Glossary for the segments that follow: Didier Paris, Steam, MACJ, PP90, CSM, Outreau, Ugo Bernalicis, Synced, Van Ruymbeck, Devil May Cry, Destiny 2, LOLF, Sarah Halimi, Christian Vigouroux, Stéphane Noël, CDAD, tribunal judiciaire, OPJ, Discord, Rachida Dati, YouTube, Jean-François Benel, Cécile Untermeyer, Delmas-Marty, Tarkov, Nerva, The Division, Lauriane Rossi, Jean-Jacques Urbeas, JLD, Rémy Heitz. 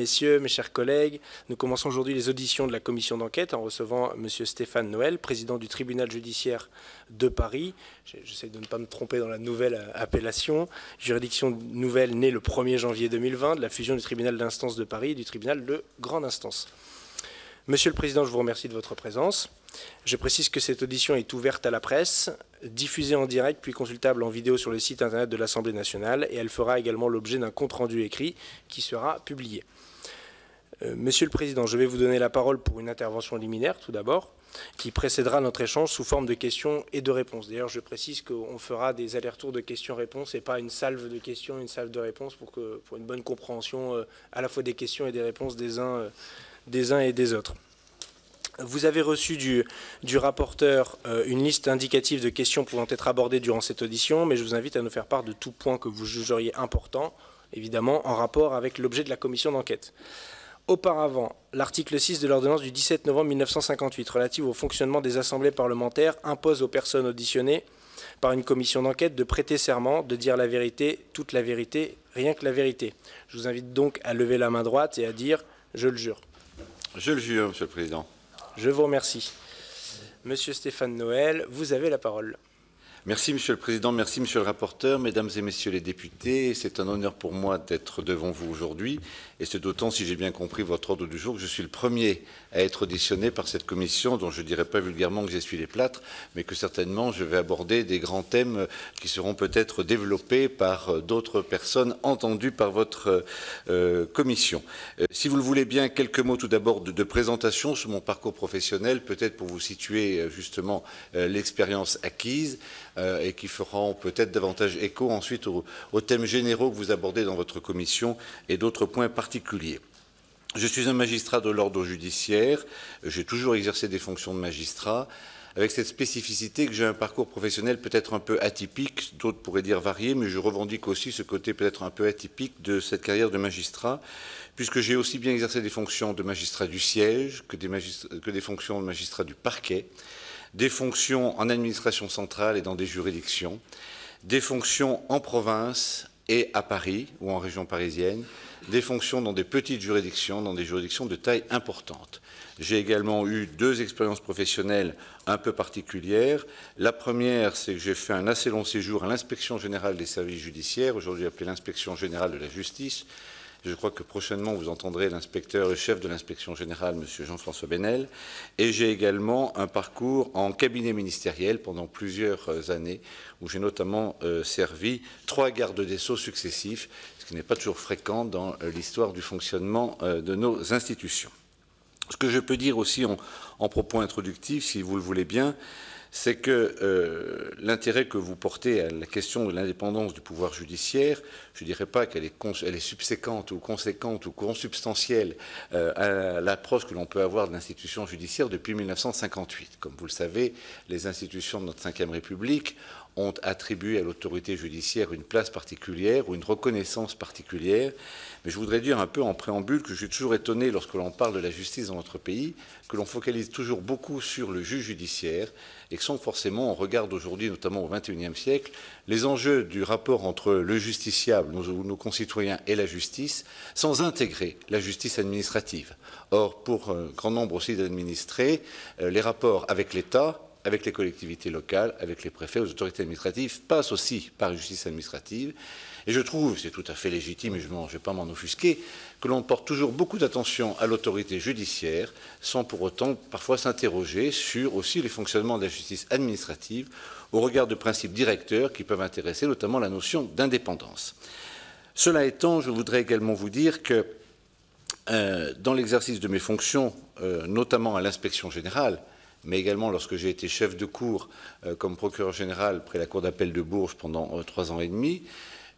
Messieurs, mes chers collègues, nous commençons aujourd'hui les auditions de la commission d'enquête en recevant M. Stéphane Noël, président du tribunal judiciaire de Paris. J'essaie de ne pas me tromper dans la nouvelle appellation. Juridiction nouvelle née le 1er janvier 2020 de la fusion du tribunal d'instance de Paris et du tribunal de grande instance. Monsieur le Président, je vous remercie de votre présence. Je précise que cette audition est ouverte à la presse, diffusée en direct puis consultable en vidéo sur le site internet de l'Assemblée nationale et elle fera également l'objet d'un compte-rendu écrit qui sera publié. Monsieur le Président, je vais vous donner la parole pour une intervention liminaire tout d'abord, qui précédera notre échange sous forme de questions et de réponses. D'ailleurs, je précise qu'on fera des allers-retours de questions-réponses et pas une salve de questions, une salve de réponses pour une bonne compréhension à la fois des questions et des réponses des uns et des autres. Vous avez reçu du rapporteur une liste indicative de questions pouvant être abordées durant cette audition, mais je vous invite à nous faire part de tout point que vous jugeriez important, évidemment en rapport avec l'objet de la commission d'enquête. Auparavant, l'article 6 de l'ordonnance du 17 novembre 1958 relative au fonctionnement des assemblées parlementaires impose aux personnes auditionnées par une commission d'enquête de prêter serment, de dire la vérité, toute la vérité, rien que la vérité. Je vous invite donc à lever la main droite et à dire « Je le jure ». Je le jure, Monsieur le Président. Je vous remercie. Monsieur Stéphane Noël, vous avez la parole. Merci, Monsieur le Président. Merci, Monsieur le rapporteur. Mesdames et Messieurs les députés, c'est un honneur pour moi d'être devant vous aujourd'hui. Et c'est d'autant, si j'ai bien compris votre ordre du jour, que je suis le premier à être auditionné par cette commission, dont je ne dirais pas vulgairement que j'essuie les plâtres, mais que certainement je vais aborder des grands thèmes qui seront peut-être développés par d'autres personnes entendues par votre commission. Si vous le voulez bien, quelques mots tout d'abord de présentation sur mon parcours professionnel, peut-être pour vous situer justement l'expérience acquise, et qui feront peut-être davantage écho ensuite aux thèmes généraux que vous abordez dans votre commission et d'autres points particuliers. Je suis un magistrat de l'ordre judiciaire, j'ai toujours exercé des fonctions de magistrat, avec cette spécificité que j'ai un parcours professionnel peut-être un peu atypique, d'autres pourraient dire varié, mais je revendique aussi ce côté peut-être un peu atypique de cette carrière de magistrat, puisque j'ai aussi bien exercé des fonctions de magistrat du siège que des fonctions de magistrat du parquet, des fonctions en administration centrale et dans des juridictions, des fonctions en province et à Paris ou en région parisienne, des fonctions dans des petites juridictions, dans des juridictions de taille importante. J'ai également eu deux expériences professionnelles un peu particulières. La première, c'est que j'ai fait un assez long séjour à l'inspection générale des services judiciaires, aujourd'hui appelée l'inspection générale de la justice. Je crois que prochainement, vous entendrez l'inspecteur, le chef de l'inspection générale, M. Jean-François Benel. Et j'ai également un parcours en cabinet ministériel pendant plusieurs années, où j'ai notamment servi 3 gardes des Sceaux successifs, ce qui n'est pas toujours fréquent dans l'histoire du fonctionnement de nos institutions. Ce que je peux dire aussi en propos introductif, si vous le voulez bien, c'est que l'intérêt que vous portez à la question de l'indépendance du pouvoir judiciaire, je ne dirais pas qu'elle est subséquente ou conséquente ou consubstantielle à l'approche que l'on peut avoir de l'institution judiciaire depuis 1958. Comme vous le savez, les institutions de notre 5e République ont attribué à l'autorité judiciaire une place particulière ou une reconnaissance particulière. Mais je voudrais dire un peu en préambule que je suis toujours étonné lorsque l'on parle de la justice dans notre pays, que l'on focalise toujours beaucoup sur le juge judiciaire et que sans forcément, on regarde aujourd'hui, notamment au XXIe siècle, les enjeux du rapport entre le justiciable, nos concitoyens et la justice, sans intégrer la justice administrative. Or, pour un grand nombre aussi d'administrés, les rapports avec l'État, avec les collectivités locales, avec les préfets, aux autorités administratives, passe aussi par la justice administrative. Et je trouve, c'est tout à fait légitime, et je ne vais pas m'en offusquer, que l'on porte toujours beaucoup d'attention à l'autorité judiciaire, sans pour autant parfois s'interroger sur aussi les fonctionnements de la justice administrative, au regard de principes directeurs qui peuvent intéresser notamment la notion d'indépendance. Cela étant, je voudrais également vous dire que dans l'exercice de mes fonctions, notamment à l'inspection générale, mais également lorsque j'ai été chef de cour comme procureur général près la Cour d'appel de Bourges pendant 3 ans et demi,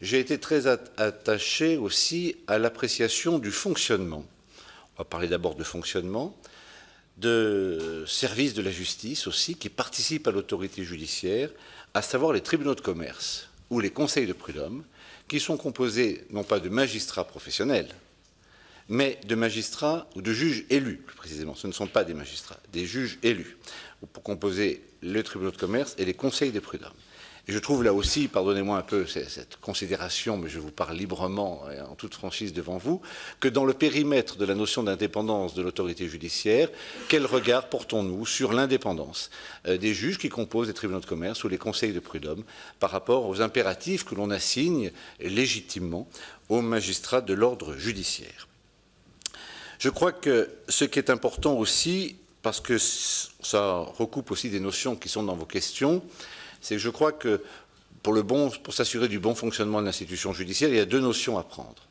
j'ai été très attaché aussi à l'appréciation du fonctionnement. On va parler d'abord de fonctionnement, de services de la justice aussi, qui participent à l'autorité judiciaire, à savoir les tribunaux de commerce ou les conseils de prud'hommes, qui sont composés non pas de magistrats professionnels, mais de magistrats ou de juges élus, plus précisément. Ce ne sont pas des magistrats, des juges élus, pour composer le tribunal de commerce et les conseils des prud'hommes. Et je trouve là aussi, pardonnez-moi un peu cette considération, mais je vous parle librement et en toute franchise devant vous, que dans le périmètre de la notion d'indépendance de l'autorité judiciaire, quel regard portons-nous sur l'indépendance des juges qui composent les tribunaux de commerce ou les conseils de prud'homme par rapport aux impératifs que l'on assigne légitimement aux magistrats de l'ordre judiciaire. Je crois que ce qui est important aussi, parce que ça recoupe aussi des notions qui sont dans vos questions, c'est que je crois que pour s'assurer du bon fonctionnement de l'institution judiciaire, il y a deux notions à prendre.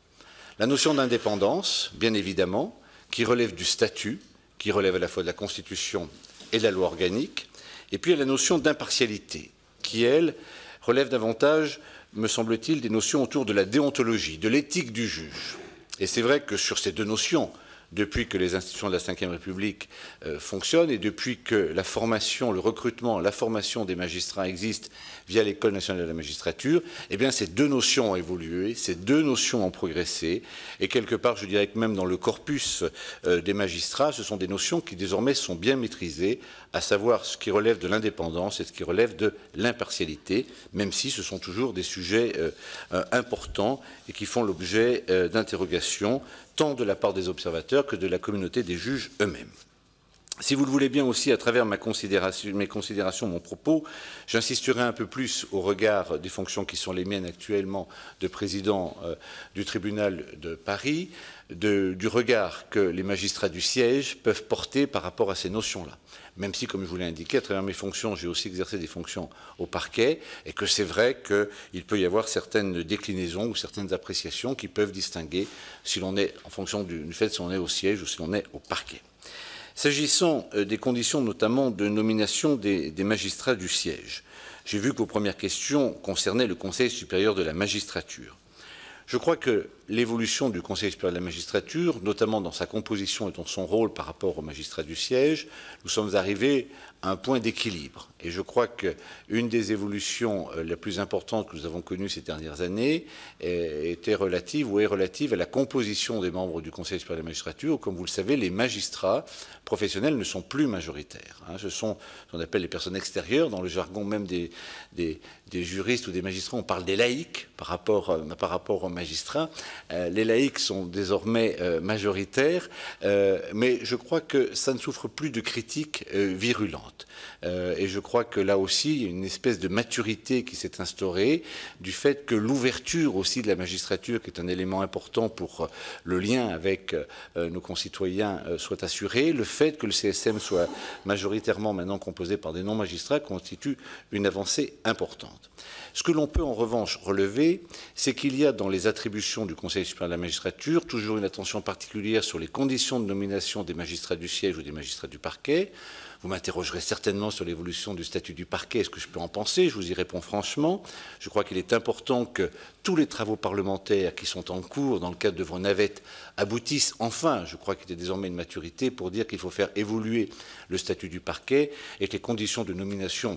La notion d'indépendance, bien évidemment, qui relève du statut, qui relève à la fois de la Constitution et de la loi organique, et puis il y a la notion d'impartialité, qui, elle, relève davantage, me semble-t-il, des notions autour de la déontologie, de l'éthique du juge. Et c'est vrai que sur ces deux notions, depuis que les institutions de la Ve République fonctionnent et depuis que la formation, le recrutement, la formation des magistrats existe via l'École nationale de la magistrature, eh bien ces deux notions ont évolué, ces deux notions ont progressé et quelque part je dirais que même dans le corpus des magistrats, ce sont des notions qui désormais sont bien maîtrisées, à savoir ce qui relève de l'indépendance et ce qui relève de l'impartialité, même si ce sont toujours des sujets importants et qui font l'objet d'interrogations, tant de la part des observateurs que de la communauté des juges eux-mêmes. Si vous le voulez bien aussi, à travers mes considérations, mon propos, j'insisterai un peu plus au regard des fonctions qui sont les miennes actuellement de président du tribunal de Paris, du regard que les magistrats du siège peuvent porter par rapport à ces notions-là. Même si, comme je vous l'ai indiqué, à travers mes fonctions, j'ai aussi exercé des fonctions au parquet, et que c'est vrai qu'il peut y avoir certaines déclinaisons ou certaines appréciations qui peuvent distinguer si l'on est, en fonction du fait si on est au siège ou si l'on est au parquet. S'agissant des conditions notamment de nomination des magistrats du siège, j'ai vu que vos premières questions concernaient le Conseil supérieur de la magistrature. Je crois que l'évolution du Conseil supérieur de la magistrature, notamment dans sa composition et dans son rôle par rapport aux magistrats du siège, nous sommes arrivés à un point d'équilibre. Et je crois qu'une des évolutions les plus importantes que nous avons connues ces dernières années était relative ou est relative à la composition des membres du Conseil supérieur de la magistrature. Comme vous le savez, les magistrats professionnels ne sont plus majoritaires. Ce sont ce qu'on appelle les personnes extérieures. Dans le jargon même des juristes ou des magistrats, on parle des laïcs par rapport aux magistrats. Les laïcs sont désormais majoritaires, mais je crois que ça ne souffre plus de critiques virulentes. Et je crois que là aussi, il y a une espèce de maturité qui s'est instaurée du fait que l'ouverture aussi de la magistrature, qui est un élément important pour le lien avec nos concitoyens, soit assurée. Le fait que le CSM soit majoritairement maintenant composé par des non-magistrats constitue une avancée importante. Ce que l'on peut en revanche relever, c'est qu'il y a dans les attributions du Conseil supérieur de la magistrature toujours une attention particulière sur les conditions de nomination des magistrats du siège ou des magistrats du parquet. Vous m'interrogerez certainement sur l'évolution du statut du parquet. Est-ce que je peux en penser? Je vous y réponds franchement. Je crois qu'il est important que tous les travaux parlementaires qui sont en cours dans le cadre de vos navettes aboutissent enfin. Je crois qu'il y a désormais une maturité pour dire qu'il faut faire évoluer le statut du parquet et que les conditions de nomination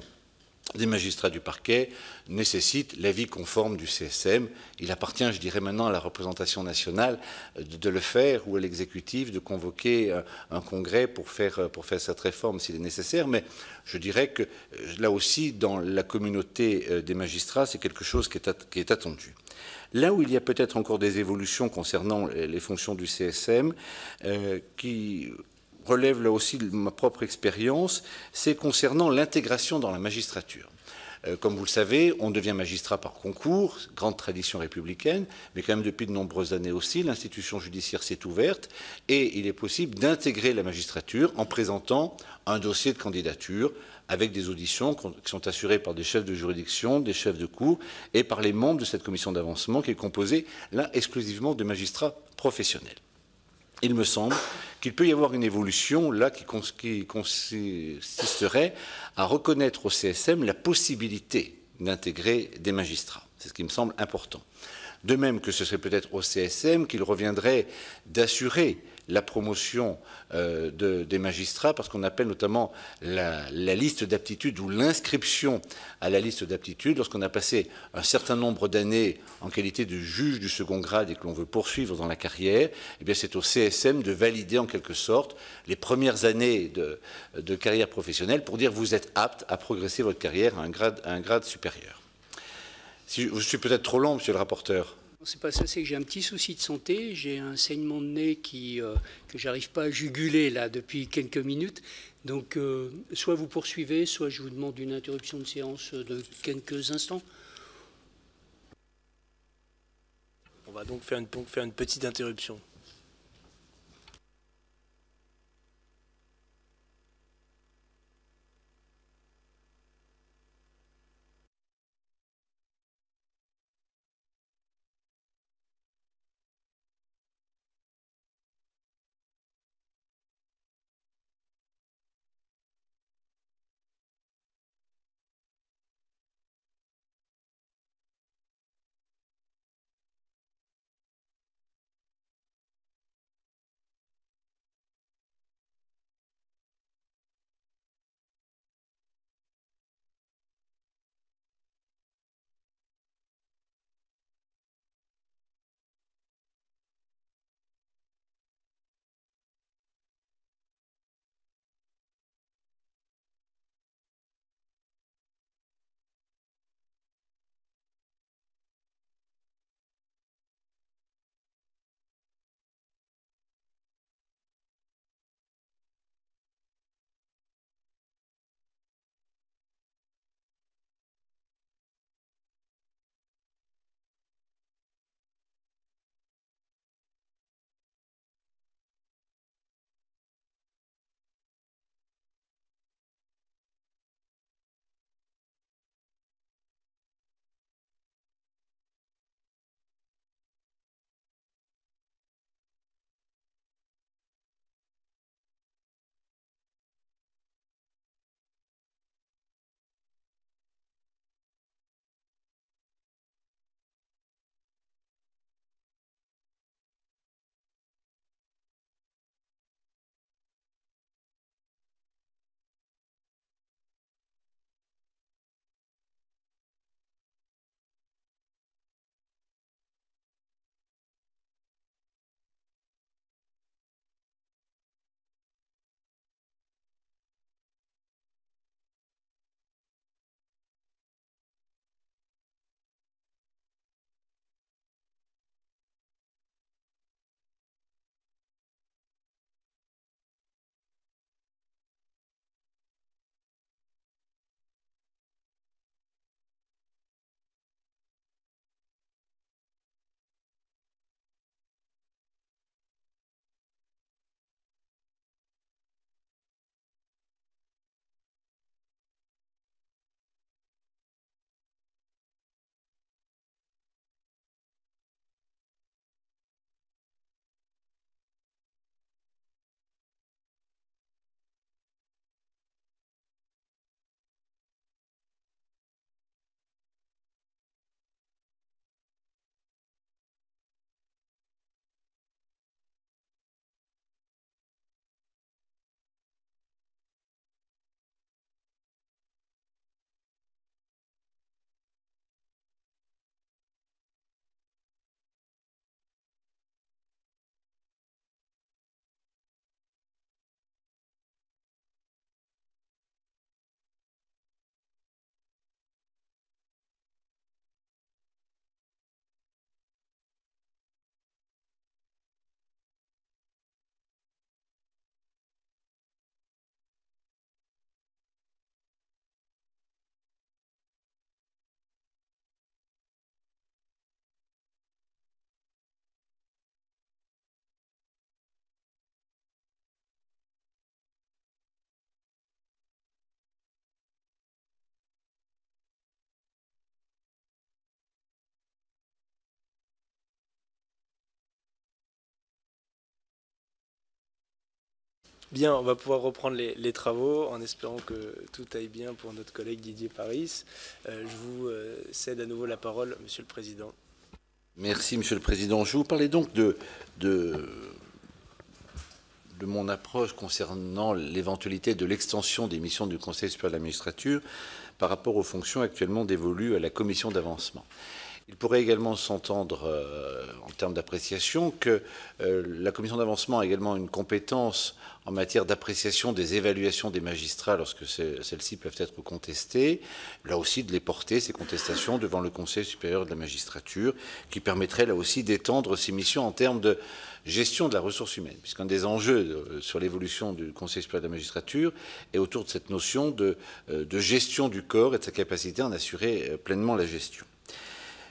des magistrats du parquet nécessite l'avis conforme du CSM. Il appartient, je dirais maintenant, à la représentation nationale de le faire ou à l'exécutif de convoquer un congrès pour faire cette réforme s'il est nécessaire. Mais je dirais que là aussi, dans la communauté des magistrats, c'est quelque chose qui est attendu. Là où il y a peut-être encore des évolutions concernant les fonctions du CSM qui relève là aussi de ma propre expérience, c'est concernant l'intégration dans la magistrature. Comme vous le savez, on devient magistrat par concours, grande tradition républicaine, mais quand même depuis de nombreuses années aussi, l'institution judiciaire s'est ouverte et il est possible d'intégrer la magistrature en présentant un dossier de candidature avec des auditions qui sont assurées par des chefs de juridiction, des chefs de cour et par les membres de cette commission d'avancement qui est composée là exclusivement de magistrats professionnels. Il me semble qu'il peut y avoir une évolution là qui consisterait à reconnaître au CSM la possibilité d'intégrer des magistrats. C'est ce qui me semble important. De même que ce serait peut-être au CSM qu'il reviendrait d'assurer la promotion des magistrats, parce qu'on appelle notamment la liste d'aptitude ou l'inscription à la liste d'aptitude. Lorsqu'on a passé un certain nombre d'années en qualité de juge du second grade et que l'on veut poursuivre dans la carrière, eh bien c'est au CSM de valider en quelque sorte les premières années de carrière professionnelle pour dire vous êtes apte à progresser votre carrière à un grade supérieur. Si je suis peut-être trop lent, monsieur le rapporteur. C'est pas ça, c'est que j'ai un petit souci de santé, j'ai un saignement de nez que j'arrive pas à juguler là depuis quelques minutes. Donc soit vous poursuivez, soit je vous demande une interruption de séance de quelques instants. On va donc faire une petite interruption. Bien, on va pouvoir reprendre les travaux en espérant que tout aille bien pour notre collègue Didier Paris. Je vous cède à nouveau la parole, Monsieur le Président. Merci, Monsieur le Président. Je vous parlais donc de mon approche concernant l'éventualité de l'extension des missions du Conseil supérieur de la magistrature par rapport aux fonctions actuellement dévolues à la commission d'avancement. Il pourrait également s'entendre, en termes d'appréciation, que la commission d'avancement a également une compétence en matière d'appréciation des évaluations des magistrats lorsque celles-ci peuvent être contestées, là aussi de les porter, ces contestations, devant le Conseil supérieur de la magistrature, qui permettrait là aussi d'étendre ses missions en termes de gestion de la ressource humaine, puisqu'un des enjeux sur l'évolution du Conseil supérieur de la magistrature est autour de cette notion de gestion du corps et de sa capacité à en assurer pleinement la gestion.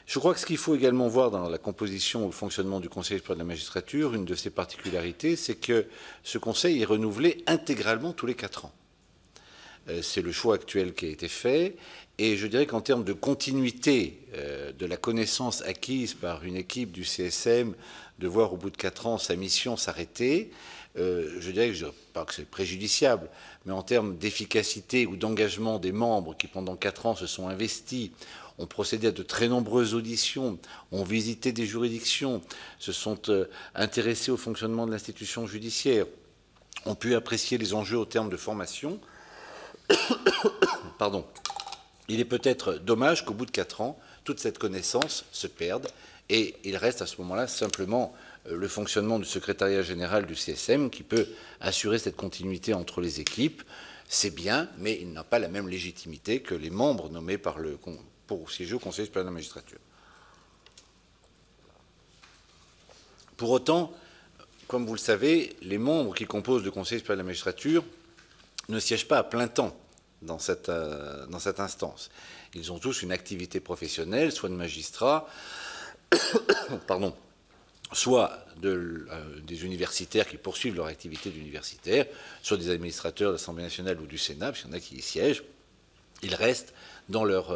Je crois que ce qu'il faut également voir dans la composition ou le fonctionnement du Conseil supérieur de la magistrature, une de ses particularités, c'est que ce Conseil est renouvelé intégralement tous les 4 ans. C'est le choix actuel qui a été fait. Et je dirais qu'en termes de continuité de la connaissance acquise par une équipe du CSM, de voir au bout de 4 ans sa mission s'arrêter, je dirais que, pas que c'est préjudiciable, mais en termes d'efficacité ou d'engagement des membres qui pendant 4 ans se sont investis, ont procédé à de très nombreuses auditions, ont visité des juridictions, se sont intéressés au fonctionnement de l'institution judiciaire, ont pu apprécier les enjeux au terme de formation. Pardon. Il est peut-être dommage qu'au bout de 4 ans, toute cette connaissance se perde et il reste à ce moment-là simplement le fonctionnement du secrétariat général du CSM qui peut assurer cette continuité entre les équipes. C'est bien, mais il n'a pas la même légitimité que les membres nommés pour siéger au Conseil supérieur de la magistrature. Pour autant, comme vous le savez, les membres qui composent le Conseil supérieur de la magistrature ne siègent pas à plein temps dans cette instance. Ils ont tous une activité professionnelle, soit de magistrat, pardon, soit des universitaires qui poursuivent leur activité d'universitaire, soit des administrateurs de l'Assemblée nationale ou du Sénat, parce qu'il y en a qui y siègent. Ils restent dans leur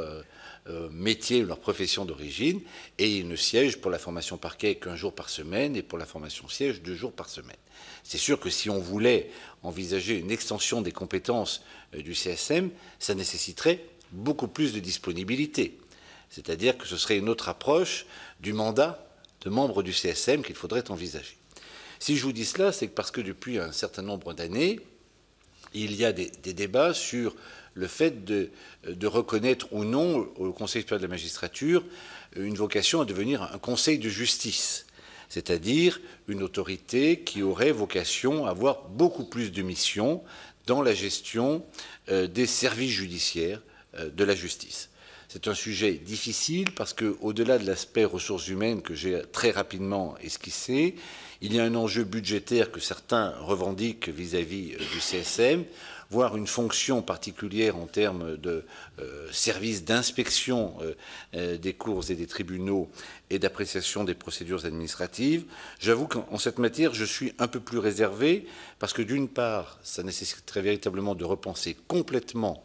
métier ou leur profession d'origine et ils ne siègent pour la formation parquet qu'un jour par semaine et pour la formation siège 2 jours par semaine. C'est sûr que si on voulait envisager une extension des compétences du CSM, ça nécessiterait beaucoup plus de disponibilité. C'est-à-dire que ce serait une autre approche du mandat de membre du CSM qu'il faudrait envisager. Si je vous dis cela, c'est parce que depuis un certain nombre d'années, il y a des débats sur le fait de reconnaître ou non au Conseil supérieur de la magistrature une vocation à devenir un conseil de justice, c'est-à-dire une autorité qui aurait vocation à avoir beaucoup plus de missions dans la gestion des services judiciaires de la justice. C'est un sujet difficile parce qu'au-delà de l'aspect ressources humaines que j'ai très rapidement esquissé, il y a un enjeu budgétaire que certains revendiquent vis-à-vis du CSM, voire une fonction particulière en termes de service d'inspection des cours et des tribunaux et d'appréciation des procédures administratives. J'avoue qu'en cette matière, je suis un peu plus réservé parce que d'une part, ça nécessiterait véritablement de repenser complètement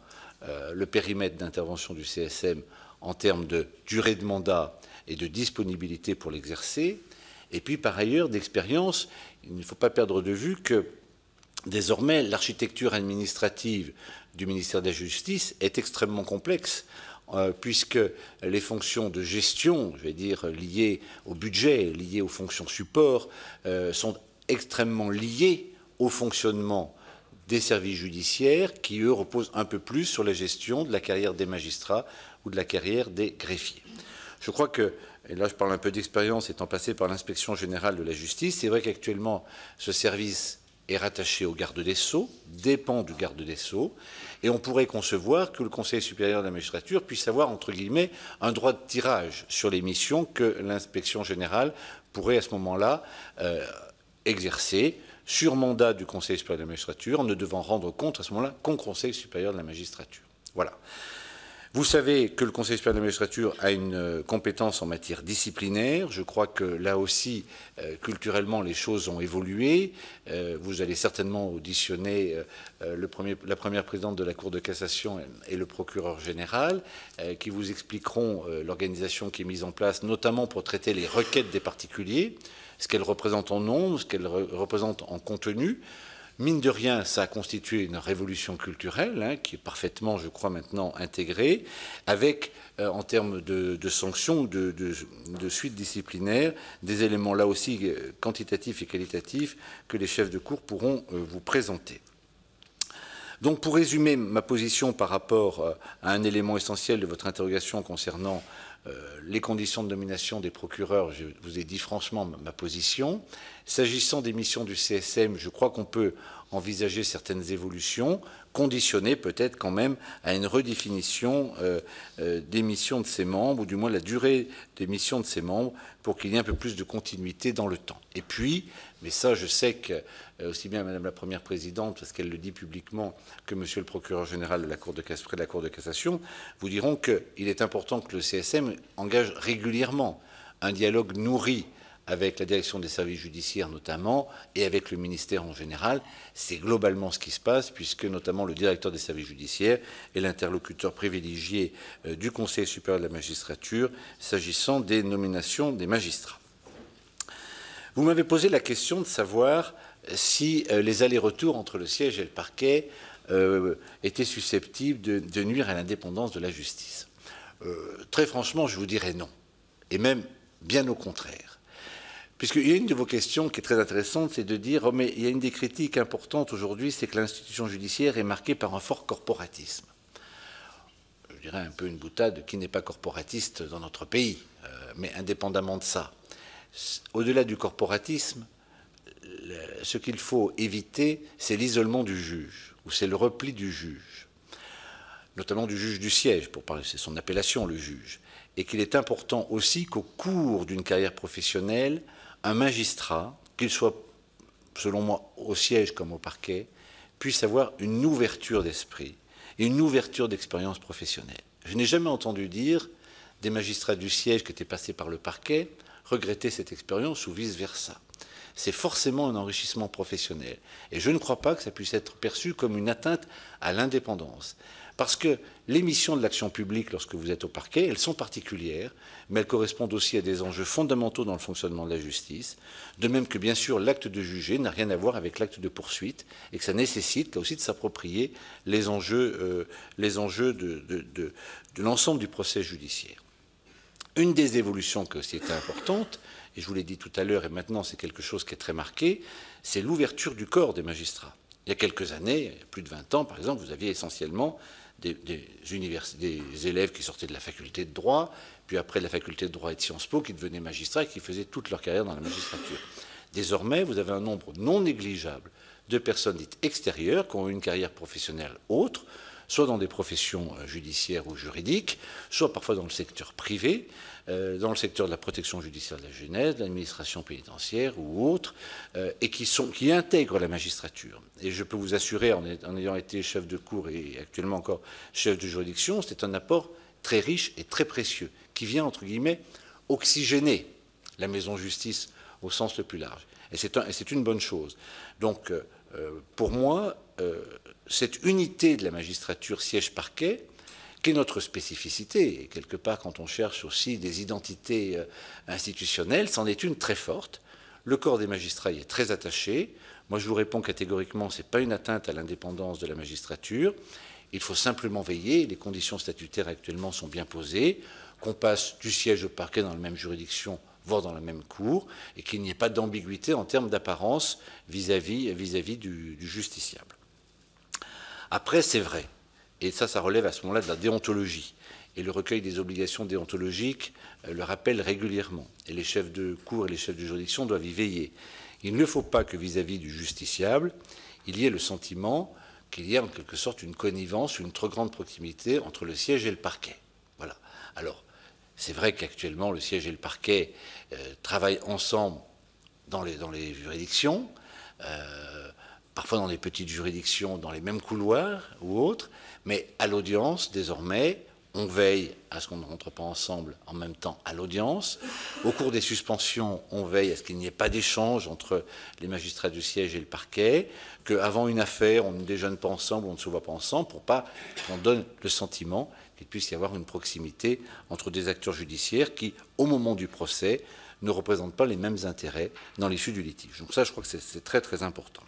le périmètre d'intervention du CSM en termes de durée de mandat et de disponibilité pour l'exercer. Et puis, par ailleurs, d'expérience, il ne faut pas perdre de vue que désormais, l'architecture administrative du ministère de la Justice est extrêmement complexe, puisque les fonctions de gestion, je vais dire, liées au budget, liées aux fonctions support, sont extrêmement liées au fonctionnement des services judiciaires, qui, eux, reposent un peu plus sur la gestion de la carrière des magistrats ou de la carrière des greffiers. Je crois que, et là je parle un peu d'expérience, étant passé par l'inspection générale de la justice, c'est vrai qu'actuellement, ce service est rattaché au garde des Sceaux, dépend du garde des Sceaux, et on pourrait concevoir que le Conseil supérieur de la magistrature puisse avoir, entre guillemets, un droit de tirage sur les missions que l'inspection générale pourrait à ce moment-là exercer sur mandat du Conseil supérieur de la magistrature, en ne devant rendre compte à ce moment-là qu'au Conseil supérieur de la magistrature. Voilà. Vous savez que le Conseil supérieur de la magistrature a une compétence en matière disciplinaire. Je crois que là aussi, culturellement, les choses ont évolué. Vous allez certainement auditionner la première présidente de la Cour de cassation et le procureur général, qui vous expliqueront l'organisation qui est mise en place, notamment pour traiter les requêtes des particuliers, ce qu'elles représentent en nombre, ce qu'elles représentent en contenu. Mine de rien, ça a constitué une révolution culturelle qui est parfaitement, je crois, maintenant intégrée, avec, en termes de sanctions, de suites disciplinaires, des éléments là aussi quantitatifs et qualitatifs que les chefs de cour pourront vous présenter. Donc, pour résumer ma position par rapport à un élément essentiel de votre interrogation concernant les conditions de nomination des procureurs, je vous ai dit franchement ma position. S'agissant des missions du CSM, je crois qu'on peut envisager certaines évolutions, conditionnées peut-être quand même à une redéfinition des missions de ses membres, ou du moins la durée des missions de ses membres, pour qu'il y ait un peu plus de continuité dans le temps. Et puis, mais ça je sais que, aussi bien Madame la Première Présidente, parce qu'elle le dit publiquement, que Monsieur le Procureur Général de la Cour de Cassation, près de la Cour de Cassation, vous diront qu'il est important que le CSM engage régulièrement un dialogue nourri avec la direction des services judiciaires notamment, et avec le ministère en général. C'est globalement ce qui se passe, puisque notamment le directeur des services judiciaires est l'interlocuteur privilégié du Conseil supérieur de la magistrature, s'agissant des nominations des magistrats. Vous m'avez posé la question de savoir si les allers-retours entre le siège et le parquet étaient susceptibles de nuire à l'indépendance de la justice. Très franchement, je vous dirais non, et même bien au contraire. Puisqu'il y a une de vos questions qui est très intéressante, c'est de dire, oh, mais il y a une des critiques importantes aujourd'hui, c'est que l'institution judiciaire est marquée par un fort corporatisme. Je dirais un peu une boutade, qui n'est pas corporatiste dans notre pays, mais indépendamment de ça. Au-delà du corporatisme, ce qu'il faut éviter, c'est l'isolement du juge, ou c'est le repli du juge, notamment du juge du siège, pour parler, c'est son appellation, le juge. Et qu'il est important aussi qu'au cours d'une carrière professionnelle, un magistrat, qu'il soit, selon moi, au siège comme au parquet, puisse avoir une ouverture d'esprit et une ouverture d'expérience professionnelle. Je n'ai jamais entendu dire des magistrats du siège qui étaient passés par le parquet regretter cette expérience ou vice-versa. C'est forcément un enrichissement professionnel. Et je ne crois pas que ça puisse être perçu comme une atteinte à l'indépendance. Parce que les missions de l'action publique, lorsque vous êtes au parquet, elles sont particulières, mais elles correspondent aussi à des enjeux fondamentaux dans le fonctionnement de la justice. De même que, bien sûr, l'acte de juger n'a rien à voir avec l'acte de poursuite, et que ça nécessite, là aussi, de s'approprier les enjeux de l'ensemble du procès judiciaire. Une des évolutions qui aussi était importante, et je vous l'ai dit tout à l'heure, et maintenant c'est quelque chose qui est très marqué, c'est l'ouverture du corps des magistrats. Il y a quelques années, il y a plus de 20 ans par exemple, vous aviez essentiellement des élèves qui sortaient de la faculté de droit, puis après de la faculté de droit et de Sciences Po, qui devenaient magistrats et qui faisaient toute leur carrière dans la magistrature. Désormais, vous avez un nombre non négligeable de personnes dites extérieures qui ont eu une carrière professionnelle autre, soit dans des professions judiciaires ou juridiques, soit parfois dans le secteur privé, dans le secteur de la protection judiciaire de la jeunesse, de l'administration pénitentiaire ou autre, et qui intègrent la magistrature. Et je peux vous assurer, en ayant été chef de cour et actuellement encore chef de juridiction, c'est un apport très riche et très précieux, qui vient, entre guillemets, oxygéner la maison justice au sens le plus large. Et c'est une bonne chose. Donc, pour moi, cette unité de la magistrature siège-parquet, qui est notre spécificité, et quelque part quand on cherche aussi des identités institutionnelles, c'en est une très forte. Le corps des magistrats y est très attaché. Moi, je vous réponds catégoriquement, ce n'est pas une atteinte à l'indépendance de la magistrature. Il faut simplement veiller, les conditions statutaires actuellement sont bien posées, qu'on passe du siège au parquet dans la même juridiction, voire dans la même cour, et qu'il n'y ait pas d'ambiguïté en termes d'apparence vis-à-vis du justiciable. Après, c'est vrai, et ça relève à ce moment-là de la déontologie, et le recueil des obligations déontologiques le rappelle régulièrement, et les chefs de cour et les chefs de juridiction doivent y veiller. Il ne faut pas que vis-à-vis du justiciable, il y ait le sentiment qu'il y ait en quelque sorte une connivence, une trop grande proximité entre le siège et le parquet. Voilà. Alors, c'est vrai qu'actuellement, le siège et le parquet travaillent ensemble dans les juridictions, parfois dans les petites juridictions, dans les mêmes couloirs ou autres, mais à l'audience, désormais, on veille à ce qu'on ne rentre pas ensemble en même temps à l'audience. Au cours des suspensions, on veille à ce qu'il n'y ait pas d'échange entre les magistrats du siège et le parquet, qu'avant une affaire, on ne déjeune pas ensemble, on ne se voit pas ensemble, pour pas qu'on donne le sentiment qu'il puisse y avoir une proximité entre des acteurs judiciaires qui, au moment du procès, ne représentent pas les mêmes intérêts dans l'issue du litige. Donc ça, je crois que c'est très très important.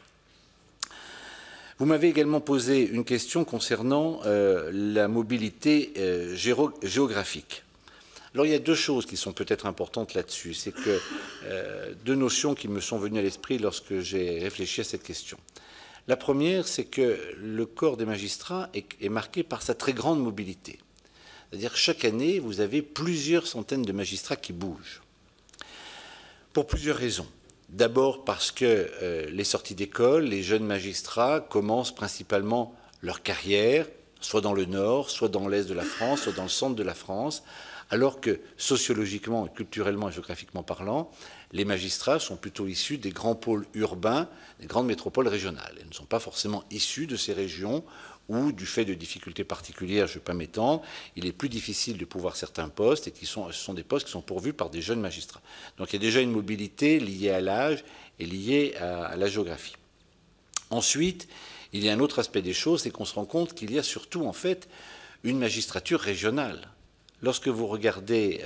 Vous m'avez également posé une question concernant la mobilité géographique. Alors il y a deux choses qui sont peut-être importantes là-dessus. C'est que deux notions qui me sont venues à l'esprit lorsque j'ai réfléchi à cette question. La première, c'est que le corps des magistrats est marqué par sa très grande mobilité. C'est-à-dire que chaque année, vous avez plusieurs centaines de magistrats qui bougent. Pour plusieurs raisons. D'abord parce que les sorties d'école, les jeunes magistrats commencent principalement leur carrière, soit dans le nord, soit dans l'est de la France, soit dans le centre de la France, alors que sociologiquement, culturellement et géographiquement parlant, les magistrats sont plutôt issus des grands pôles urbains, des grandes métropoles régionales. Ils ne sont pas forcément issus de ces régions où, du fait de difficultés particulières, je ne vais pas m'étendre, il est plus difficile de pouvoir certains postes, et ce sont des postes qui sont pourvus par des jeunes magistrats. Donc il y a déjà une mobilité liée à l'âge et liée à la géographie. Ensuite, il y a un autre aspect des choses, c'est qu'on se rend compte qu'il y a surtout, en fait, une magistrature régionale. Lorsque vous regardez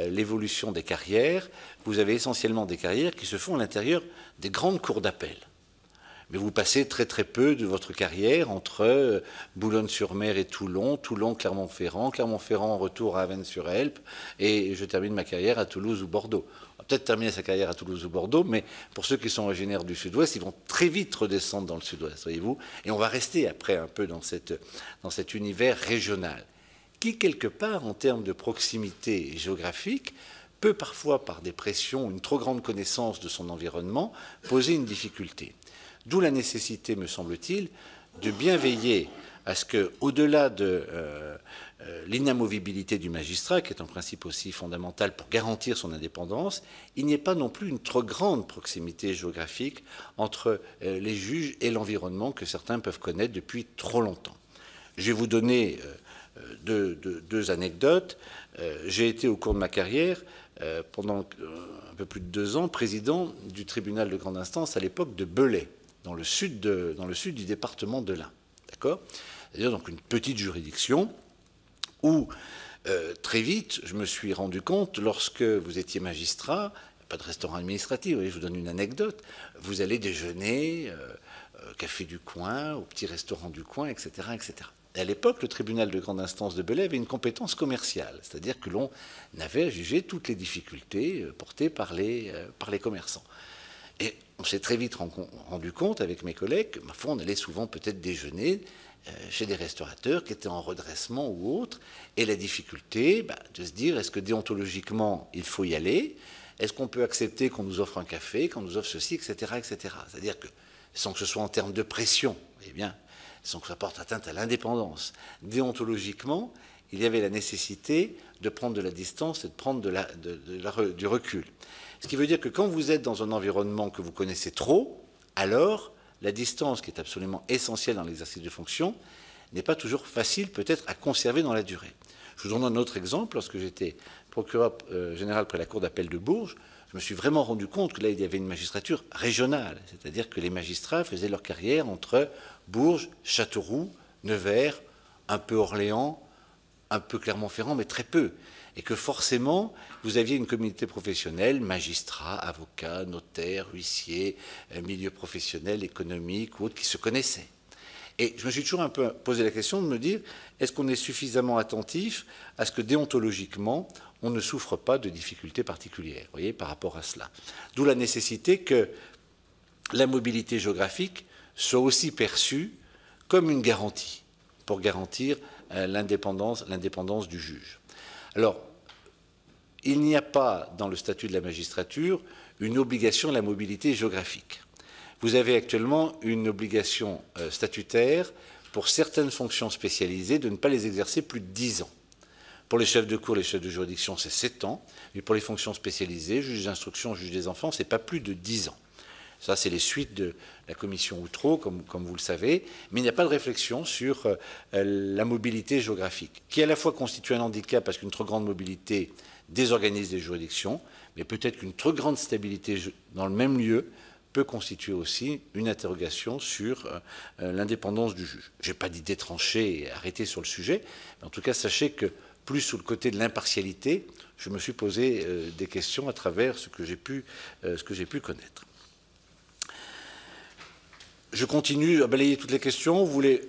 l'évolution des carrières, vous avez essentiellement des carrières qui se font à l'intérieur des grandes cours d'appel. Mais vous passez très très peu de votre carrière entre Boulogne-sur-Mer et Toulon, Toulon-Clermont-Ferrand, Clermont-Ferrand retour à Avennes-sur-Helpe, et je termine ma carrière à Toulouse ou Bordeaux. On va peut-être terminer sa carrière à Toulouse ou Bordeaux, mais pour ceux qui sont originaires du Sud-Ouest, ils vont très vite redescendre dans le Sud-Ouest, voyez-vous, et on va rester après un peu dans cet univers régional, qui quelque part, en termes de proximité géographique, peut parfois, par des pressions, une trop grande connaissance de son environnement, poser une difficulté. D'où la nécessité, me semble-t-il, de bien veiller à ce que, au-delà de l'inamovibilité du magistrat, qui est en principe aussi fondamentale pour garantir son indépendance, il n'y ait pas non plus une trop grande proximité géographique entre les juges et l'environnement que certains peuvent connaître depuis trop longtemps. Je vais vous donner deux anecdotes. J'ai été, au cours de ma carrière, pendant un peu plus de 2 ans, président du tribunal de grande instance à l'époque de Belay, dans le sud du département de l'Ain. D'accord ? C'est-à-dire donc une petite juridiction où, très vite, je me suis rendu compte, lorsque vous étiez magistrat, pas de restaurant administratif, je vous donne une anecdote, vous allez déjeuner au café du coin, au petit restaurant du coin, etc. etc. Et à l'époque, le tribunal de grande instance de Belay avait une compétence commerciale, c'est-à-dire que l'on avait à juger toutes les difficultés portées par les commerçants. Et on s'est très vite rendu compte avec mes collègues que, ma foi, on allait souvent peut-être déjeuner chez des restaurateurs qui étaient en redressement ou autre, et la difficulté de se dire, est-ce que déontologiquement, il faut y aller? Est-ce qu'on peut accepter qu'on nous offre un café, qu'on nous offre ceci, etc. etc. C'est-à-dire que, sans que ce soit en termes de pression, eh bien, sans que ça porte atteinte à l'indépendance, déontologiquement, il y avait la nécessité de prendre de la distance et de prendre du recul. Ce qui veut dire que quand vous êtes dans un environnement que vous connaissez trop, alors la distance, qui est absolument essentielle dans l'exercice de fonction, n'est pas toujours facile peut-être à conserver dans la durée. Je vous donne un autre exemple. Lorsque j'étais procureur général près la Cour d'appel de Bourges, je me suis vraiment rendu compte que là, il y avait une magistrature régionale, c'est-à-dire que les magistrats faisaient leur carrière entre Bourges, Châteauroux, Nevers, un peu Orléans, un peu Clermont-Ferrand, mais très peu. Et que forcément, vous aviez une communauté professionnelle, magistrats, avocats, notaires, huissiers, milieu professionnel, économique ou autres, qui se connaissaient. Et je me suis toujours un peu posé la question de me dire, est-ce qu'on est suffisamment attentif à ce que déontologiquement, on ne souffre pas de difficultés particulières, vous voyez, par rapport à cela. D'où la nécessité que la mobilité géographique soit aussi perçue comme une garantie, pour garantir l'indépendance du juge. Alors, il n'y a pas dans le statut de la magistrature une obligation à la mobilité géographique. Vous avez actuellement une obligation statutaire pour certaines fonctions spécialisées de ne pas les exercer plus de 10 ans. Pour les chefs de cour, les chefs de juridiction, c'est 7 ans. Mais pour les fonctions spécialisées, juge d'instruction, juge des enfants, c'est pas plus de 10 ans. Ça, c'est les suites de la commission Outreau, comme vous le savez. Mais il n'y a pas de réflexion sur la mobilité géographique, qui à la fois constitue un handicap parce qu'une trop grande mobilité désorganise les juridictions, mais peut-être qu'une trop grande stabilité dans le même lieu peut constituer aussi une interrogation sur l'indépendance du juge. Je n'ai pas d'idée tranchée et arrêtée sur le sujet, mais en tout cas, sachez que plus sous le côté de l'impartialité, je me suis posé des questions à travers ce que j'ai pu connaître. Je continue à balayer toutes les questions. Vous voulez...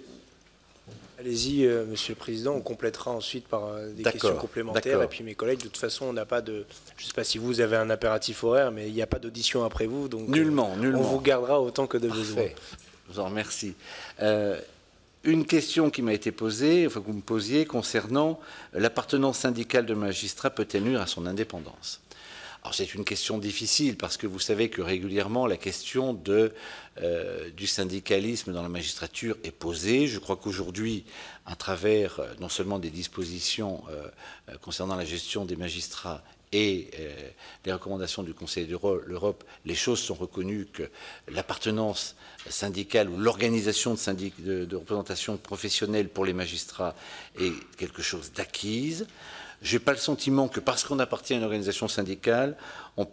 Allez-y, Monsieur le Président. On complétera ensuite par des questions complémentaires. Et puis mes collègues, de toute façon, on n'a pas de... Je ne sais pas si vous avez un impératif horaire, mais il n'y a pas d'audition après vous. Donc nullement, nullement. On vous gardera autant que de besoin. Je vous en remercie. une question qui m'a été posée, enfin que vous me posiez, concernant l'appartenance syndicale de magistrat peut-elle nuire à son indépendance? Alors c'est une question difficile parce que vous savez que régulièrement la question du syndicalisme dans la magistrature est posée. Je crois qu'aujourd'hui, à travers non seulement des dispositions concernant la gestion des magistrats et les recommandations du Conseil de l'Europe, les choses sont reconnues que l'appartenance syndicale ou l'organisation de représentation professionnelle pour les magistrats est quelque chose d'acquise. Je n'ai pas le sentiment que parce qu'on appartient à une organisation syndicale, on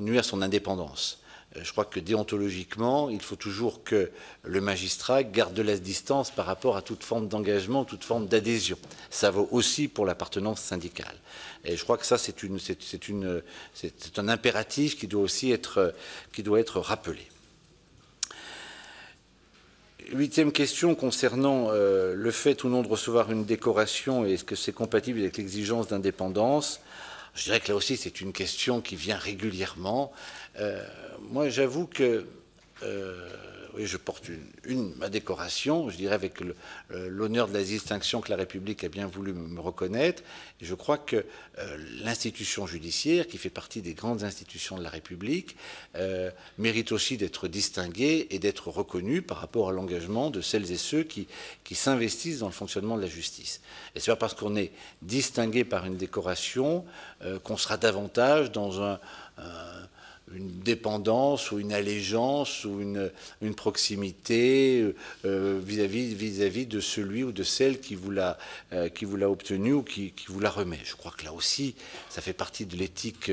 nuit à son indépendance. Je crois que déontologiquement, il faut toujours que le magistrat garde de la distance par rapport à toute forme d'engagement, toute forme d'adhésion. Ça vaut aussi pour l'appartenance syndicale. Et je crois que ça, c'est un impératif qui doit aussi être, rappelé. Huitième question concernant le fait ou non de recevoir une décoration et est-ce que c'est compatible avec l'exigence d'indépendance? Je dirais que là aussi, c'est une question qui vient régulièrement. Moi, j'avoue que oui, je porte ma décoration, je dirais avec l'honneur de la distinction que la République a bien voulu me reconnaître. Et je crois que l'institution judiciaire, qui fait partie des grandes institutions de la République, mérite aussi d'être distinguée et d'être reconnue par rapport à l'engagement de celles et ceux qui s'investissent dans le fonctionnement de la justice. Et c'est pas parce qu'on est distingué par une décoration qu'on sera davantage dans une dépendance ou une allégeance ou une proximité vis-à-vis de celui ou de celle qui vous l'a obtenu ou qui vous la remet. Je crois que là aussi, ça fait partie de l'éthique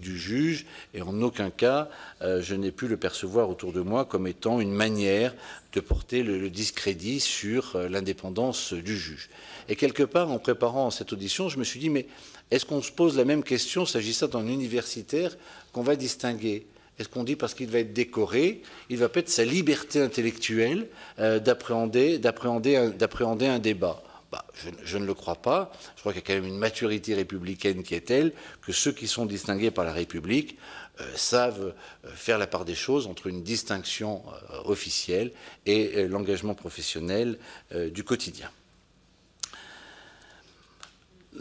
du juge et en aucun cas, je n'ai pu le percevoir autour de moi comme étant une manière de porter le discrédit sur l'indépendance du juge. Et quelque part, en préparant cette audition, je me suis dit, mais est-ce qu'on se pose la même question s'agissant d'un universitaire qu'on va distinguer? Est-ce qu'on dit parce qu'il va être décoré, il va perdre sa liberté intellectuelle d'appréhender un débat? Bah, je ne le crois pas. Je crois qu'il y a quand même une maturité républicaine qui est telle que ceux qui sont distingués par la République savent faire la part des choses entre une distinction officielle et l'engagement professionnel du quotidien.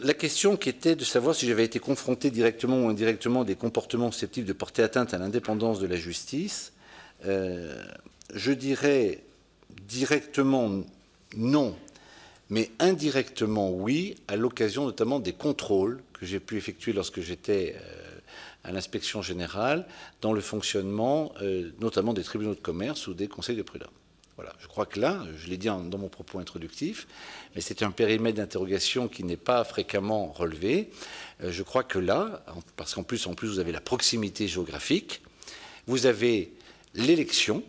La question qui était de savoir si j'avais été confronté directement ou indirectement à des comportements susceptibles de porter atteinte à l'indépendance de la justice, je dirais directement non. Mais indirectement, oui, à l'occasion notamment des contrôles que j'ai pu effectuer lorsque j'étais à l'inspection générale dans le fonctionnement notamment des tribunaux de commerce ou des conseils de prud'hommes. Voilà. Je crois que là, je l'ai dit dans mon propos introductif, mais c'est un périmètre d'interrogation qui n'est pas fréquemment relevé. Je crois que là, parce qu'en plus, vous avez la proximité géographique, vous avez l'élection.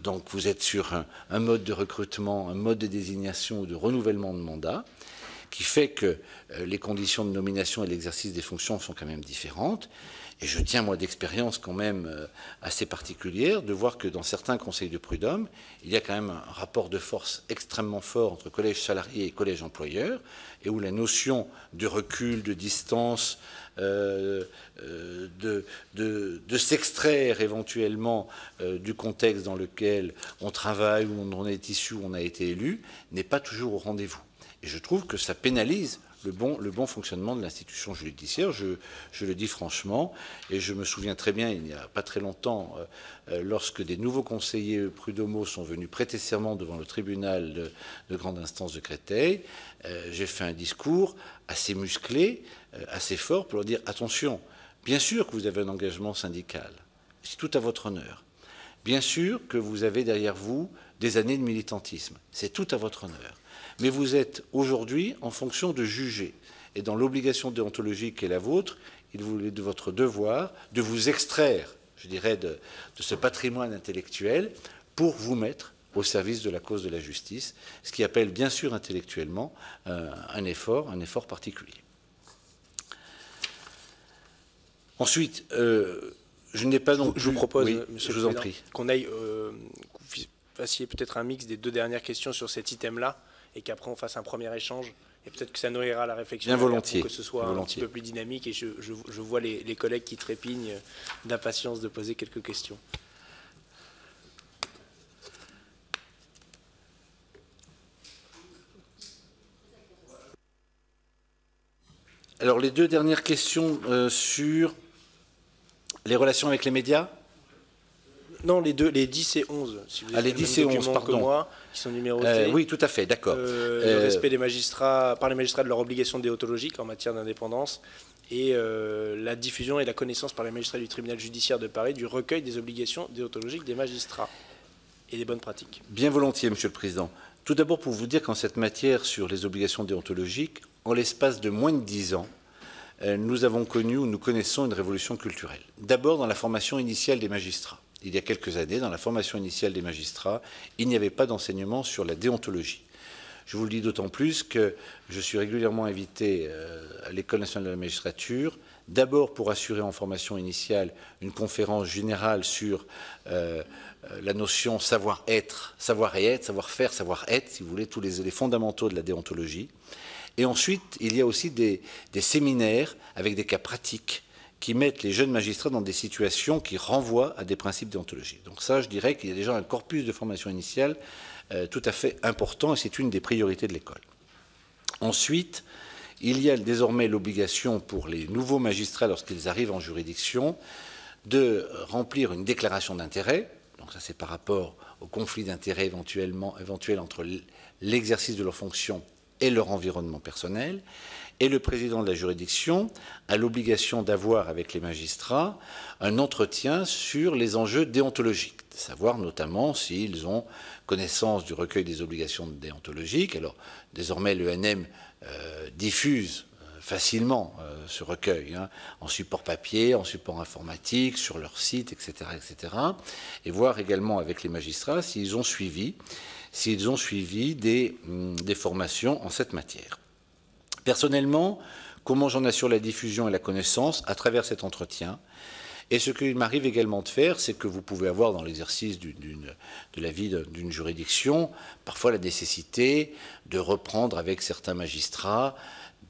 Donc vous êtes sur un mode de recrutement, un mode de désignation ou de renouvellement de mandat qui fait que les conditions de nomination et l'exercice des fonctions sont quand même différentes. Et je tiens, moi, d'expérience quand même assez particulière de voir que dans certains conseils de prud'hommes, il y a quand même un rapport de force extrêmement fort entre collège salarié et collège employeur, et où la notion de recul, de distance, de s'extraire éventuellement du contexte dans lequel on travaille, où on est issu, où on a été élu, n'est pas toujours au rendez-vous. Et je trouve que ça pénalise le bon fonctionnement de l'institution judiciaire, je le dis franchement, et je me souviens très bien, il n'y a pas très longtemps, lorsque des nouveaux conseillers prud'homaux sont venus prêter serment devant le tribunal de grande instance de Créteil, j'ai fait un discours assez musclé, assez fort, pour leur dire, attention, bien sûr que vous avez un engagement syndical, c'est tout à votre honneur, bien sûr que vous avez derrière vous des années de militantisme, c'est tout à votre honneur. Mais vous êtes aujourd'hui en fonction de juger. Et dans l'obligation déontologique qui est la vôtre, il est de votre devoir de vous extraire, je dirais, de ce patrimoine intellectuel pour vous mettre au service de la cause de la justice, ce qui appelle bien sûr intellectuellement un effort particulier. Ensuite, je n'ai pas donc... Je vous propose, oui, monsieur, je vous en prie, qu'on aille... fassiez peut-être un mix des deux dernières questions sur cet item-là, et qu'après on fasse un premier échange, et peut-être que ça nourrira la réflexion. Bien volontiers. Pour que ce soit un petit peu plus dynamique, et je vois les collègues qui trépignent d'impatience de poser quelques questions. Alors, les deux dernières questions sur les relations avec les médias. Non, les deux, les 10 et 11, si vous avez les 10 et 11, pardon. Que moi, qui sont numérotés. Oui, tout à fait, d'accord. Le respect des magistrats, par les magistrats de leur obligation déontologique en matière d'indépendance et la diffusion et la connaissance par les magistrats du tribunal judiciaire de Paris du recueil des obligations déontologiques des magistrats et des bonnes pratiques. Bien volontiers, Monsieur le Président. Tout d'abord, pour vous dire qu'en cette matière sur les obligations déontologiques, en l'espace de moins de 10 ans, nous avons connu ou nous connaissons une révolution culturelle. D'abord, dans la formation initiale des magistrats. Il y a quelques années, dans la formation initiale des magistrats, il n'y avait pas d'enseignement sur la déontologie. Je vous le dis d'autant plus que je suis régulièrement invité à l'École nationale de la magistrature, d'abord pour assurer en formation initiale une conférence générale sur la notion savoir-être, savoir-être, savoir-faire, savoir-être, si vous voulez, tous les fondamentaux de la déontologie. Et ensuite, il y a aussi des séminaires avec des cas pratiques qui mettent les jeunes magistrats dans des situations qui renvoient à des principes déontologiques. Donc ça, je dirais qu'il y a déjà un corpus de formation initiale tout à fait important, et c'est une des priorités de l'école. Ensuite, il y a désormais l'obligation pour les nouveaux magistrats, lorsqu'ils arrivent en juridiction, de remplir une déclaration d'intérêt. Donc ça, c'est par rapport au conflit d'intérêts éventuel entre l'exercice de leurs fonctions et leur environnement personnel. Et le président de la juridiction a l'obligation d'avoir avec les magistrats un entretien sur les enjeux déontologiques, de savoir notamment s'ils ont connaissance du recueil des obligations déontologiques. Alors, désormais, l'ENM diffuse facilement ce recueil, hein, en support papier, en support informatique, sur leur site, etc., etc. Et voir également avec les magistrats s'ils ont suivi, des formations en cette matière. Personnellement, comment j'en assure la diffusion et la connaissance à travers cet entretien. Et ce qu'il m'arrive également de faire, c'est que vous pouvez avoir dans l'exercice de la vie d'une juridiction, parfois la nécessité de reprendre avec certains magistrats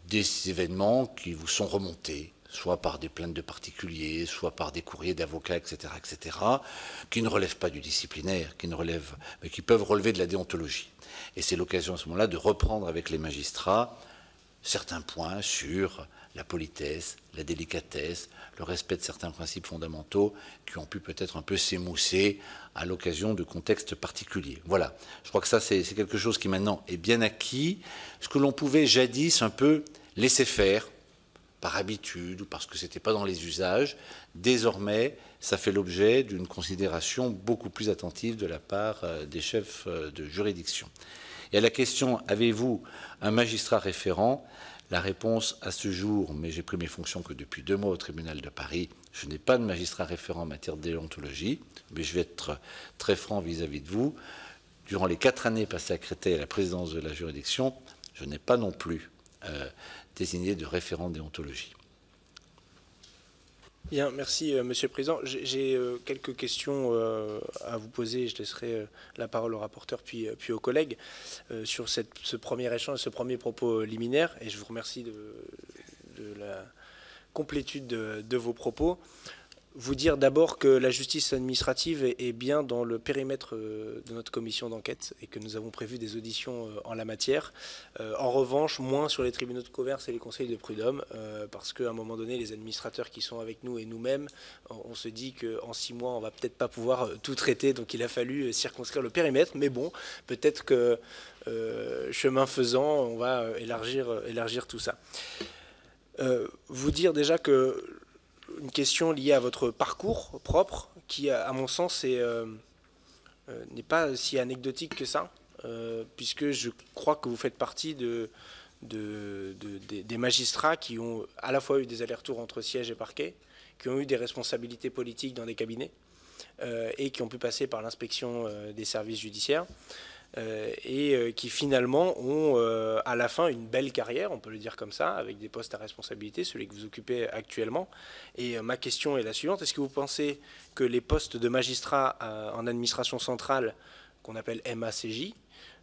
des événements qui vous sont remontés, soit par des plaintes de particuliers, soit par des courriers d'avocats, etc., etc., qui ne relèvent pas du disciplinaire, mais qui peuvent relever de la déontologie. Et c'est l'occasion à ce moment-là de reprendre avec les magistrats certains points sur la politesse, la délicatesse, le respect de certains principes fondamentaux qui ont pu peut-être un peu s'émousser à l'occasion de contextes particuliers. Voilà, je crois que ça c'est quelque chose qui maintenant est bien acquis. Ce que l'on pouvait jadis un peu laisser faire, par habitude ou parce que ce n'était pas dans les usages, désormais ça fait l'objet d'une considération beaucoup plus attentive de la part des chefs de juridiction. Et à la question « Avez-vous un magistrat référent ?», la réponse à ce jour, mais j'ai pris mes fonctions que depuis 2 mois au tribunal de Paris, je n'ai pas de magistrat référent en matière de déontologie, mais je vais être très franc vis-à-vis de vous. Durant les 4 années passées à Créteil à la présidence de la juridiction, je n'ai pas non plus désigné de référent déontologie. Bien, merci Monsieur le Président. J'ai quelques questions à vous poser. Je laisserai la parole au rapporteur puis aux collègues sur ce premier échange, ce premier propos liminaire. Et je vous remercie de la complétude de vos propos. Vous dire d'abord que la justice administrative est bien dans le périmètre de notre commission d'enquête et que nous avons prévu des auditions en la matière. En revanche, moins sur les tribunaux de commerce et les conseils de prud'homme, parce qu'à un moment donné, les administrateurs qui sont avec nous et nous-mêmes, on se dit qu'en 6 mois, on va peut-être pas pouvoir tout traiter, donc il a fallu circonscrire le périmètre. Mais bon, peut-être que chemin faisant, on va élargir tout ça. Vous dire déjà que une question liée à votre parcours propre, qui, à mon sens, n'est pas si anecdotique que ça, puisque je crois que vous faites partie des magistrats qui ont à la fois eu des allers-retours entre siège et parquet, qui ont eu des responsabilités politiques dans des cabinets, et qui ont pu passer par l'inspection des services judiciaires, et qui finalement ont à la fin une belle carrière, on peut le dire comme ça, avec des postes à responsabilité, celui que vous occupez actuellement. Et ma question est la suivante: est-ce que vous pensez que les postes de magistrats en administration centrale, qu'on appelle MACJ,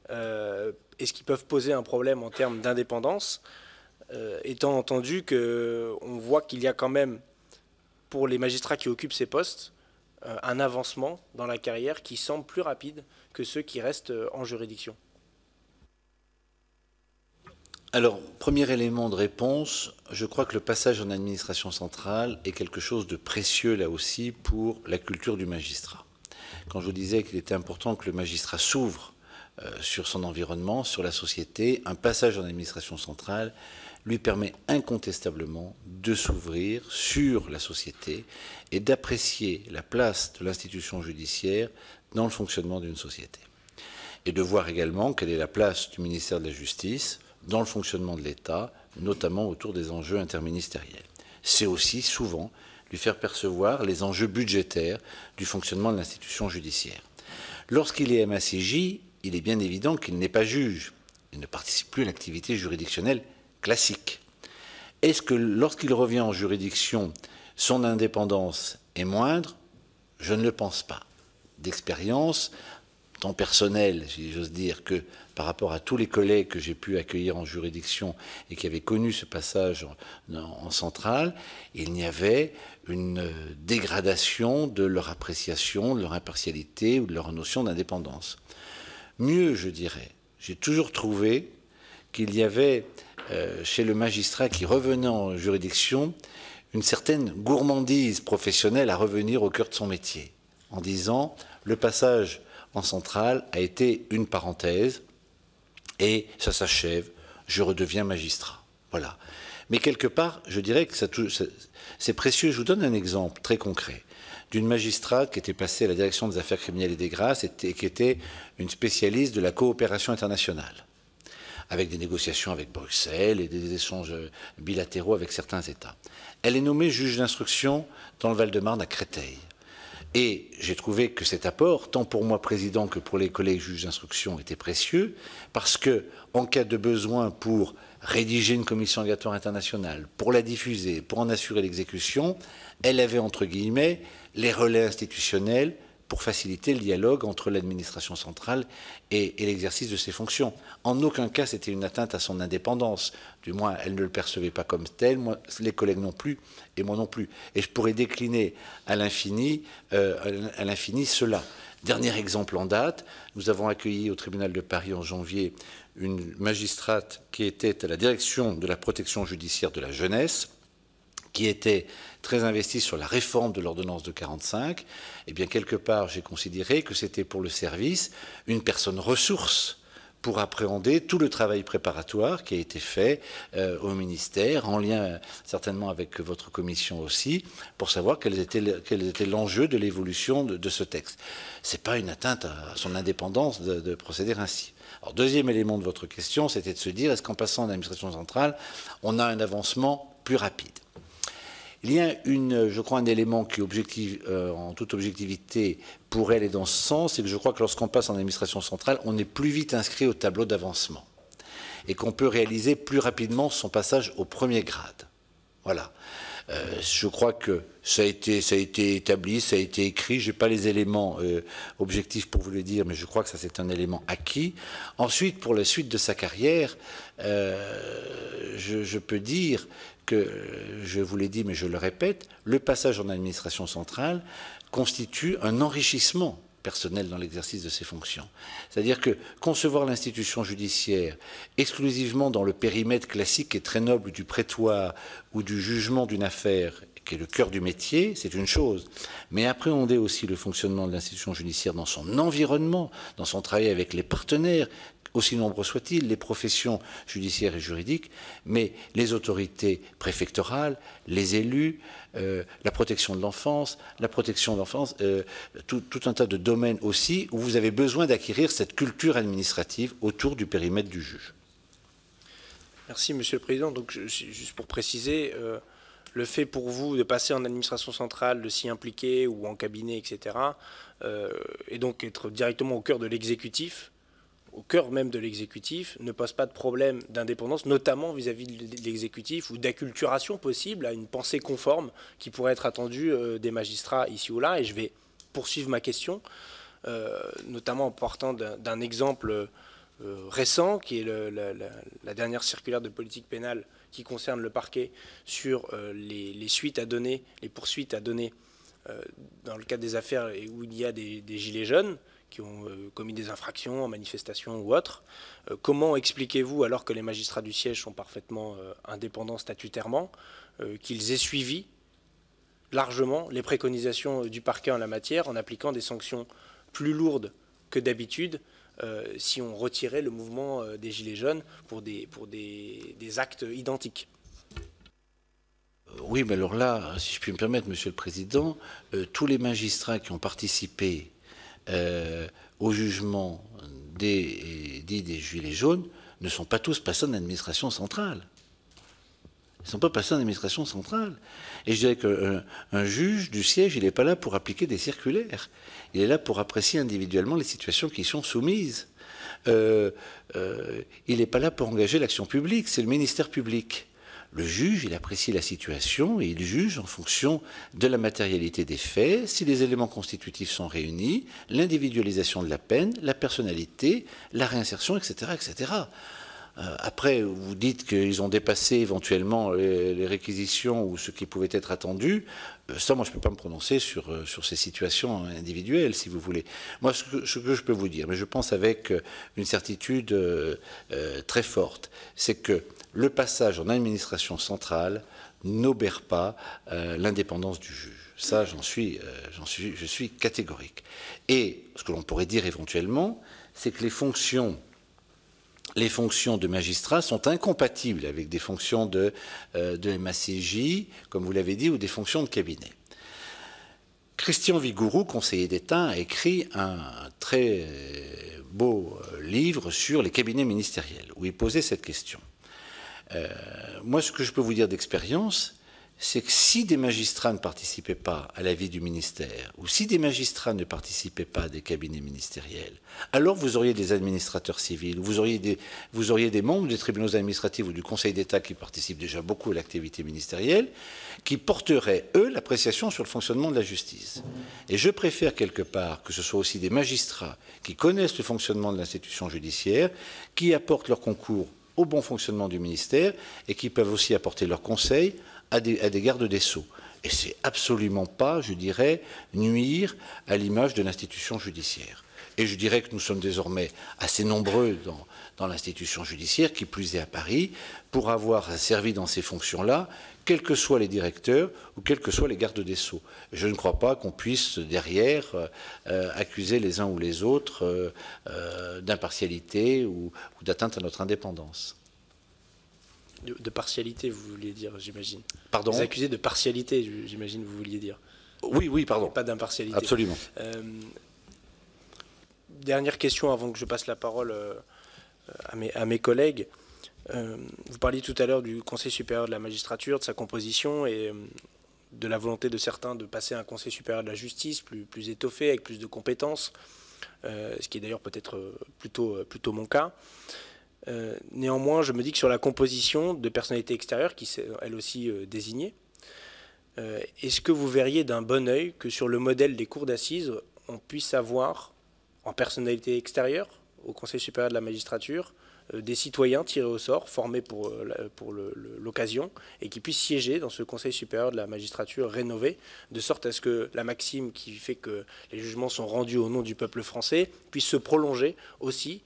est-ce qu'ils peuvent poser un problème en termes d'indépendance, étant entendu qu'on voit qu'il y a quand même, pour les magistrats qui occupent ces postes, un avancement dans la carrière qui semble plus rapide que ceux qui restent en juridiction? Alors, premier élément de réponse, je crois que le passage en administration centrale est quelque chose de précieux là aussi pour la culture du magistrat. Quand je vous disais qu'il était important que le magistrat s'ouvre sur son environnement, sur la société, un passage en administration centrale lui permet incontestablement de s'ouvrir sur la société et d'apprécier la place de l'institution judiciaire dans le fonctionnement d'une société. Et de voir également quelle est la place du ministère de la Justice dans le fonctionnement de l'État, notamment autour des enjeux interministériels. C'est aussi souvent lui faire percevoir les enjeux budgétaires du fonctionnement de l'institution judiciaire. Lorsqu'il est MACJ, il est bien évident qu'il n'est pas juge. Il ne participe plus à l'activité juridictionnelle classique. Est-ce que lorsqu'il revient en juridiction, son indépendance est moindre? Je ne le pense pas. D'expérience, tant personnelle, si j'ose dire, que par rapport à tous les collègues que j'ai pu accueillir en juridiction et qui avaient connu ce passage en centrale, il n'y avait une dégradation de leur appréciation, de leur impartialité ou de leur notion d'indépendance. Mieux, je dirais, j'ai toujours trouvé qu'il y avait chez le magistrat qui revenait en juridiction une certaine gourmandise professionnelle à revenir au cœur de son métier, en disant le passage en centrale a été une parenthèse et ça s'achève, je redeviens magistrat. Voilà. Mais quelque part, je dirais que c'est précieux. Je vous donne un exemple très concret d'une magistrate qui était passée à la direction des affaires criminelles et des grâces et qui était une spécialiste de la coopération internationale, avec des négociations avec Bruxelles et des échanges bilatéraux avec certains États. Elle est nommée juge d'instruction dans le Val-de-Marne à Créteil. Et j'ai trouvé que cet apport, tant pour moi président que pour les collègues juges d'instruction, était précieux, parce que en cas de besoin pour rédiger une commission obligatoire internationale, pour la diffuser, pour en assurer l'exécution, elle avait entre guillemets les relais institutionnels pour faciliter le dialogue entre l'administration centrale et l'exercice de ses fonctions. En aucun cas, c'était une atteinte à son indépendance. Du moins, elle ne le percevait pas comme tel, moi, les collègues non plus, et moi non plus. Et je pourrais décliner à l'infini cela. Dernier exemple en date, nous avons accueilli au tribunal de Paris en janvier une magistrate qui était à la direction de la protection judiciaire de la jeunesse, qui était très investi sur la réforme de l'ordonnance de 1945, eh bien, quelque part, j'ai considéré que c'était pour le service une personne ressource pour appréhender tout le travail préparatoire qui a été fait au ministère, en lien certainement avec votre commission aussi, pour savoir quel était l'enjeu de l'évolution de ce texte. Ce n'est pas une atteinte à son indépendance de procéder ainsi. Alors, deuxième élément de votre question, c'était de se dire, est-ce qu'en passant en administration centrale, on a un avancement plus rapide? Il y a, je crois, un élément qui, en toute objectivité, pour elle est dans ce sens, c'est que je crois que lorsqu'on passe en administration centrale, on est plus vite inscrit au tableau d'avancement et qu'on peut réaliser plus rapidement son passage au premier grade. Voilà. Je crois que ça a été établi, ça a été écrit. Je n'ai pas les éléments objectifs pour vous le dire, mais je crois que ça, c'est un élément acquis. Ensuite, pour la suite de sa carrière, je peux dire que, je vous l'ai dit, mais je le répète, le passage en administration centrale constitue un enrichissement personnel dans l'exercice de ses fonctions. C'est-à-dire que concevoir l'institution judiciaire exclusivement dans le périmètre classique et très noble du prétoire ou du jugement d'une affaire, qui est le cœur du métier, c'est une chose. Mais appréhender aussi le fonctionnement de l'institution judiciaire dans son environnement, dans son travail avec les partenaires, aussi nombreux soient-ils, les professions judiciaires et juridiques, mais les autorités préfectorales, les élus, la protection de l'enfance, tout un tas de domaines aussi où vous avez besoin d'acquérir cette culture administrative autour du périmètre du juge. Merci, Monsieur le Président. Donc, juste pour préciser, le fait pour vous de passer en administration centrale, de s'y impliquer ou en cabinet, etc., et donc être directement au cœur de l'exécutif, au cœur même de l'exécutif, ne pose pas de problème d'indépendance, notamment vis-à-vis de l'exécutif ou d'acculturation possible à une pensée conforme qui pourrait être attendue des magistrats ici ou là. Et je vais poursuivre ma question, notamment en partant d'un exemple récent, qui est la dernière circulaire de politique pénale qui concerne le parquet sur les poursuites à donner dans le cadre des affaires où il y a des gilets jaunes, qui ont commis des infractions en manifestation ou autre. Comment expliquez-vous, alors que les magistrats du siège sont parfaitement indépendants statutairement, qu'ils aient suivi largement les préconisations du parquet en la matière en appliquant des sanctions plus lourdes que d'habitude si on retirait le mouvement des Gilets jaunes pour des actes identiques? Oui, mais alors là, si je puis me permettre, Monsieur le Président, tous les magistrats qui ont participé au jugement des Gilets jaunes ne sont pas tous passés en administration centrale. Ils ne sont pas passés en administration centrale. Et je dirais qu'un juge du siège, il n'est pas là pour appliquer des circulaires. Il est là pour apprécier individuellement les situations qui sont soumises. Il n'est pas là pour engager l'action publique, c'est le ministère public. Le juge, il apprécie la situation et il juge en fonction de la matérialité des faits, si les éléments constitutifs sont réunis, l'individualisation de la peine, la personnalité, la réinsertion, etc. etc. Après, vous dites qu'ils ont dépassé éventuellement les réquisitions ou ce qui pouvait être attendu. Ça, moi, je ne peux pas me prononcer sur ces situations individuelles, si vous voulez. Moi, ce que je peux vous dire, mais je pense avec une certitude très forte, c'est que le passage en administration centrale n'obère pas l'indépendance du juge. Ça, je suis catégorique. Et ce que l'on pourrait dire éventuellement, c'est que les fonctions de magistrats sont incompatibles avec des fonctions de MACJ, comme vous l'avez dit, ou des fonctions de cabinet. Christian Vigouroux, conseiller d'État, a écrit un très beau livre sur les cabinets ministériels, où il posait cette question. Moi, ce que je peux vous dire d'expérience, c'est que si des magistrats ne participaient pas à la vie du ministère, ou si des magistrats ne participaient pas à des cabinets ministériels, alors vous auriez des administrateurs civils, vous auriez des membres des tribunaux administratifs ou du Conseil d'État qui participent déjà beaucoup à l'activité ministérielle, qui porteraient, eux, l'appréciation sur le fonctionnement de la justice. Et je préfère quelque part que ce soit aussi des magistrats qui connaissent le fonctionnement de l'institution judiciaire, qui apportent leur concours au bon fonctionnement du ministère et qui peuvent aussi apporter leurs conseils à des gardes des Sceaux. Et c'est absolument pas, je dirais, nuire à l'image de l'institution judiciaire. Et je dirais que nous sommes désormais assez nombreux dans l'institution judiciaire, qui plus est à Paris, pour avoir servi dans ces fonctions-là, quels que soient les directeurs ou quels que soient les gardes des Sceaux. Je ne crois pas qu'on puisse derrière accuser les uns ou les autres d'impartialité ou d'atteinte à notre indépendance. De partialité, vous vouliez dire, j'imagine. Pardon? Vous accusez de partialité, j'imagine, vous vouliez dire. Oui, oui, pardon. Pas d'impartialité. Absolument. Dernière question avant que je passe la parole à mes collègues. Vous parliez tout à l'heure du Conseil supérieur de la magistrature, de sa composition et de la volonté de certains de passer à un Conseil supérieur de la justice plus étoffé, avec plus de compétences, ce qui est d'ailleurs peut-être plutôt mon cas. Néanmoins, je me dis que sur la composition de personnalités extérieures, qui s'est elle aussi désignée, est-ce que vous verriez d'un bon œil que sur le modèle des cours d'assises, on puisse avoir en personnalité extérieure au Conseil supérieur de la magistrature des citoyens tirés au sort, formés pour l'occasion, et qui puissent siéger dans ce Conseil supérieur de la magistrature rénové, de sorte à ce que la maxime qui fait que les jugements sont rendus au nom du peuple français puisse se prolonger aussi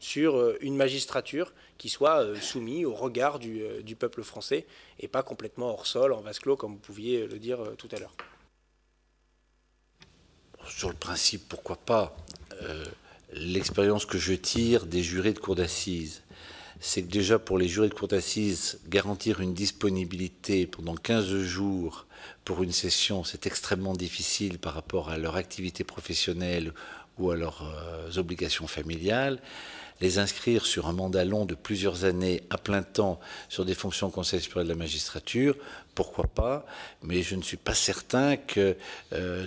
sur une magistrature qui soit soumise au regard du peuple français, et pas complètement hors sol, en vase clos, comme vous pouviez le dire tout à l'heure. Sur le principe, pourquoi pas? L'expérience que je tire des jurés de cour d'assises, c'est que déjà pour les jurés de cour d'assises, garantir une disponibilité pendant 15 jours pour une session, c'est extrêmement difficile par rapport à leur activité professionnelle ou à leurs obligations familiales. Les inscrire sur un mandat long de plusieurs années à plein temps sur des fonctions Conseil supérieur de la magistrature, pourquoi pas, mais je ne suis pas certain que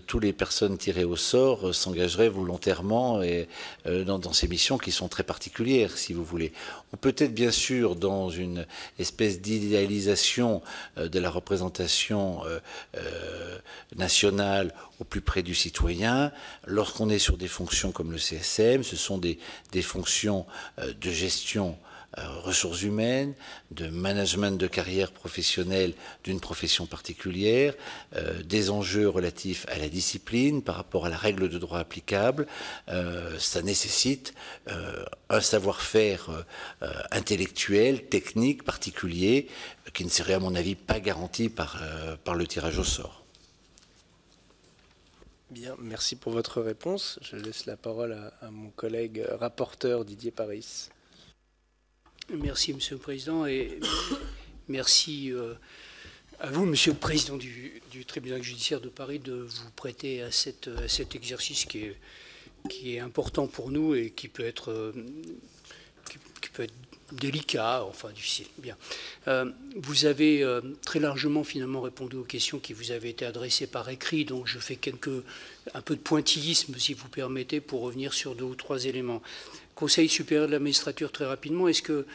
toutes les personnes tirées au sort s'engageraient volontairement et, dans ces missions qui sont très particulières, si vous voulez. On peut être bien sûr dans une espèce d'idéalisation de la représentation nationale au plus près du citoyen. Lorsqu'on est sur des fonctions comme le CSM, ce sont des fonctions de gestion ressources humaines, de management de carrière professionnelle d'une profession particulière, des enjeux relatifs à la discipline par rapport à la règle de droit applicable. Ça nécessite un savoir-faire intellectuel, technique, particulier, qui ne serait à mon avis pas garanti par le tirage au sort. Bien, merci pour votre réponse. Je laisse la parole à mon collègue rapporteur Didier Paris. Merci, Monsieur le Président, et merci à vous, Monsieur le Président du Tribunal judiciaire de Paris, de vous prêter à cet exercice qui est important pour nous et qui peut être délicat, enfin difficile. Bien. Vous avez très largement finalement répondu aux questions qui vous avaient été adressées par écrit, donc je fais un peu de pointillisme, si vous permettez, pour revenir sur deux ou trois éléments. Conseil supérieur de la magistrature, très rapidement, est-ce que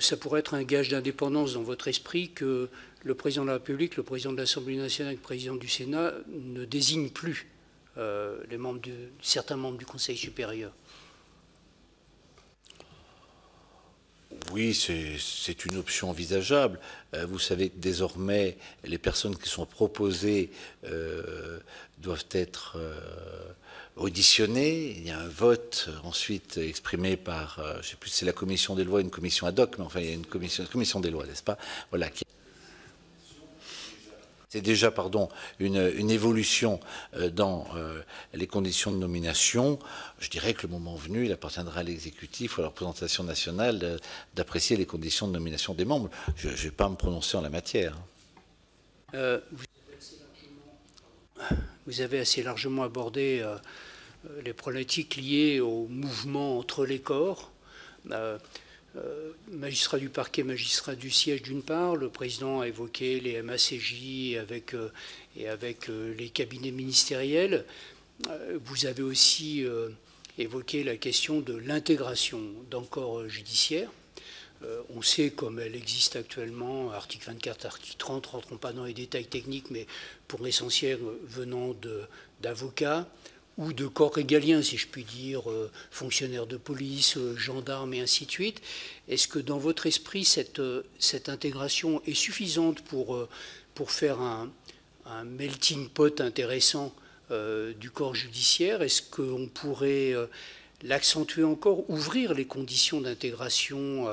ça pourrait être un gage d'indépendance dans votre esprit que le président de la République, le président de l'Assemblée nationale et le président du Sénat ne désignent plus certains membres du Conseil supérieur ? Oui, c'est une option envisageable. Vous savez que désormais, les personnes qui sont proposées doivent être auditionnées. Il y a un vote ensuite exprimé par, je ne sais plus si c'est la commission des lois, une commission ad hoc, mais enfin il y a une commission des lois, n'est-ce pas? Voilà. C'est déjà, pardon, une évolution dans les conditions de nomination. Je dirais que le moment venu, il appartiendra à l'exécutif ou à la représentation nationale d'apprécier les conditions de nomination des membres. Je ne vais pas me prononcer en la matière. Vous avez assez largement abordé les problématiques liées au mouvement entre les corps. Magistrats du parquet, magistrats du siège d'une part, le président a évoqué les MACJ avec les cabinets ministériels. Vous avez aussi évoqué la question de l'intégration d'un corps judiciaire. On sait, comme elle existe actuellement, article 24, article 30, rentrons pas dans les détails techniques, mais pour l'essentiel venant d'avocats ou de corps régaliens, si je puis dire, fonctionnaires de police, gendarmes et ainsi de suite. Est-ce que dans votre esprit, cette intégration est suffisante pour faire un melting pot intéressant du corps judiciaire? Est-ce qu'on pourrait l'accentuer encore, ouvrir les conditions d'intégration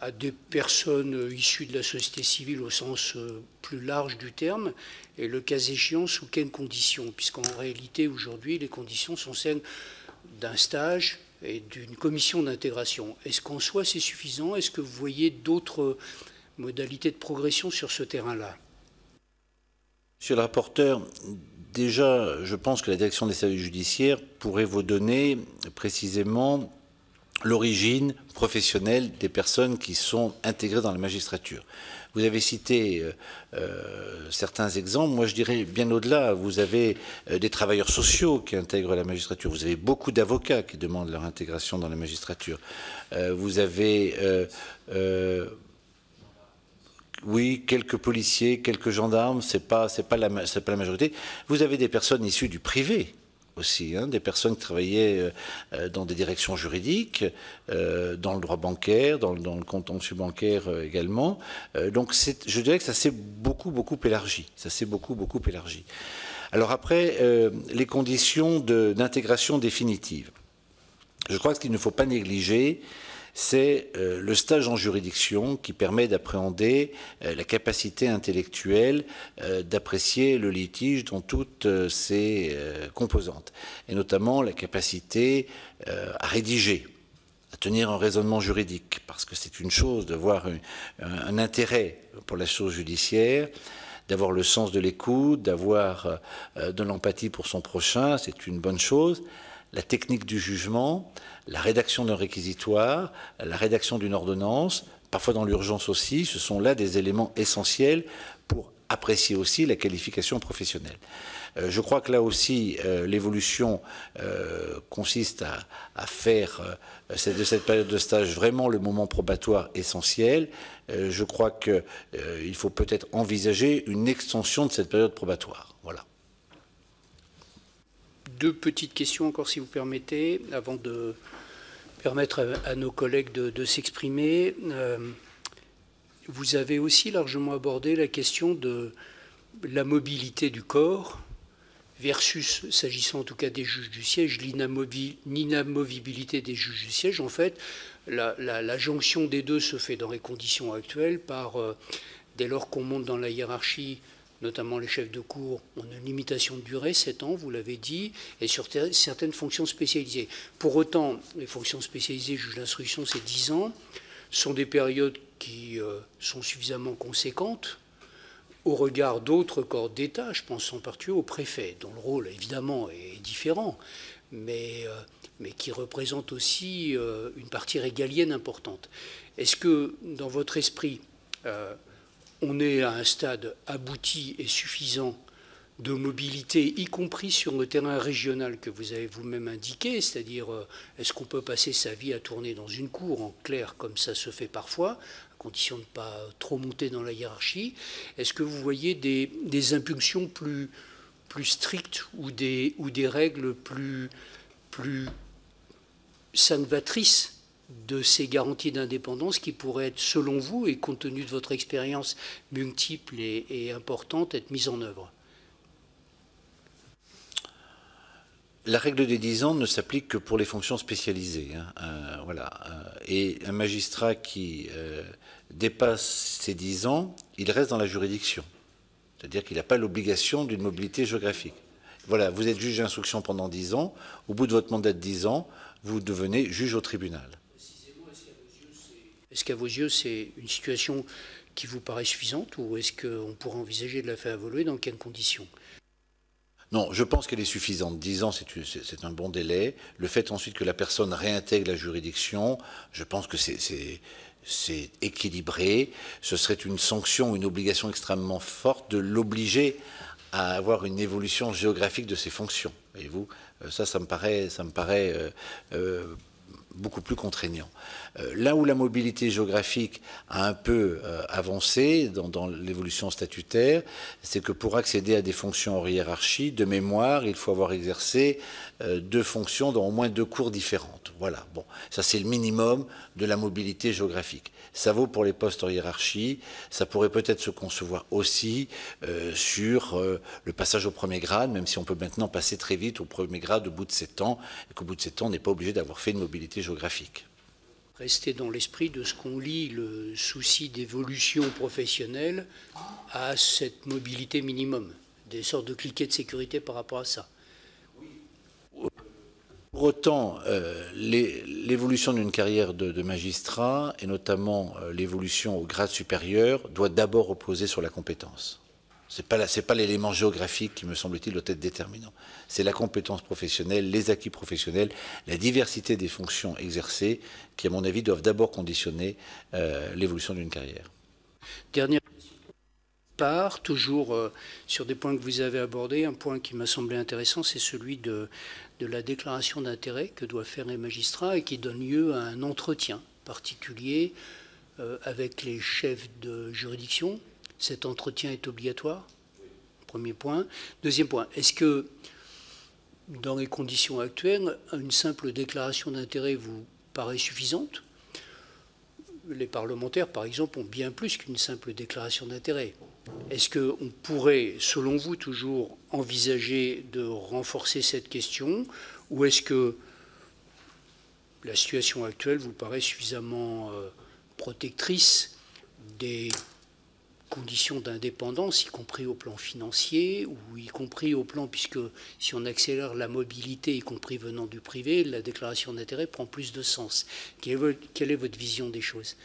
à des personnes issues de la société civile au sens plus large du terme, et le cas échéant, sous quelles conditions? Puisqu'en réalité, aujourd'hui, les conditions sont celles d'un stage et d'une commission d'intégration. Est-ce qu'en soi, c'est suffisant? Est-ce que vous voyez d'autres modalités de progression sur ce terrain-là? Monsieur le rapporteur, déjà, je pense que la direction des services judiciaires pourrait vous donner précisément l'origine professionnelle des personnes qui sont intégrées dans la magistrature. Vous avez cité certains exemples. Moi, je dirais bien au-delà. Vous avez des travailleurs sociaux qui intègrent la magistrature. Vous avez beaucoup d'avocats qui demandent leur intégration dans la magistrature. Vous avez... oui, quelques policiers, quelques gendarmes. C'est pas la majorité. Vous avez des personnes issues du privé aussi, hein, des personnes qui travaillaient dans des directions juridiques, dans le droit bancaire, dans le contentieux bancaire également. Donc je dirais que ça s'est beaucoup élargi. Ça s'est beaucoup élargi. Alors après, les conditions d'intégration définitive. Je crois que ce qu'il ne faut pas négliger, c'est le stage en juridiction qui permet d'appréhender la capacité intellectuelle d'apprécier le litige dans toutes ses composantes, et notamment la capacité à rédiger, à tenir un raisonnement juridique, parce que c'est une chose de voir un intérêt pour la chose judiciaire, d'avoir le sens de l'écoute, d'avoir de l'empathie pour son prochain, c'est une bonne chose. La technique du jugement, la rédaction d'un réquisitoire, la rédaction d'une ordonnance, parfois dans l'urgence aussi, ce sont là des éléments essentiels pour apprécier aussi la qualification professionnelle. Je crois que là aussi, l'évolution consiste à faire de cette période de stage vraiment le moment probatoire essentiel. Je crois qu'il faut peut-être envisager une extension de cette période probatoire. Voilà. Deux petites questions encore, si vous permettez, avant de permettre à nos collègues de s'exprimer. Vous avez aussi largement abordé la question de la mobilité du corps versus, s'agissant en tout cas des juges du siège, l'inamovibilité des juges du siège. En fait, la jonction des deux se fait dans les conditions actuelles par, dès lors qu'on monte dans la hiérarchie, notamment les chefs de cour, ont une limitation de durée, 7 ans, vous l'avez dit, et sur certaines fonctions spécialisées. Pour autant, les fonctions spécialisées, juge d'instruction, c'est 10 ans, sont des périodes qui sont suffisamment conséquentes au regard d'autres corps d'État, je pense en particulier au préfet, dont le rôle, évidemment, est différent, mais qui représente aussi une partie régalienne importante. Est-ce que, dans votre esprit, on est à un stade abouti et suffisant de mobilité, y compris sur le terrain régional que vous avez vous-même indiqué, c'est-à-dire est-ce qu'on peut passer sa vie à tourner dans une cour, en clair, comme ça se fait parfois, à condition de ne pas trop monter dans la hiérarchie? Est-ce que vous voyez des impulsions plus strictes ou des règles plus salvatrices de ces garanties d'indépendance qui pourraient être, selon vous, et compte tenu de votre expérience multiple et importante, être mises en œuvre? La règle des 10 ans ne s'applique que pour les fonctions spécialisées. Hein. Voilà. Et un magistrat qui dépasse ses 10 ans, il reste dans la juridiction. C'est-à-dire qu'il n'a pas l'obligation d'une mobilité géographique. Voilà, vous êtes juge d'instruction pendant 10 ans. Au bout de votre mandat de 10 ans, vous devenez juge au tribunal. Est-ce qu'à vos yeux, c'est une situation qui vous paraît suffisante ou est-ce qu'on pourrait envisager de la faire évoluer dans quelles conditions? Non, je pense qu'elle est suffisante. 10 ans, c'est un bon délai. Le fait ensuite que la personne réintègre la juridiction, je pense que c'est équilibré. Ce serait une sanction, une obligation extrêmement forte de l'obliger à avoir une évolution géographique de ses fonctions. Voyez-vous, ça me paraît beaucoup plus contraignant. Là où la mobilité géographique a un peu avancé dans l'évolution statutaire, c'est que pour accéder à des fonctions hors hiérarchie, de mémoire, il faut avoir exercé deux fonctions dans au moins 2 cours différentes. Voilà, bon, ça c'est le minimum de la mobilité géographique. Ça vaut pour les postes hors hiérarchie, ça pourrait peut-être se concevoir aussi sur le passage au premier grade, même si on peut maintenant passer très vite au premier grade au bout de 7 ans, et qu'au bout de 7 ans, on n'est pas obligé d'avoir fait une mobilité géographique. Rester dans l'esprit de ce qu'on lit, le souci d'évolution professionnelle à cette mobilité minimum, des sortes de cliquets de sécurité par rapport à ça. Pour autant, l'évolution d'une carrière de magistrat, et notamment l'évolution au grade supérieur, doit d'abord reposer sur la compétence. C'est pas l'élément géographique qui, me semble-t-il, doit être déterminant. C'est la compétence professionnelle, les acquis professionnels, la diversité des fonctions exercées qui, à mon avis, doivent d'abord conditionner l'évolution d'une carrière. Dernière part, toujours sur des points que vous avez abordés, un point qui m'a semblé intéressant, c'est celui de la déclaration d'intérêt que doivent faire les magistrats et qui donne lieu à un entretien particulier avec les chefs de juridiction. Cet entretien est obligatoire, premier point. Deuxième point, est-ce que, dans les conditions actuelles, une simple déclaration d'intérêt vous paraît suffisante? Les parlementaires, par exemple, ont bien plus qu'une simple déclaration d'intérêt. Est-ce qu'on pourrait, selon vous, toujours envisager de renforcer cette question? Ou est-ce que la situation actuelle vous paraît suffisamment protectrice des conditions d'indépendance, y compris au plan financier ou y compris au plan, puisque si on accélère la mobilité, y compris venant du privé, la déclaration d'intérêt prend plus de sens. Quelle est votre vision des choses?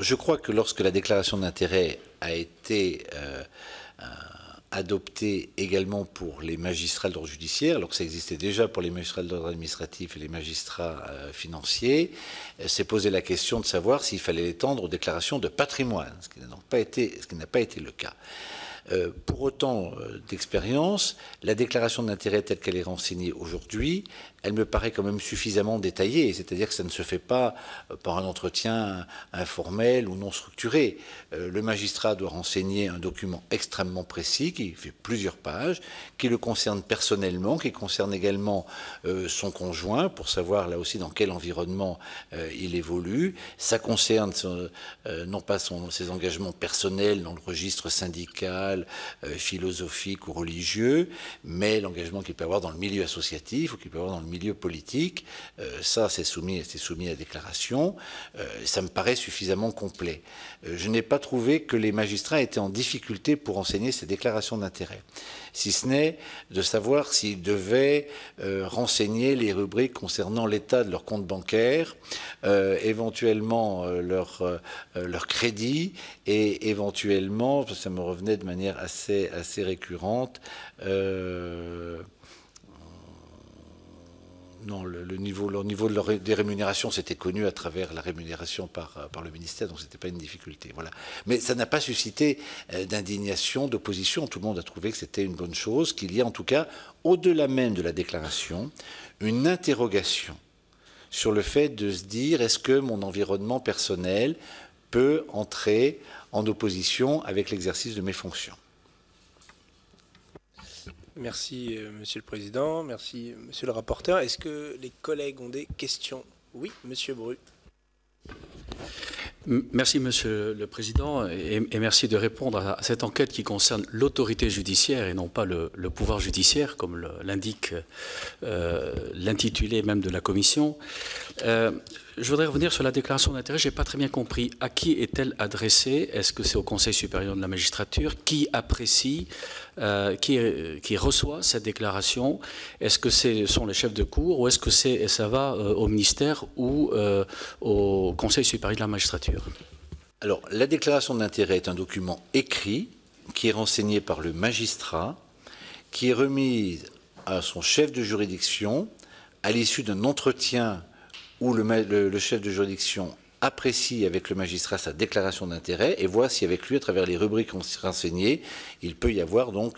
Je crois que lorsque la déclaration d'intérêt a été adoptée également pour les magistrats d'ordre judiciaire, alors que ça existait déjà pour les magistrats d'ordre administratif et les magistrats financiers, s'est posé la question de savoir s'il fallait l'étendre aux déclarations de patrimoine, ce qui n'a pas été le cas. Pour autant d'expérience, la déclaration d'intérêt telle qu'elle est renseignée aujourd'hui, elle me paraît quand même suffisamment détaillée, c'est-à-dire que ça ne se fait pas par un entretien informel ou non structuré. Le magistrat doit renseigner un document extrêmement précis, qui fait plusieurs pages, qui le concerne personnellement, qui concerne également son conjoint, pour savoir là aussi dans quel environnement il évolue. Ça concerne non pas ses engagements personnels dans le registre syndical, philosophique ou religieux, mais l'engagement qu'il peut avoir dans le milieu associatif ou qu'il peut avoir dans le milieu politique. Ça, c'est soumis à déclaration. Ça me paraît suffisamment complet. Je n'ai pas trouvé que les magistrats étaient en difficulté pour enseigner ces déclarations d'intérêt, si ce n'est de savoir s'ils devaient renseigner les rubriques concernant l'état de leur compte bancaire, éventuellement leur crédit et éventuellement, ça me revenait de manière assez récurrente, non, le niveau des rémunérations, c'était connu à travers la rémunération par le ministère, donc ce n'était pas une difficulté. Voilà. Mais ça n'a pas suscité d'indignation, d'opposition. Tout le monde a trouvé que c'était une bonne chose, qu'il y a en tout cas, au-delà même de la déclaration, une interrogation sur le fait de se dire, est-ce que mon environnement personnel peut entrer en opposition avec l'exercice de mes fonctions ? Merci, Monsieur le Président. Merci, Monsieur le rapporteur. Est-ce que les collègues ont des questions? Oui, Monsieur Bru. Merci, Monsieur le Président, et merci de répondre à cette enquête qui concerne l'autorité judiciaire et non pas le pouvoir judiciaire, comme l'indique l'intitulé même de la Commission. Je voudrais revenir sur la déclaration d'intérêt. Je n'ai pas très bien compris. À qui est-elle adressée? Est-ce que c'est au Conseil supérieur de la magistrature? Qui apprécie, qui reçoit cette déclaration? Est-ce que ce sont les chefs de cour ou est-ce que ça va au ministère ou au Conseil supérieur de la magistrature? Alors, la déclaration d'intérêt est un document écrit qui est renseigné par le magistrat, qui est remise à son chef de juridiction à l'issue d'un entretien où le chef de juridiction apprécie avec le magistrat sa déclaration d'intérêt et voit si avec lui, à travers les rubriques renseignées, il peut y avoir donc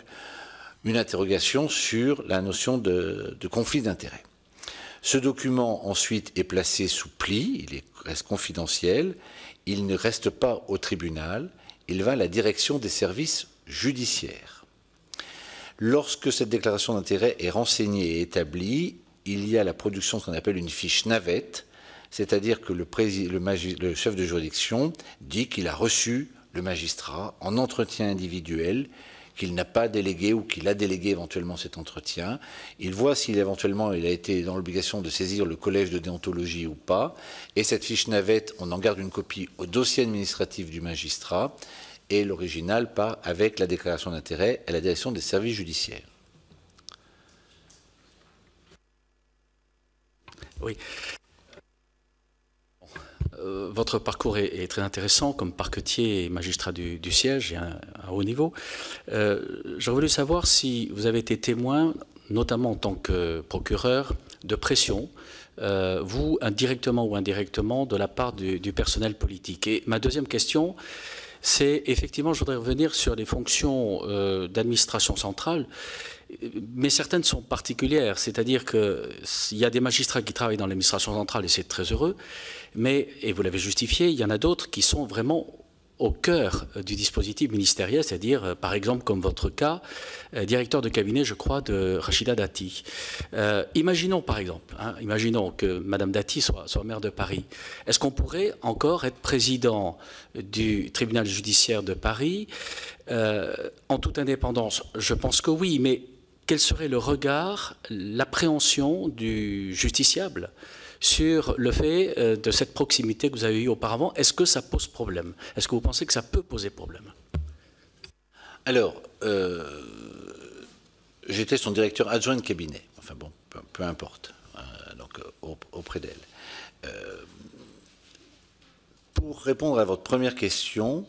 une interrogation sur la notion de conflit d'intérêt. Ce document ensuite est placé sous pli, reste confidentiel, il ne reste pas au tribunal, il va à la direction des services judiciaires. Lorsque cette déclaration d'intérêt est renseignée et établie, il y a la production de ce qu'on appelle une fiche navette, c'est-à-dire que le chef de juridiction dit qu'il a reçu le magistrat en entretien individuel, qu'il n'a pas délégué ou qu'il a délégué éventuellement cet entretien. Il voit s'il éventuellement il a été dans l'obligation de saisir le collège de déontologie ou pas. Et cette fiche navette, on en garde une copie au dossier administratif du magistrat et l'original part avec la déclaration d'intérêt à la direction des services judiciaires. Oui. Votre parcours est très intéressant comme parquetier et magistrat du siège et à haut niveau. J'aurais voulu savoir si vous avez été témoin, notamment en tant que procureur, de pression, vous directement ou indirectement, de la part du personnel politique. Et ma deuxième question, c'est effectivement, je voudrais revenir sur les fonctions d'administration centrale. Mais certaines sont particulières, c'est-à-dire qu'il y a des magistrats qui travaillent dans l'administration centrale et c'est très heureux, mais, et vous l'avez justifié, il y en a d'autres qui sont vraiment au cœur du dispositif ministériel, c'est-à-dire, par exemple, comme votre cas, directeur de cabinet, je crois, de Rachida Dati. Imaginons, par exemple, imaginons que Madame Dati soit maire de Paris. Est-ce qu'on pourrait encore être président du tribunal judiciaire de Paris en toute indépendance? Je pense que oui, mais quel serait le regard, l'appréhension du justiciable sur le fait de cette proximité que vous avez eue auparavant? Est-ce que ça pose problème? Est-ce que vous pensez que ça peut poser problème? Alors, j'étais son directeur adjoint de cabinet. Enfin bon, peu importe. Donc, auprès d'elle. Pour répondre à votre première question,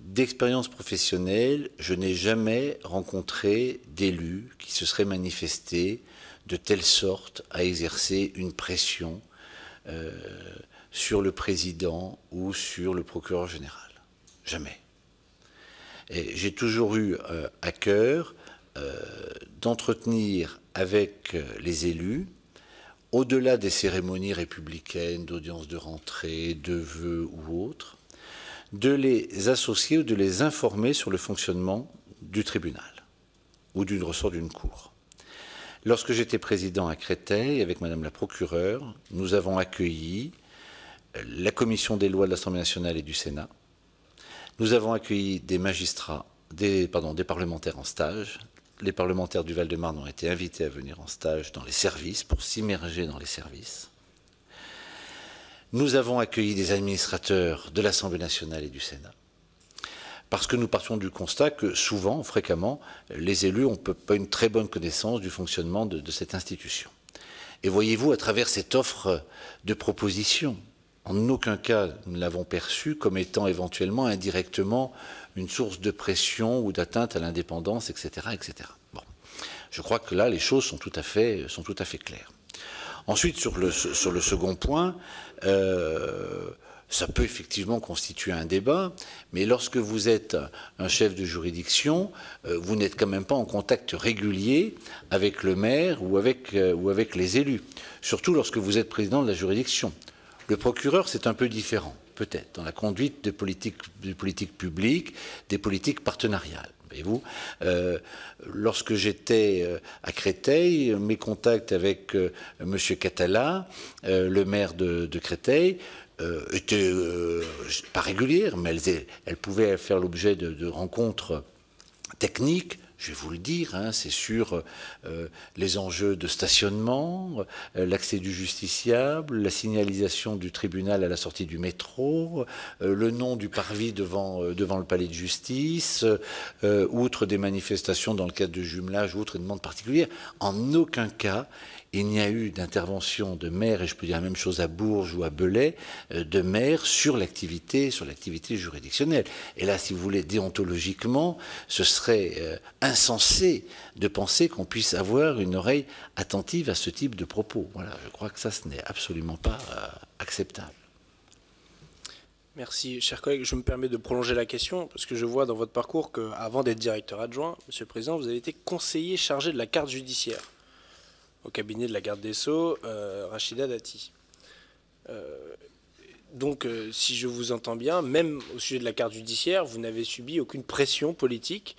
d'expérience professionnelle, je n'ai jamais rencontré d'élus qui se seraient manifestés de telle sorte à exercer une pression sur le président ou sur le procureur général. Jamais. Et j'ai toujours eu à cœur d'entretenir avec les élus au-delà des cérémonies républicaines, d'audiences de rentrée, de vœux ou autres, de les associer ou de les informer sur le fonctionnement du tribunal ou d'une ressort d'une cour. Lorsque j'étais président à Créteil, avec Madame la procureure, nous avons accueilli la commission des lois de l'Assemblée nationale et du Sénat. Nous avons accueilli des magistrats, des parlementaires en stage. Les parlementaires du Val-de-Marne ont été invités à venir en stage dans les services, pour s'immerger dans les services. Nous avons accueilli des administrateurs de l'Assemblée nationale et du Sénat. Parce que nous partons du constat que souvent, fréquemment, les élus n'ont pas une très bonne connaissance du fonctionnement de cette institution. Et voyez-vous, à travers cette offre de propositions, en aucun cas nous ne l'avons perçue comme étant éventuellement indirectement une source de pression ou d'atteinte à l'indépendance, etc., etc. Bon. Je crois que là, les choses sont tout à fait claires. Ensuite, sur le second point, ça peut effectivement constituer un débat, mais lorsque vous êtes un chef de juridiction, vous n'êtes quand même pas en contact régulier avec le maire ou avec les élus, surtout lorsque vous êtes président de la juridiction. Le procureur, c'est un peu différent, peut-être, dans la conduite de politiques publiques, des politiques partenariales. Voyez-vous, lorsque j'étais à Créteil, mes contacts avec M. Catala, le maire de Créteil, étaient pas régulières, mais elles pouvaient faire l'objet de rencontres techniques. Je vais vous le dire, hein, c'est sur les enjeux de stationnement, l'accès du justiciable, la signalisation du tribunal à la sortie du métro, le nom du parvis devant le palais de justice, outre des manifestations dans le cadre de jumelage, outre des demandes particulières. En aucun cas, il n'y a eu d'intervention de maire, et je peux dire la même chose à Bourges ou à Belay, de maire sur l'activité juridictionnelle. Et là, si vous voulez, déontologiquement, ce serait insensé de penser qu'on puisse avoir une oreille attentive à ce type de propos. Voilà, je crois que ça, ce n'est absolument pas acceptable. Merci, cher collègue. Je me permets de prolonger la question, parce que je vois dans votre parcours qu'avant d'être directeur adjoint, Monsieur le Président, vous avez été conseiller chargé de la carte judiciaire au cabinet de la garde des Sceaux, Rachida Dati. Donc, si je vous entends bien, même au sujet de la carte judiciaire, vous n'avez subi aucune pression politique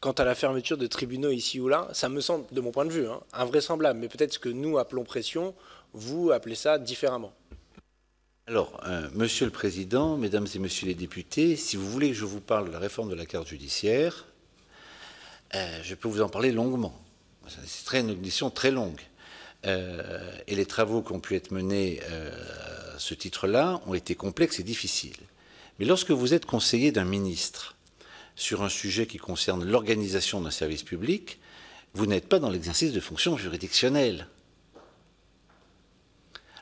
quant à la fermeture de tribunaux ici ou là. Ça me semble, de mon point de vue, hein, invraisemblable, mais peut-être ce que nous appelons pression, vous appelez ça différemment. Alors, Monsieur le Président, Mesdames et Messieurs les députés, si vous voulez que je vous parle de la réforme de la carte judiciaire, je peux vous en parler longuement. C'est une audition très longue. Et les travaux qui ont pu être menés à ce titre-là ont été complexes et difficiles. Mais lorsque vous êtes conseiller d'un ministre sur un sujet qui concerne l'organisation d'un service public, vous n'êtes pas dans l'exercice de fonctions juridictionnelles.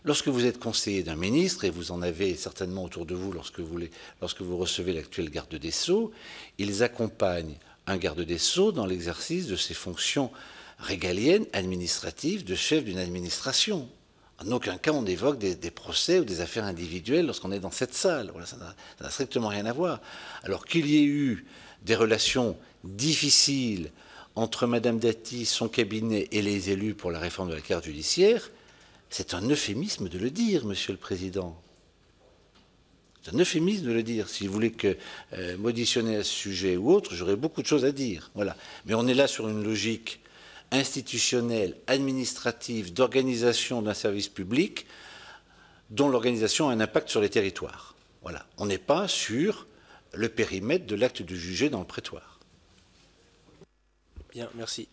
Lorsque vous êtes conseiller d'un ministre, et vous en avez certainement autour de vous lorsque vous recevez l'actuel garde des Sceaux, ils accompagnent un garde des Sceaux dans l'exercice de ses fonctions régalienne, administrative, de chef d'une administration. En aucun cas on évoque des procès ou des affaires individuelles lorsqu'on est dans cette salle. Voilà, ça n'a strictement rien à voir. Alors qu'il y ait eu des relations difficiles entre Madame Dati, son cabinet et les élus pour la réforme de la carte judiciaire, c'est un euphémisme de le dire, Monsieur le Président. C'est un euphémisme de le dire. Si vous voulez que m'auditionner à ce sujet ou autre, j'aurais beaucoup de choses à dire. Voilà. Mais on est là sur une logique institutionnelle, administrative, d'organisation d'un service public dont l'organisation a un impact sur les territoires. Voilà. On n'est pas sur le périmètre de l'acte de jugé dans le prétoire. Bien, merci.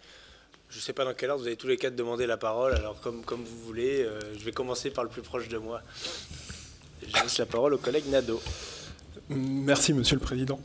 Je ne sais pas dans quelle heure vous avez tous les quatre demandé la parole, alors comme vous voulez, je vais commencer par le plus proche de moi. Je laisse la parole au collègue Nadeau. Merci, Monsieur le Président.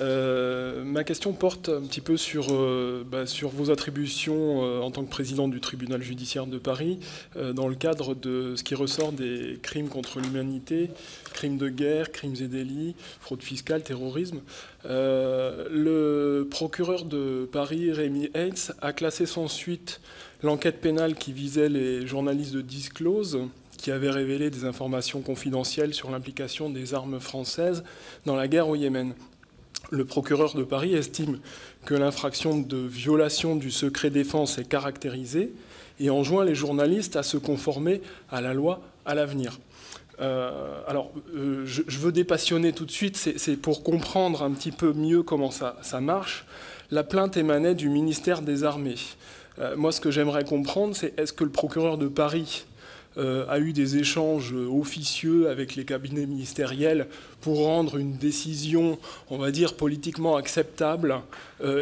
Ma question porte un petit peu sur vos attributions en tant que président du tribunal judiciaire de Paris, dans le cadre de ce qui ressort des crimes contre l'humanité, crimes de guerre, crimes et délits, fraude fiscale, terrorisme. Le procureur de Paris, Rémy Heitz, a classé sans suite l'enquête pénale qui visait les journalistes de Disclose, qui avait révélé des informations confidentielles sur l'implication des armes françaises dans la guerre au Yémen. Le procureur de Paris estime que l'infraction de violation du secret défense est caractérisée et enjoint les journalistes à se conformer à la loi à l'avenir. Je veux dépassionner tout de suite, c'est pour comprendre un petit peu mieux comment ça marche. La plainte émanait du ministère des Armées. Moi, ce que j'aimerais comprendre, c'est est-ce que le procureur de Paris a eu des échanges officieux avec les cabinets ministériels pour rendre une décision, on va dire, politiquement acceptable,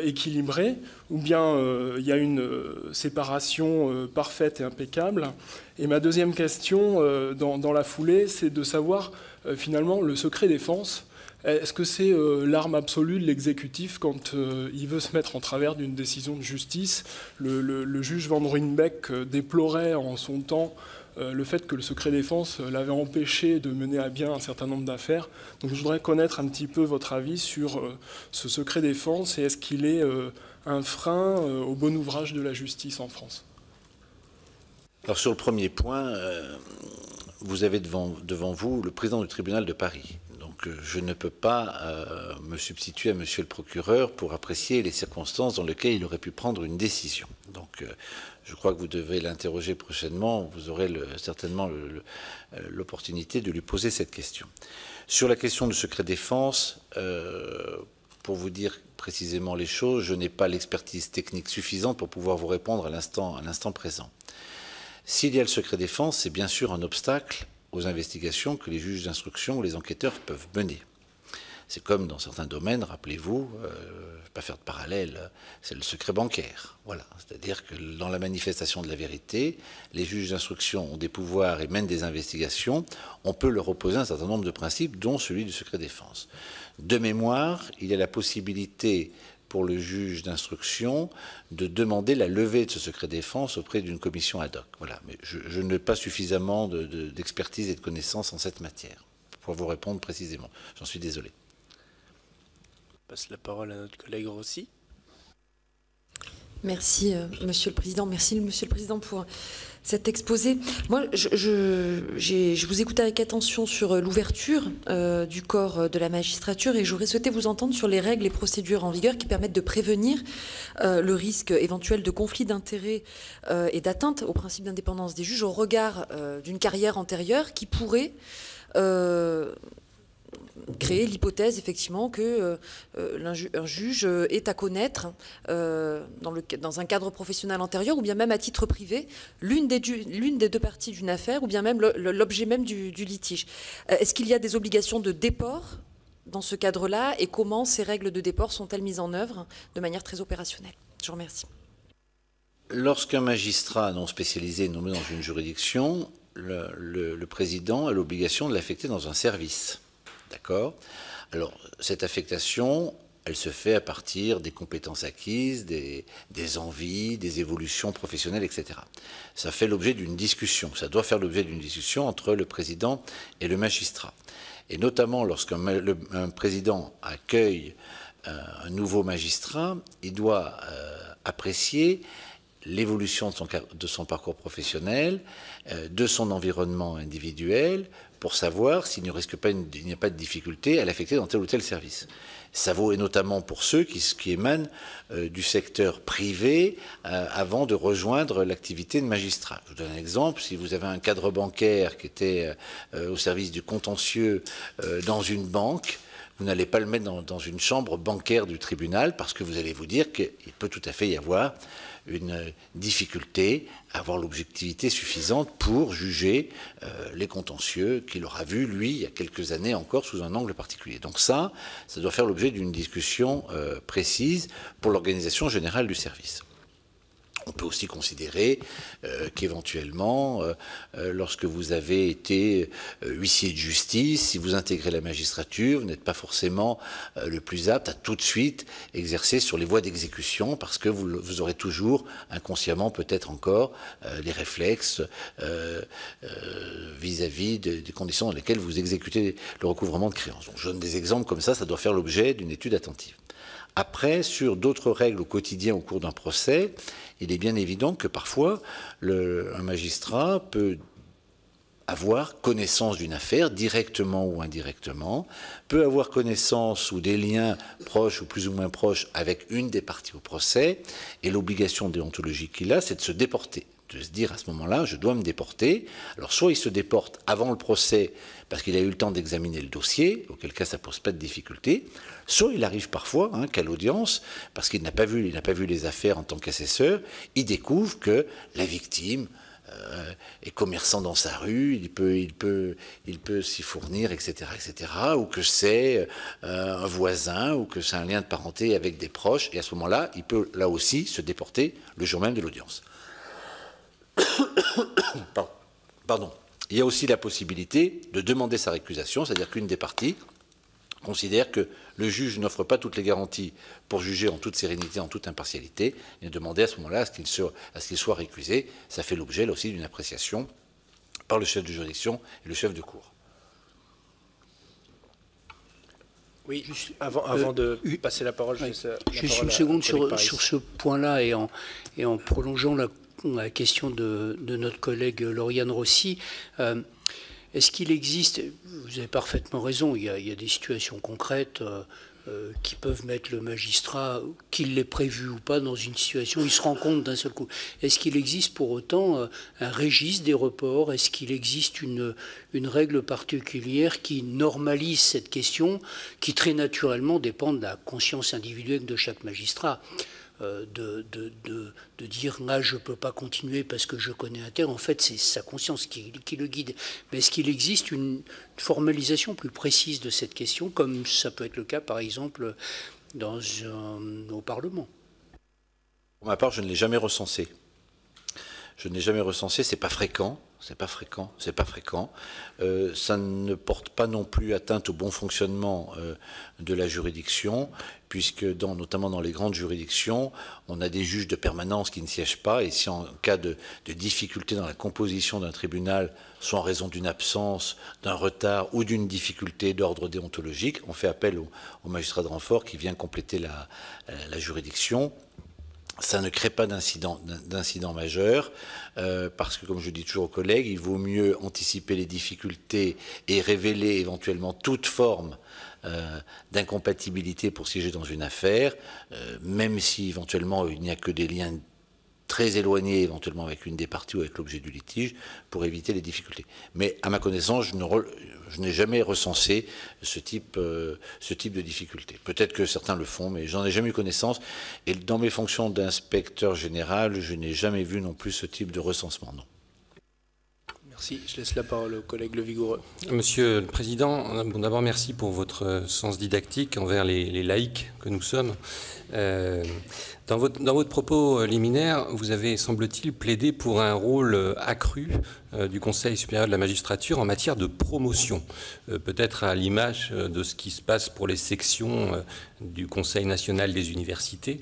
équilibrée, ou bien il y a une séparation parfaite et impeccable. Et ma deuxième question, dans la foulée, c'est de savoir, finalement, le secret défense. Est-ce que c'est l'arme absolue de l'exécutif quand il veut se mettre en travers d'une décision de justice? Le juge Van Ruymbeck déplorait en son temps le fait que le secret défense l'avait empêché de mener à bien un certain nombre d'affaires. Donc je voudrais connaître un petit peu votre avis sur ce secret défense et est-ce qu'il est un frein au bon ouvrage de la justice en France? Alors sur le premier point, vous avez devant vous le président du tribunal de Paris. Donc je ne peux pas me substituer à monsieur le procureur pour apprécier les circonstances dans lesquelles il aurait pu prendre une décision. Donc je crois que vous devez l'interroger prochainement, vous aurez certainement l'opportunité de lui poser cette question. Sur la question du secret défense, pour vous dire précisément les choses, je n'ai pas l'expertise technique suffisante pour pouvoir vous répondre à l'instant présent. S'il y a le secret défense, c'est bien sûr un obstacle aux investigations que les juges d'instruction ou les enquêteurs peuvent mener. C'est comme dans certains domaines, rappelez-vous, je ne vais pas faire de parallèle, c'est le secret bancaire. Voilà. C'est-à-dire que dans la manifestation de la vérité, les juges d'instruction ont des pouvoirs et mènent des investigations, on peut leur opposer un certain nombre de principes, dont celui du secret défense. De mémoire, il y a la possibilité pour le juge d'instruction de demander la levée de ce secret défense auprès d'une commission ad hoc. Voilà. Mais je n'ai pas suffisamment d'expertise et de connaissances en cette matière pour vous répondre précisément. J'en suis désolé. Je passe la parole à notre collègue Rossi. Merci, monsieur le Président. Merci, monsieur le Président, pour cet exposé. Moi, je vous écoute avec attention sur l'ouverture du corps de la magistrature et j'aurais souhaité vous entendre sur les règles et procédures en vigueur qui permettent de prévenir le risque éventuel de conflit d'intérêts et d'atteinte au principe d'indépendance des juges au regard d'une carrière antérieure qui pourrait créer l'hypothèse effectivement que un juge est à connaître dans un cadre professionnel antérieur ou bien même à titre privé l'une des deux parties d'une affaire ou bien même l'objet même du litige. Est-ce qu'il y a des obligations de déport dans ce cadre-là et comment ces règles de déport sont-elles mises en œuvre de manière très opérationnelle? Je vous remercie. Lorsqu'un magistrat non spécialisé est nommé dans une juridiction, le président a l'obligation de l'affecter dans un service. D'accord. Alors, cette affectation, elle se fait à partir des compétences acquises, des envies, des évolutions professionnelles, etc. Ça fait l'objet d'une discussion. Ça doit faire l'objet d'une discussion entre le président et le magistrat. Et notamment, lorsqu'un président accueille un nouveau magistrat, il doit apprécier l'évolution de son parcours professionnel, de son environnement individuel, pour savoir s'il n'y a pas de difficulté à l'affecter dans tel ou tel service. Ça vaut et notamment pour ceux qui émanent du secteur privé avant de rejoindre l'activité de magistrat. Je vous donne un exemple, si vous avez un cadre bancaire qui était au service du contentieux dans une banque, vous n'allez pas le mettre dans une chambre bancaire du tribunal parce que vous allez vous dire qu'il peut tout à fait y avoir une difficulté à avoir l'objectivité suffisante pour juger les contentieux qu'il aura vus, lui, il y a quelques années encore, sous un angle particulier. Donc ça doit faire l'objet d'une discussion précise pour l'organisation générale du service. On peut aussi considérer qu'éventuellement, lorsque vous avez été huissier de justice, si vous intégrez la magistrature, vous n'êtes pas forcément le plus apte à tout de suite exercer sur les voies d'exécution parce que vous aurez toujours, inconsciemment peut-être encore, les réflexes vis-à-vis des conditions dans lesquelles vous exécutez le recouvrement de créances. Donc, je donne des exemples comme ça, ça doit faire l'objet d'une étude attentive. Après, sur d'autres règles au quotidien au cours d'un procès, il est bien évident que parfois, un magistrat peut avoir connaissance d'une affaire, directement ou indirectement, peut avoir connaissance ou des liens proches ou plus ou moins proches avec une des parties au procès, et l'obligation déontologique qu'il a, c'est de se déporter de se dire à ce moment-là, je dois me déporter. Alors soit il se déporte avant le procès parce qu'il a eu le temps d'examiner le dossier, auquel cas ça ne pose pas de difficulté, soit il arrive parfois qu'à l'audience, parce qu'il n'a pas vu les affaires en tant qu'assesseur, il découvre que la victime est commerçant dans sa rue, il peut s'y fournir, etc. ou que c'est un voisin, ou que c'est un lien de parenté avec des proches, et à ce moment-là, il peut là aussi se déporter le jour même de l'audience. Pardon. Il y a aussi la possibilité de demander sa récusation, c'est-à-dire qu'une des parties considère que le juge n'offre pas toutes les garanties pour juger en toute sérénité, en toute impartialité, et demander à ce moment-là à ce qu'il soit récusé. Ça fait l'objet, là aussi, d'une appréciation par le chef de juridiction et le chef de cour. Oui, juste avant de passer la parole, juste une seconde sur ce point-là, et en prolongeant la question de notre collègue Lauriane Rossi. Est-ce qu'il existe, vous avez parfaitement raison, il y a des situations concrètes qui peuvent mettre le magistrat, qu'il l'ait prévu ou pas, dans une situation où il se rend compte d'un seul coup. Est-ce qu'il existe pour autant un registre des reports? Est-ce qu'il existe une règle particulière qui normalise cette question, qui très naturellement dépend de la conscience individuelle de chaque magistrat? De dire là je ne peux pas continuer parce que je connais un tel, en fait c'est sa conscience qui le guide. Mais est-ce qu'il existe une formalisation plus précise de cette question, comme ça peut être le cas par exemple au Parlement? Pour ma part, je ne l'ai jamais recensé. Je ne l'ai jamais recensé, c'est pas fréquent. Ça ne porte pas non plus atteinte au bon fonctionnement de la juridiction, puisque notamment dans les grandes juridictions, on a des juges de permanence qui ne siègent pas, et si en cas de difficulté dans la composition d'un tribunal, soit en raison d'une absence, d'un retard ou d'une difficulté d'ordre déontologique, on fait appel au magistrat de renfort qui vient compléter la juridiction. Ça ne crée pas d'incident majeur, parce que, comme je dis toujours aux collègues, il vaut mieux anticiper les difficultés et révéler éventuellement toute forme d'incompatibilité pour siéger dans une affaire, même si éventuellement il n'y a que des liens très éloignés éventuellement avec une des parties ou avec l'objet du litige, pour éviter les difficultés. Mais à ma connaissance, je n'ai jamais recensé ce type de difficulté. Peut-être que certains le font, mais j'en ai jamais eu connaissance. Et dans mes fonctions d'inspecteur général, je n'ai jamais vu non plus ce type de recensement, non. Merci. Je laisse la parole au collègue Le Vigoureux. Monsieur le Président, bon, d'abord merci pour votre sens didactique envers les laïcs que nous sommes. Dans votre propos liminaire, vous avez, semble-t-il, plaidé pour un rôle accru du Conseil supérieur de la magistrature en matière de promotion, peut-être à l'image de ce qui se passe pour les sections du Conseil national des universités,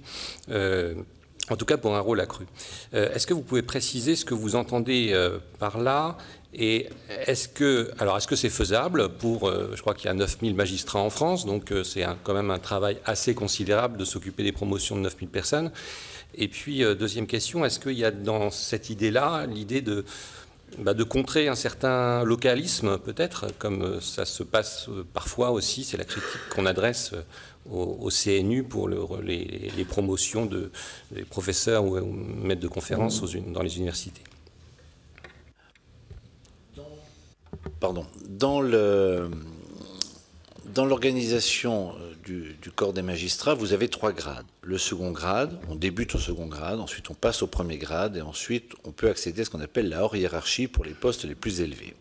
en tout cas pour un rôle accru. Est-ce que vous pouvez préciser ce que vous entendez par là? Et est-ce que c'est faisable pour, je crois qu'il y a 9000 magistrats en France, donc c'est quand même un travail assez considérable de s'occuper des promotions de 9000 personnes. Et puis, deuxième question, est-ce qu'il y a dans cette idée-là l'idée de contrer un certain localisme, peut-être, comme ça se passe parfois aussi, c'est la critique qu'on adresse au CNU pour les promotions des professeurs ou maîtres de conférences dans les universités? Pardon. Dans l'organisation du corps des magistrats, vous avez 3 grades. Le second grade, on débute au second grade, ensuite on passe au premier grade, et ensuite on peut accéder à ce qu'on appelle la hors hiérarchie pour les postes les plus élevés.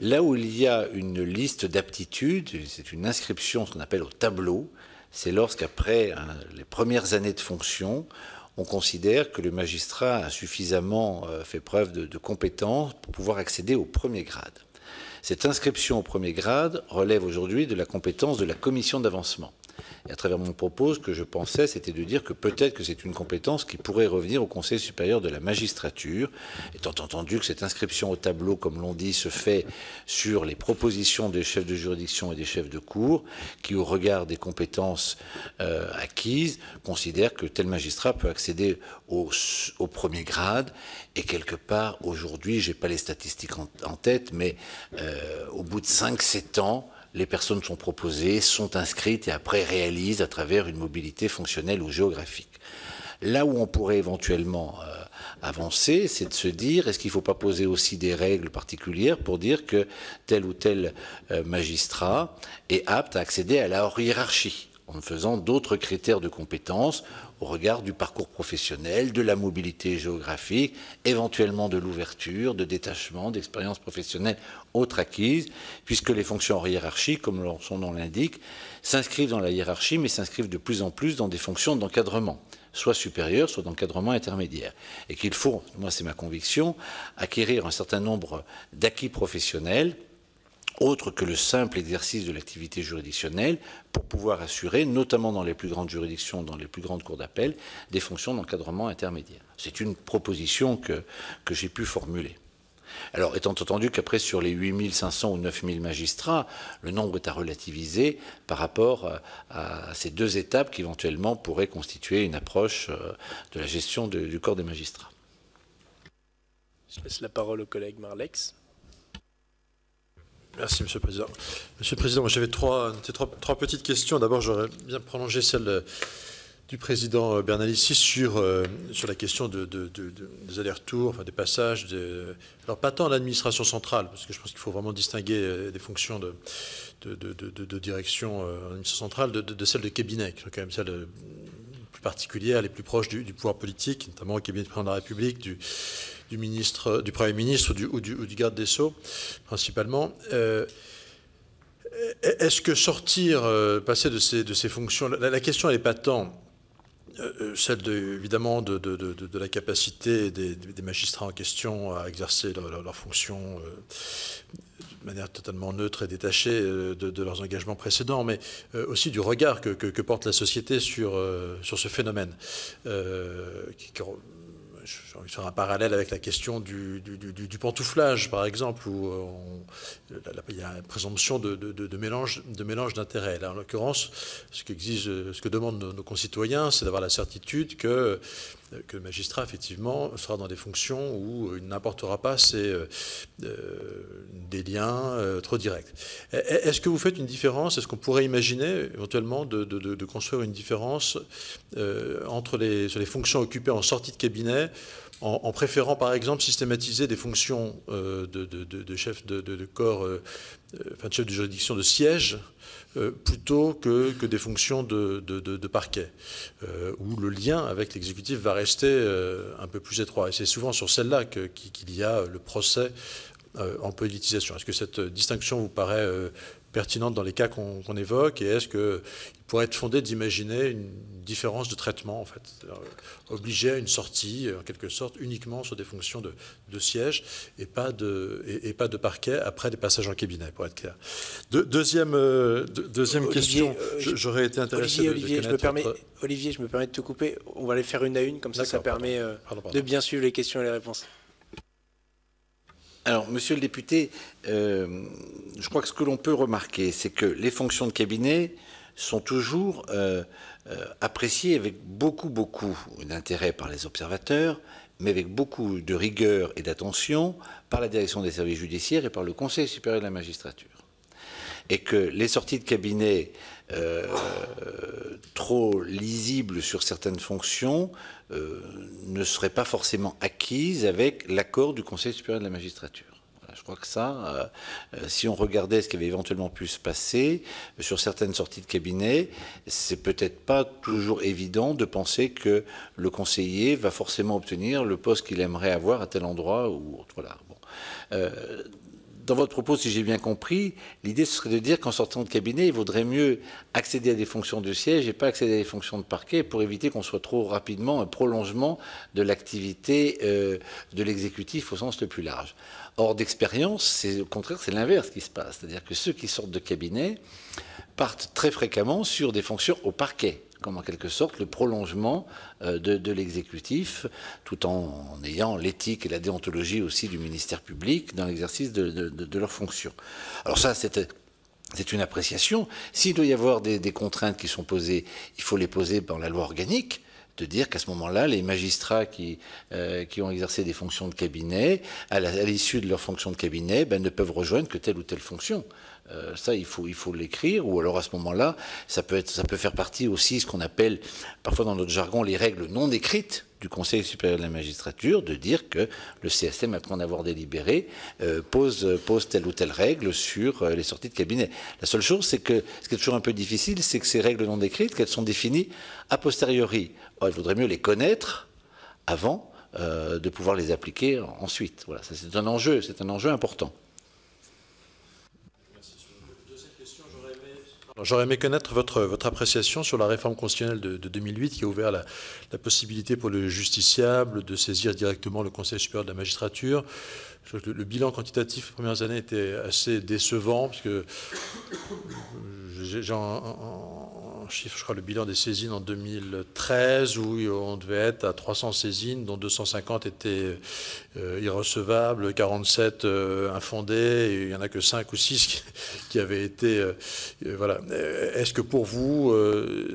Là où il y a une liste d'aptitudes, c'est une inscription, ce qu'on appelle au tableau, c'est lorsqu'après les premières années de fonction, on considère que le magistrat a suffisamment fait preuve de compétence pour pouvoir accéder au premier grade. Cette inscription au premier grade relève aujourd'hui de la compétence de la commission d'avancement. Et à travers mon propos, ce que je pensais, c'était de dire que peut-être que c'est une compétence qui pourrait revenir au Conseil supérieur de la magistrature, étant entendu que cette inscription au tableau, comme l'on dit, se fait sur les propositions des chefs de juridiction et des chefs de cour, qui, au regard des compétences acquises, considèrent que tel magistrat peut accéder au premier grade. Et quelque part, aujourd'hui, je n'ai pas les statistiques en tête, mais au bout de 5-7 ans, les personnes sont proposées, sont inscrites et après réalisent à travers une mobilité fonctionnelle ou géographique. Là où on pourrait éventuellement avancée, c'est de se dire, est-ce qu'il ne faut pas poser aussi des règles particulières pour dire que tel ou tel magistrat est apte à accéder à la hiérarchie en faisant d'autres critères de compétences au regard du parcours professionnel, de la mobilité géographique, éventuellement de l'ouverture, de détachement, d'expérience professionnelle, autres acquises, puisque les fonctions en hiérarchie, comme son nom l'indique, s'inscrivent dans la hiérarchie, mais s'inscrivent de plus en plus dans des fonctions d'encadrement, soit supérieures, soit d'encadrement intermédiaire. Et qu'il faut, moi c'est ma conviction, acquérir un certain nombre d'acquis professionnels, autre que le simple exercice de l'activité juridictionnelle, pour pouvoir assurer, notamment dans les plus grandes juridictions, dans les plus grandes cours d'appel, des fonctions d'encadrement intermédiaire. C'est une proposition que j'ai pu formuler. Alors, étant entendu qu'après, sur les 8500 ou 9000 magistrats, le nombre est à relativiser par rapport à ces deux étapes qui, éventuellement, pourraient constituer une approche de la gestion du corps des magistrats. Je laisse la parole au collègue Marlex. Merci, Monsieur le Président. Monsieur le Président, j'avais trois petites questions. D'abord, j'aurais bien prolongé celle du Président Bernalicis sur la question des allers-retours, enfin, des passages. Alors, pas tant l'administration centrale, parce que je pense qu'il faut vraiment distinguer des fonctions de direction en administration centrale de celles de cabinet, qui sont quand même celles plus particulières, les plus proches du pouvoir politique, notamment au cabinet du Président de la République, du Premier ministre ou du garde des Sceaux, principalement. Est-ce que passer de ces fonctions, la question n'est pas tant celle, évidemment, de la capacité des magistrats en question à exercer leurs fonctions de manière totalement neutre et détachée de leurs engagements précédents, mais aussi du regard que porte la société sur ce phénomène, j'ai envie de faire un parallèle avec la question du pantouflage, par exemple, où il y a une présomption de mélange d'intérêts. Là, en l'occurrence, ce que demandent nos concitoyens, c'est d'avoir la certitude que le magistrat, effectivement, sera dans des fonctions où il n'apportera pas des liens trop directs. Est-ce que vous faites une différence? Est-ce qu'on pourrait imaginer, éventuellement, de construire une différence entre sur les fonctions occupées en sortie de cabinet, en préférant, par exemple, systématiser des fonctions de chef de corps, enfin, de chef de juridiction de siège, plutôt que des fonctions de parquet, où le lien avec l'exécutif va rester un peu plus étroit. Et c'est souvent sur celle-là qu'il y a le procès en politisation. Est-ce que cette distinction vous paraît pertinente dans les cas qu'on évoque, et est-ce qu'il pourrait être fondé d'imaginer une différence de traitement, en fait, obligée à une sortie, en quelque sorte, uniquement sur des fonctions de siège et pas de parquet après des passages en cabinet, pour être clair. Deuxième question, j'aurais été intéressé Olivier, je me permets de te couper, on va les faire une à une, comme ça ça permet de bien suivre les questions et les réponses. Alors, monsieur le député, je crois que ce que l'on peut remarquer, c'est que les fonctions de cabinet sont toujours appréciées avec beaucoup d'intérêt par les observateurs, mais avec beaucoup de rigueur et d'attention par la direction des services judiciaires et par le Conseil supérieur de la magistrature. Et que les sorties de cabinet trop lisibles sur certaines fonctions ne seraient pas forcément acquises avec l'accord du Conseil supérieur de la magistrature. Voilà, je crois que ça, si on regardait ce qui avait éventuellement pu se passer sur certaines sorties de cabinet, c'est peut-être pas toujours évident de penser que le conseiller va forcément obtenir le poste qu'il aimerait avoir à tel endroit ou autre. Voilà. Bon. Dans votre propos, si j'ai bien compris, l'idée serait de dire qu'en sortant de cabinet, il vaudrait mieux accéder à des fonctions de siège et pas accéder à des fonctions de parquet pour éviter qu'on soit trop rapidement un prolongement de l'activité de l'exécutif au sens le plus large. Or, d'expérience, au contraire, c'est l'inverse qui se passe. C'est-à-dire que ceux qui sortent de cabinet partent très fréquemment sur des fonctions au parquet, comme en quelque sorte le prolongement de l'exécutif, tout en ayant l'éthique et la déontologie aussi du ministère public dans l'exercice de leurs fonctions. Alors ça, c'est une appréciation. S'il doit y avoir des contraintes qui sont posées, il faut les poser par la loi organique, de dire qu'à ce moment-là, les magistrats qui ont exercé des fonctions de cabinet, à l'issue de leur fonction de cabinet, ben, ne peuvent rejoindre que telle ou telle fonction. Ça, il faut l'écrire, ou alors à ce moment-là, ça peut faire partie aussi ce qu'on appelle, parfois dans notre jargon, les règles non écrites du Conseil supérieur de la magistrature, de dire que le CSM, après en avoir délibéré, pose telle ou telle règle sur les sorties de cabinet. La seule chose, c'est que, ce qui est toujours un peu difficile, c'est que ces règles non écrites, qu'elles sont définies a posteriori. Or, il vaudrait mieux les connaître avant de pouvoir les appliquer ensuite. Voilà, ça c'est un enjeu important. J'aurais aimé connaître votre appréciation sur la réforme constitutionnelle de 2008 qui a ouvert la possibilité pour le justiciable de saisir directement le Conseil supérieur de la magistrature. Le bilan quantitatif des premières années était assez décevant, puisque j'ai en chiffre, je crois, le bilan des saisines en 2013, où on devait être à 300 saisines, dont 250 étaient irrecevables, 47 infondées, et il n'y en a que 5 ou 6 qui avaient été... voilà. Est-ce que pour vous,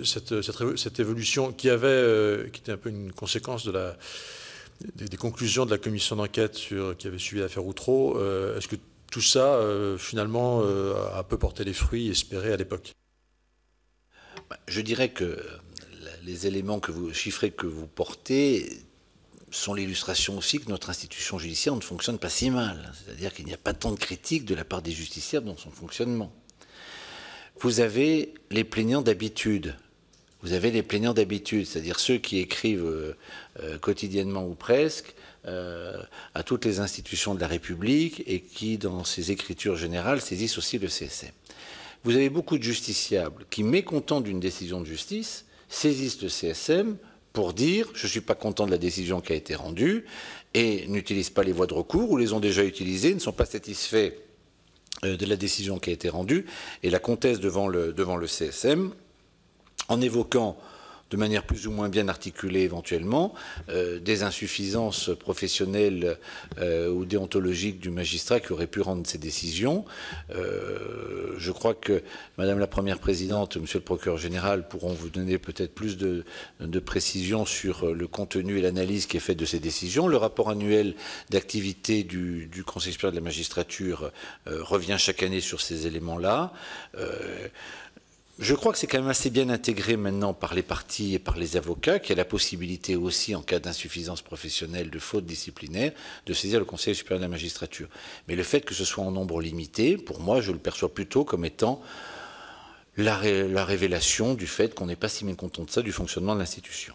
cette évolution qui était un peu une conséquence de des conclusions de la commission d'enquête qui avait suivi l'affaire Outreau, est-ce que tout ça, finalement, a peu porté les fruits espérés à l'époque? Je dirais que les éléments chiffrés que vous portez sont l'illustration aussi que notre institution judiciaire ne fonctionne pas si mal. C'est-à-dire qu'il n'y a pas tant de critiques de la part des justiciables dans son fonctionnement. Vous avez les plaignants d'habitude. Vous avez les plaignants d'habitude, c'est-à-dire ceux qui écrivent quotidiennement ou presque à toutes les institutions de la République et qui, dans ces écritures générales, saisissent aussi le CSM. Vous avez beaucoup de justiciables qui, mécontents d'une décision de justice, saisissent le CSM pour dire « je ne suis pas content de la décision qui a été rendue » et n'utilisent pas les voies de recours ou les ont déjà utilisées, ne sont pas satisfaits de la décision qui a été rendue et la contestent devant le CSM, en évoquant de manière plus ou moins bien articulée éventuellement des insuffisances professionnelles ou déontologiques du magistrat qui aurait pu rendre ces décisions. Je crois que Madame la Première Présidente, Monsieur le Procureur Général pourront vous donner peut-être plus de précisions sur le contenu et l'analyse qui est faite de ces décisions. Le rapport annuel d'activité du Conseil supérieur de la magistrature revient chaque année sur ces éléments-là. Je crois que c'est quand même assez bien intégré maintenant par les parties et par les avocats, qui a la possibilité aussi, en cas d'insuffisance professionnelle, de faute disciplinaire, de saisir le Conseil supérieur de la magistrature. Mais le fait que ce soit en nombre limité, pour moi, je le perçois plutôt comme étant la révélation du fait qu'on n'est pas si mécontent de ça, du fonctionnement de l'institution.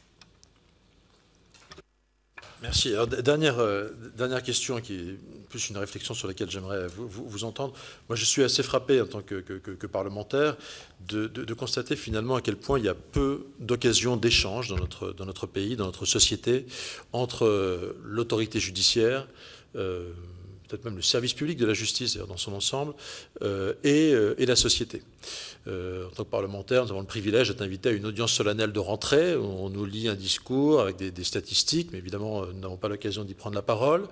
Merci. Alors, dernière question qui est plus une réflexion sur laquelle j'aimerais vous entendre. Moi, je suis assez frappé en tant que parlementaire de constater finalement à quel point il y a peu d'occasions d'échange dans notre pays, dans notre société, entre l'autorité judiciaire, peut-être même le service public de la justice dans son ensemble, et la société. En tant que parlementaire, nous avons le privilège d'être invités à une audience solennelle de rentrée, où on nous lit un discours avec des statistiques, mais évidemment, nous n'avons pas l'occasion d'y prendre la parole.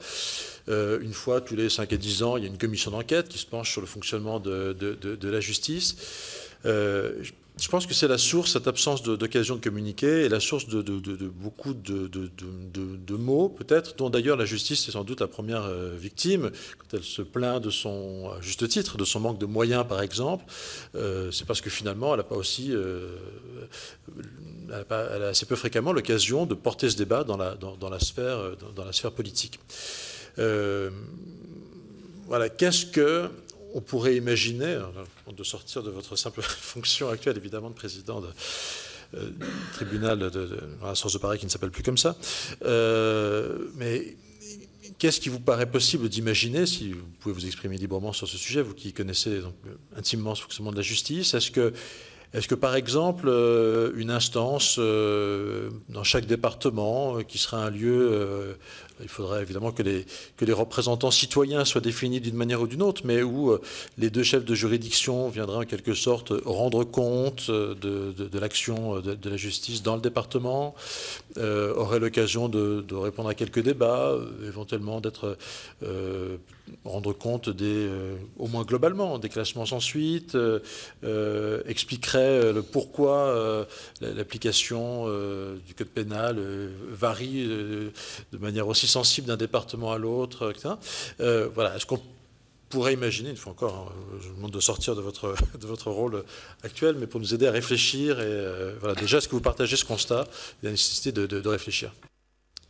Une fois tous les 5 et 10 ans, il y a une commission d'enquête qui se penche sur le fonctionnement de la justice. Je pense que c'est la source, cette absence d'occasion de communiquer, et la source de beaucoup de maux, peut-être, dont d'ailleurs la justice est sans doute la première victime, quand elle se plaint à juste titre, de son manque de moyens, par exemple. C'est parce que finalement, elle n'a pas aussi, elle a assez peu fréquemment l'occasion de porter ce débat dans la sphère politique. Voilà, qu'est-ce que... on pourrait imaginer, de sortir de votre simple fonction actuelle, évidemment, de président de tribunal de l'instance de Paris, qui ne s'appelle plus comme ça, mais qu'est-ce qui vous paraît possible d'imaginer, si vous pouvez vous exprimer librement sur ce sujet, vous qui connaissez donc, intimement ce fonctionnement de la justice, est-ce que, par exemple, une instance dans chaque département qui sera un lieu, il faudrait évidemment que les représentants citoyens soient définis d'une manière ou d'une autre, mais où les deux chefs de juridiction viendraient en quelque sorte rendre compte de l'action de la justice dans le département, auraient l'occasion de répondre à quelques débats, éventuellement d'être rendre compte des, au moins globalement, des classements sans suite, expliquerait le pourquoi l'application du code pénal varie de manière aussi sensible d'un département à l'autre, etc. Voilà. Est-ce qu'on pourrait imaginer, une fois encore, hein, je vous demande de sortir de votre rôle actuel, mais pour nous aider à réfléchir, et voilà, déjà, est-ce que vous partagez ce constat, la nécessité de réfléchir?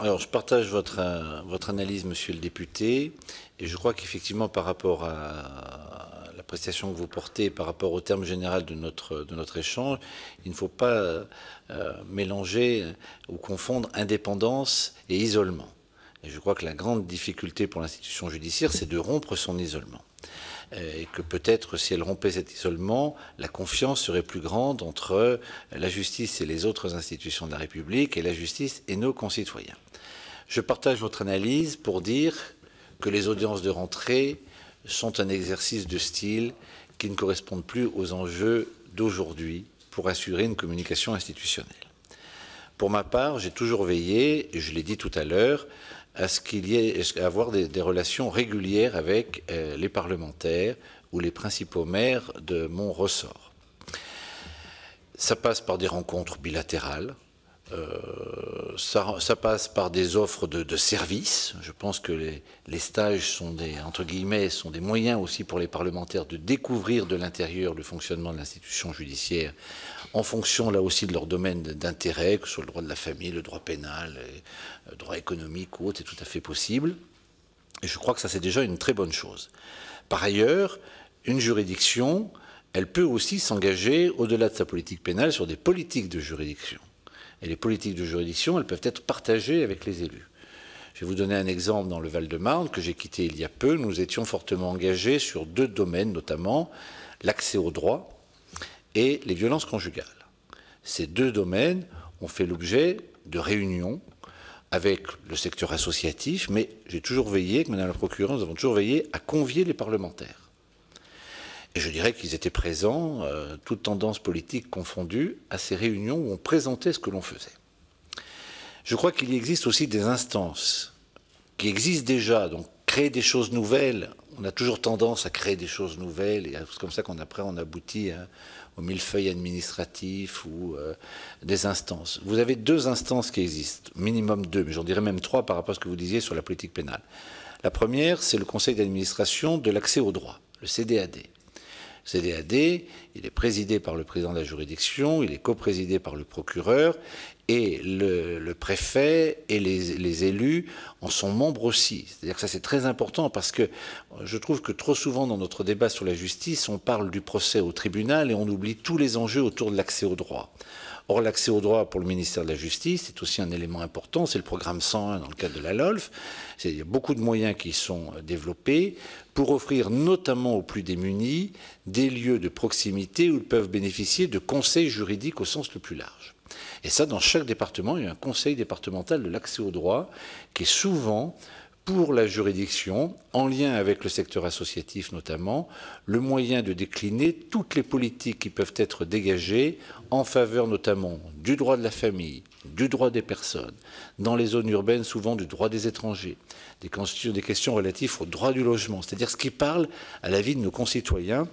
Alors, je partage votre analyse, monsieur le député, et je crois qu'effectivement, par rapport à la prestation que vous portez, par rapport au terme général de notre échange, il ne faut pas mélanger ou confondre indépendance et isolement. Et je crois que la grande difficulté pour l'institution judiciaire, c'est de rompre son isolement. Et que peut-être, si elle rompait cet isolement, la confiance serait plus grande entre la justice et les autres institutions de la République, et la justice et nos concitoyens. Je partage votre analyse pour dire que les audiences de rentrée sont un exercice de style qui ne correspondent plus aux enjeux d'aujourd'hui pour assurer une communication institutionnelle. Pour ma part, j'ai toujours veillé, et je l'ai dit tout à l'heure, à ce qu'il y ait, à avoir des relations régulières avec les parlementaires ou les principaux maires de mon ressort. Ça passe par des rencontres bilatérales, ça passe par des offres de services. Je pense que les stages sont des, entre guillemets, sont des moyens aussi pour les parlementaires de découvrir de l'intérieur le fonctionnement de l'institution judiciaire en fonction là aussi de leur domaine d'intérêt, que ce soit le droit de la famille, le droit pénal, le droit économique ou autre, c'est tout à fait possible. Et je crois que ça c'est déjà une très bonne chose. Par ailleurs, une juridiction, elle peut aussi s'engager au-delà de sa politique pénale sur des politiques de juridiction. Et les politiques de juridiction, elles peuvent être partagées avec les élus. Je vais vous donner un exemple dans le Val-de-Marne que j'ai quitté il y a peu. Nous étions fortement engagés sur deux domaines, notamment l'accès au droit et les violences conjugales. Ces deux domaines ont fait l'objet de réunions avec le secteur associatif, mais j'ai toujours veillé, avec Madame la procureure, nous avons toujours veillé à convier les parlementaires. Et je dirais qu'ils étaient présents, toutes tendances politiques confondues, à ces réunions où on présentait ce que l'on faisait. Je crois qu'il existe aussi des instances qui existent déjà, donc créer des choses nouvelles, on a toujours tendance à créer des choses nouvelles, et c'est comme ça qu'on après on aboutit aux millefeuilles administratifs ou des instances. Vous avez deux instances qui existent, minimum deux, mais j'en dirais même trois par rapport à ce que vous disiez sur la politique pénale. La première, c'est le conseil d'administration de l'accès au droit, le CDAD. CDAD, il est présidé par le président de la juridiction, il est coprésidé par le procureur, et le préfet et les élus en sont membres aussi. C'est-à-dire que ça c'est très important parce que je trouve que trop souvent dans notre débat sur la justice, on parle du procès au tribunal et on oublie tous les enjeux autour de l'accès au droit. Or, l'accès au droit pour le ministère de la Justice est aussi un élément important. C'est le programme 101 dans le cadre de la LOLF. Il y a beaucoup de moyens qui sont développés pour offrir notamment aux plus démunis des lieux de proximité où ils peuvent bénéficier de conseils juridiques au sens le plus large. Et ça, dans chaque département, il y a un conseil départemental de l'accès au droit qui est souvent, pour la juridiction, en lien avec le secteur associatif notamment, le moyen de décliner toutes les politiques qui peuvent être dégagées en faveur notamment du droit de la famille, du droit des personnes, dans les zones urbaines souvent du droit des étrangers, des questions relatives au droit du logement, c'est-à-dire ce qui parle à la vie de nos concitoyens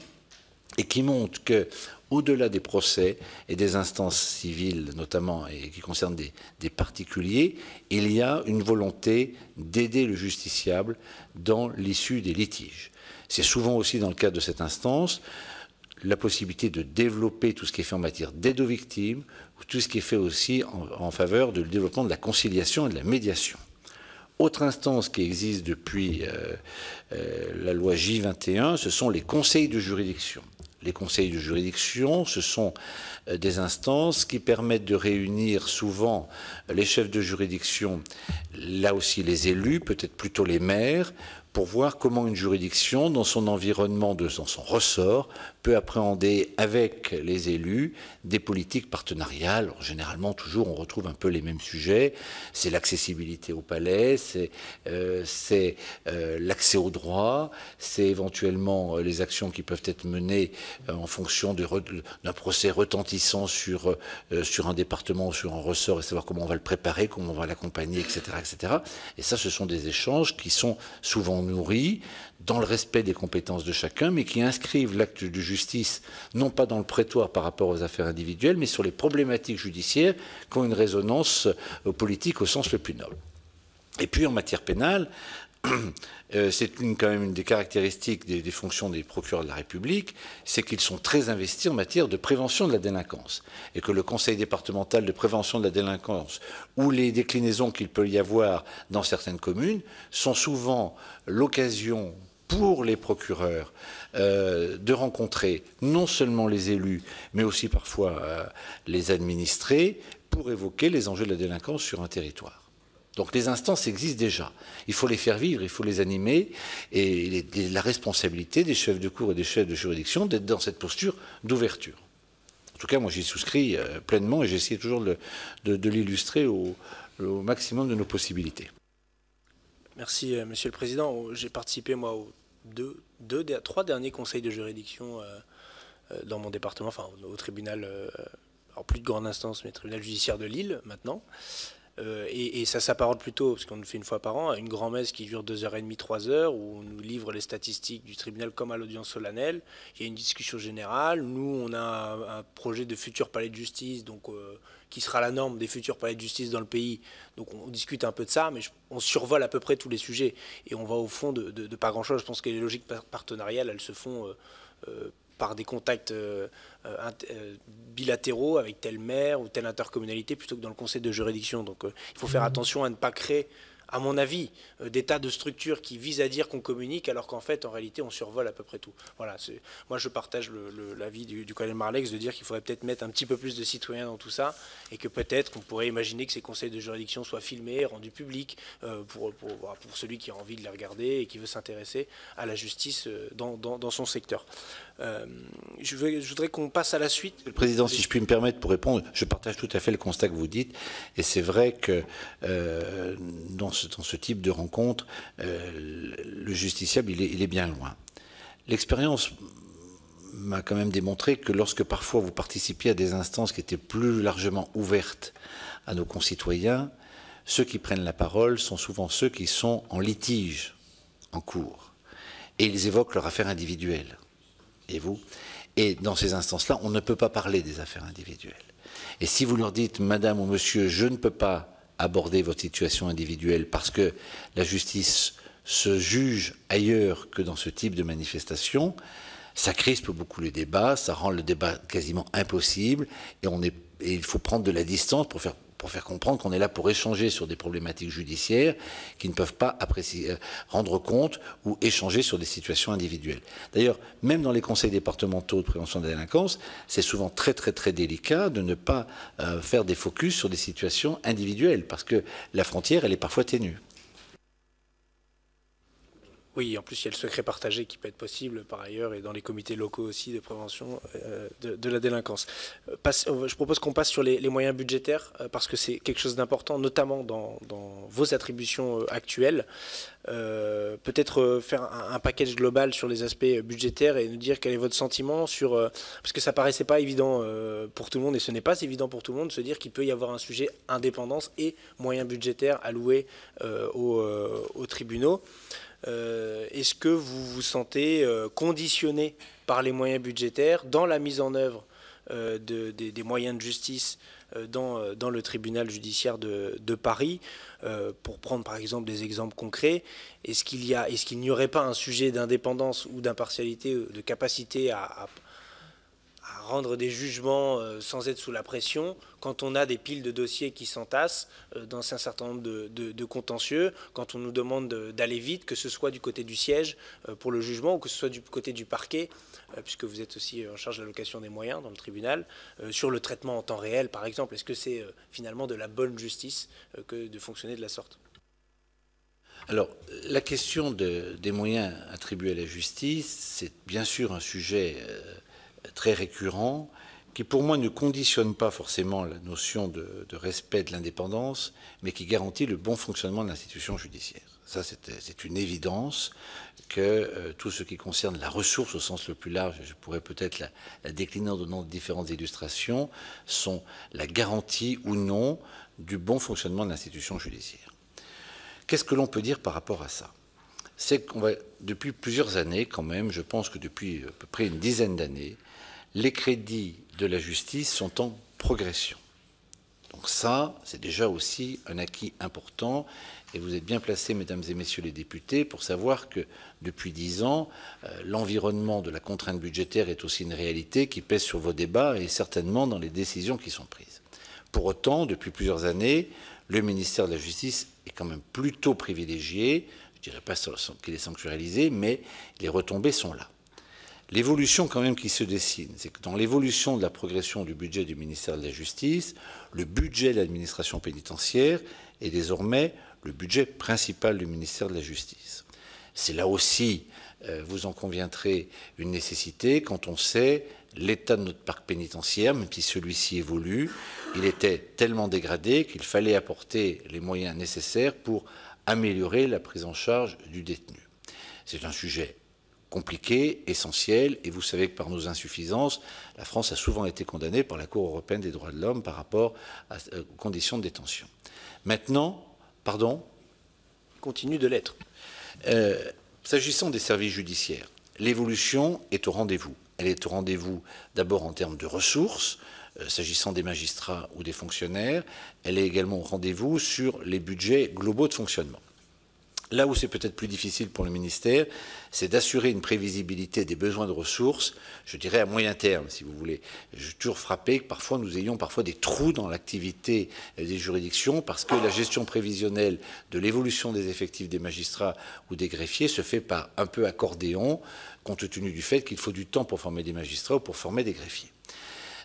et qui montre que, au-delà des procès et des instances civiles notamment, et qui concernent des particuliers, il y a une volonté d'aider le justiciable dans l'issue des litiges. C'est souvent aussi dans le cadre de cette instance la possibilité de développer tout ce qui est fait en matière d'aide aux victimes, ou tout ce qui est fait aussi en faveur du développement de la conciliation et de la médiation. Autre instance qui existe depuis la loi J21, ce sont les conseils de juridiction. Les conseils de juridiction, ce sont des instances qui permettent de réunir souvent les chefs de juridiction, là aussi les élus, peut-être plutôt les maires, pour voir comment une juridiction, dans son environnement, dans son ressort, peut appréhender avec les élus des politiques partenariales. Alors, généralement, toujours, on retrouve un peu les mêmes sujets. C'est l'accessibilité au palais, c'est l'accès au droit, c'est éventuellement les actions qui peuvent être menées en fonction d'un procès retentissant sur un département ou sur un ressort, et savoir comment on va le préparer, comment on va l'accompagner, etc., etc. Et ça, ce sont des échanges qui sont souvent l'ont nourri, dans le respect des compétences de chacun, mais qui inscrivent l'acte de justice, non pas dans le prétoire par rapport aux affaires individuelles, mais sur les problématiques judiciaires qui ont une résonance politique au sens le plus noble. Et puis en matière pénale, c'est quand même une des caractéristiques des fonctions des procureurs de la République, c'est qu'ils sont très investis en matière de prévention de la délinquance. Et que le Conseil départemental de prévention de la délinquance ou les déclinaisons qu'il peut y avoir dans certaines communes sont souvent l'occasion pour les procureurs de rencontrer non seulement les élus, mais aussi parfois les administrés, pour évoquer les enjeux de la délinquance sur un territoire. Donc les instances existent déjà. Il faut les faire vivre, il faut les animer. Et la responsabilité des chefs de cour et des chefs de juridiction d'être dans cette posture d'ouverture. En tout cas, moi j'y souscris pleinement et j'essaie toujours de l'illustrer au maximum de nos possibilités. Merci Monsieur le Président. J'ai participé moi aux trois derniers conseils de juridiction dans mon département, enfin au tribunal, alors plus de grande instance, mais tribunal judiciaire de Lille maintenant. Et ça s'apparente plutôt, parce qu'on le fait une fois par an, à une grand-messe qui dure 2h30, 3h, où on nous livre les statistiques du tribunal comme à l'audience solennelle. Il y a une discussion générale. Nous, on a un projet de futur palais de justice, donc, qui sera la norme des futurs palais de justice dans le pays. Donc on discute un peu de ça, mais on survole à peu près tous les sujets. Et on va au fond de pas grand-chose. Je pense que les logiques partenariales, elles se font par des contacts bilatéraux avec tel maire ou telle intercommunalité plutôt que dans le conseil de juridiction. Donc il faut faire attention à ne pas créer, à mon avis, des tas de structures qui visent à dire qu'on communique alors qu'en fait, en réalité, on survole à peu près tout. Voilà, moi je partage l'avis du collègue Marlex de dire qu'il faudrait peut-être mettre un petit peu plus de citoyens dans tout ça et que peut-être qu'on pourrait imaginer que ces conseils de juridiction soient filmés, rendus publics pour celui qui a envie de les regarder et qui veut s'intéresser à la justice dans son secteur. Je voudrais qu'on passe à la suite. Monsieur le Président, si je puis me permettre pour répondre, je partage tout à fait le constat que vous dites. Et c'est vrai que dans ce type de rencontre, le justiciable, il est bien loin. L'expérience m'a quand même démontré que lorsque parfois vous participiez à des instances qui étaient plus largement ouvertes à nos concitoyens, ceux qui prennent la parole sont souvent ceux qui sont en litige en cours. Et ils évoquent leur affaire individuelle. Et dans ces instances-là, on ne peut pas parler des affaires individuelles. Et si vous leur dites, madame ou monsieur, je ne peux pas aborder votre situation individuelle parce que la justice se juge ailleurs que dans ce type de manifestation, ça crispe beaucoup le débat, ça rend le débat quasiment impossible, et il faut prendre de la distance pour faire comprendre qu'on est là pour échanger sur des problématiques judiciaires qui ne peuvent pas rendre compte ou échanger sur des situations individuelles. D'ailleurs, même dans les conseils départementaux de prévention de la délinquance, c'est souvent très très très délicat de ne pas faire des focus sur des situations individuelles, parce que la frontière, elle est parfois ténue. Oui, en plus, il y a le secret partagé qui peut être possible par ailleurs et dans les comités locaux aussi de prévention de la délinquance. Je propose qu'on passe sur les moyens budgétaires parce que c'est quelque chose d'important, notamment dans vos attributions actuelles. Peut-être faire un package global sur les aspects budgétaires et nous dire quel est votre sentiment sur... parce que ça paraissait pas évident pour tout le monde et ce n'est pas évident pour tout le monde de se dire qu'il peut y avoir un sujet indépendance et moyens budgétaires alloués aux tribunaux. Est-ce que vous vous sentez conditionné par les moyens budgétaires dans la mise en œuvre des moyens de justice dans le tribunal judiciaire de Paris, pour prendre par exemple des exemples concrets? Est-ce qu'il n'y aurait pas un sujet d'indépendance ou d'impartialité, de capacité à rendre des jugements sans être sous la pression, quand on a des piles de dossiers qui s'entassent dans un certain nombre de contentieux, quand on nous demande d'aller vite, que ce soit du côté du siège pour le jugement ou que ce soit du côté du parquet, puisque vous êtes aussi en charge de l'allocation des moyens dans le tribunal, sur le traitement en temps réel par exemple? Est-ce que c'est finalement de la bonne justice que de fonctionner de la sorte? Alors, la question des moyens attribués à la justice, c'est bien sûr un sujet très récurrent, qui pour moi ne conditionne pas forcément la notion de respect de l'indépendance, mais qui garantit le bon fonctionnement de l'institution judiciaire. Ça, c'est une évidence que tout ce qui concerne la ressource au sens le plus large, je pourrais peut-être la décliner en donnant différentes illustrations, sont la garantie ou non du bon fonctionnement de l'institution judiciaire. Qu'est-ce que l'on peut dire par rapport à ça ? c'est qu'on va, depuis plusieurs années quand même, je pense que depuis à peu près une dizaine d'années, les crédits de la justice sont en progression. Donc ça, c'est déjà aussi un acquis important. Et vous êtes bien placés, mesdames et messieurs les députés, pour savoir que depuis 10 ans, l'environnement de la contrainte budgétaire est aussi une réalité qui pèse sur vos débats et certainement dans les décisions qui sont prises. Pour autant, depuis plusieurs années, le ministère de la Justice est quand même plutôt privilégié. Je ne dirais pas qu'il est sanctuarisé, mais les retombées sont là. L'évolution quand même qui se dessine, c'est que dans l'évolution de la progression du budget du ministère de la Justice, le budget de l'administration pénitentiaire est désormais le budget principal du ministère de la Justice. C'est là aussi, vous en conviendrez, une nécessité quand on sait l'état de notre parc pénitentiaire, même si celui-ci évolue, il était tellement dégradé qu'il fallait apporter les moyens nécessaires pour améliorer la prise en charge du détenu. C'est un sujet compliqué, essentiel, et vous savez que par nos insuffisances, la France a souvent été condamnée par la Cour européenne des droits de l'homme par rapport aux conditions de détention. Maintenant, pardon, continue de l'être. S'agissant des services judiciaires, l'évolution est au rendez-vous. Elle est au rendez-vous d'abord en termes de ressources, s'agissant des magistrats ou des fonctionnaires. Elle est également au rendez-vous sur les budgets globaux de fonctionnement. Là où c'est peut-être plus difficile pour le ministère, c'est d'assurer une prévisibilité des besoins de ressources, je dirais à moyen terme, si vous voulez. Je suis toujours frappé que parfois nous ayons des trous dans l'activité des juridictions parce que la gestion prévisionnelle de l'évolution des effectifs des magistrats ou des greffiers se fait par un peu accordéon, compte tenu du fait qu'il faut du temps pour former des magistrats ou pour former des greffiers.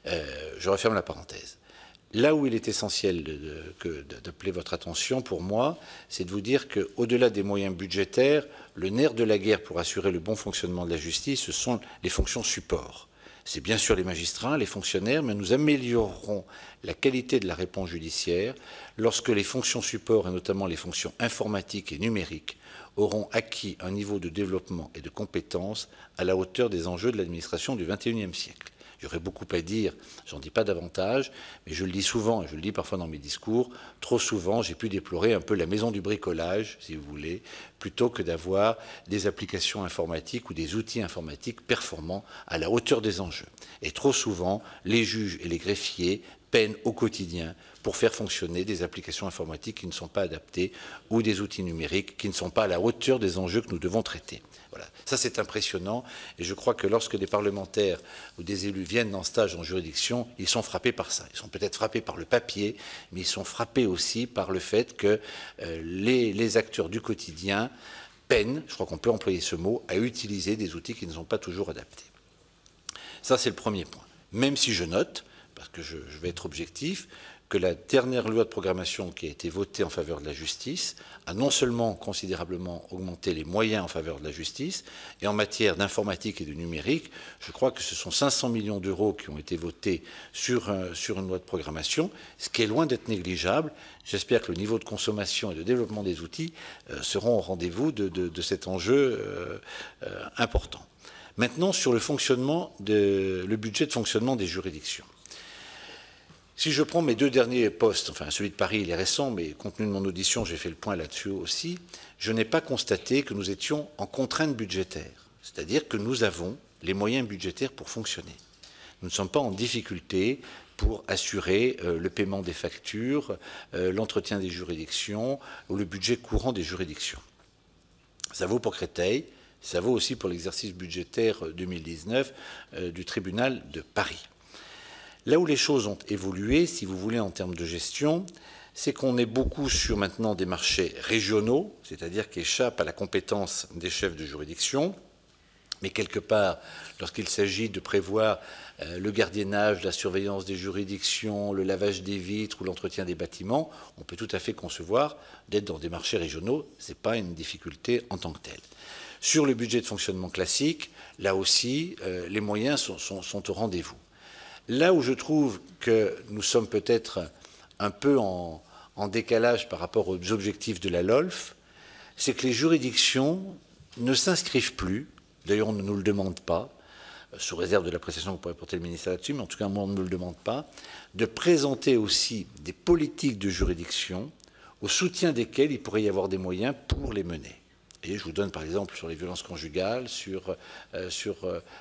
Je referme la parenthèse. Là où il est essentiel d'appeler votre attention, pour moi, c'est de vous dire qu'au-delà des moyens budgétaires, le nerf de la guerre pour assurer le bon fonctionnement de la justice, ce sont les fonctions support. C'est bien sûr les magistrats, les fonctionnaires, mais nous améliorerons la qualité de la réponse judiciaire lorsque les fonctions support, et notamment les fonctions informatiques et numériques, auront acquis un niveau de développement et de compétences à la hauteur des enjeux de l'administration du XXIe siècle. Il y aurait beaucoup à dire, j'en dis pas davantage, mais je le dis souvent, et je le dis parfois dans mes discours, trop souvent j'ai pu déplorer un peu la maison du bricolage, si vous voulez, plutôt que d'avoir des applications informatiques ou des outils informatiques performants à la hauteur des enjeux. Et trop souvent, les juges et les greffiers peinent au quotidien pour faire fonctionner des applications informatiques qui ne sont pas adaptées ou des outils numériques qui ne sont pas à la hauteur des enjeux que nous devons traiter. Voilà. Ça, c'est impressionnant. Et je crois que lorsque des parlementaires ou des élus viennent en stage en juridiction, ils sont frappés par ça. Ils sont peut-être frappés par le papier, mais ils sont frappés aussi par le fait que les acteurs du quotidien peinent, je crois qu'on peut employer ce mot, à utiliser des outils qui ne sont pas toujours adaptés. Ça, c'est le premier point. Même si je note, parce que je vais être objectif, que la dernière loi de programmation qui a été votée en faveur de la justice a non seulement considérablement augmenté les moyens en faveur de la justice, et en matière d'informatique et de numérique, je crois que ce sont 500 millions d'euros qui ont été votés sur une loi de programmation, ce qui est loin d'être négligeable. J'espère que le niveau de consommation et de développement des outils seront au rendez-vous de cet enjeu important. Maintenant, sur le fonctionnement le budget de fonctionnement des juridictions. Si je prends mes deux derniers postes, enfin celui de Paris, il est récent, mais compte tenu de mon audition, j'ai fait le point là-dessus aussi, je n'ai pas constaté que nous étions en contrainte budgétaire, c'est-à-dire que nous avons les moyens budgétaires pour fonctionner. Nous ne sommes pas en difficulté pour assurer le paiement des factures, l'entretien des juridictions ou le budget courant des juridictions. Ça vaut pour Créteil, ça vaut aussi pour l'exercice budgétaire 2019 du tribunal de Paris. Là où les choses ont évolué, si vous voulez, en termes de gestion, c'est qu'on est beaucoup sur maintenant des marchés régionaux, c'est-à-dire qui échappent à la compétence des chefs de juridiction. Mais quelque part, lorsqu'il s'agit de prévoir le gardiennage, la surveillance des juridictions, le lavage des vitres ou l'entretien des bâtiments, on peut tout à fait concevoir d'être dans des marchés régionaux. Ce n'est pas une difficulté en tant que telle. Sur le budget de fonctionnement classique, là aussi, les moyens sont au rendez-vous. Là où je trouve que nous sommes peut-être un peu en décalage par rapport aux objectifs de la LOLF, c'est que les juridictions ne s'inscrivent plus, d'ailleurs on ne nous le demande pas, sous réserve de l'appréciation que pourrait porter le ministère là-dessus, mais en tout cas moi on ne nous le demande pas, de présenter aussi des politiques de juridiction au soutien desquelles il pourrait y avoir des moyens pour les mener. Et je vous donne par exemple sur les violences conjugales, sur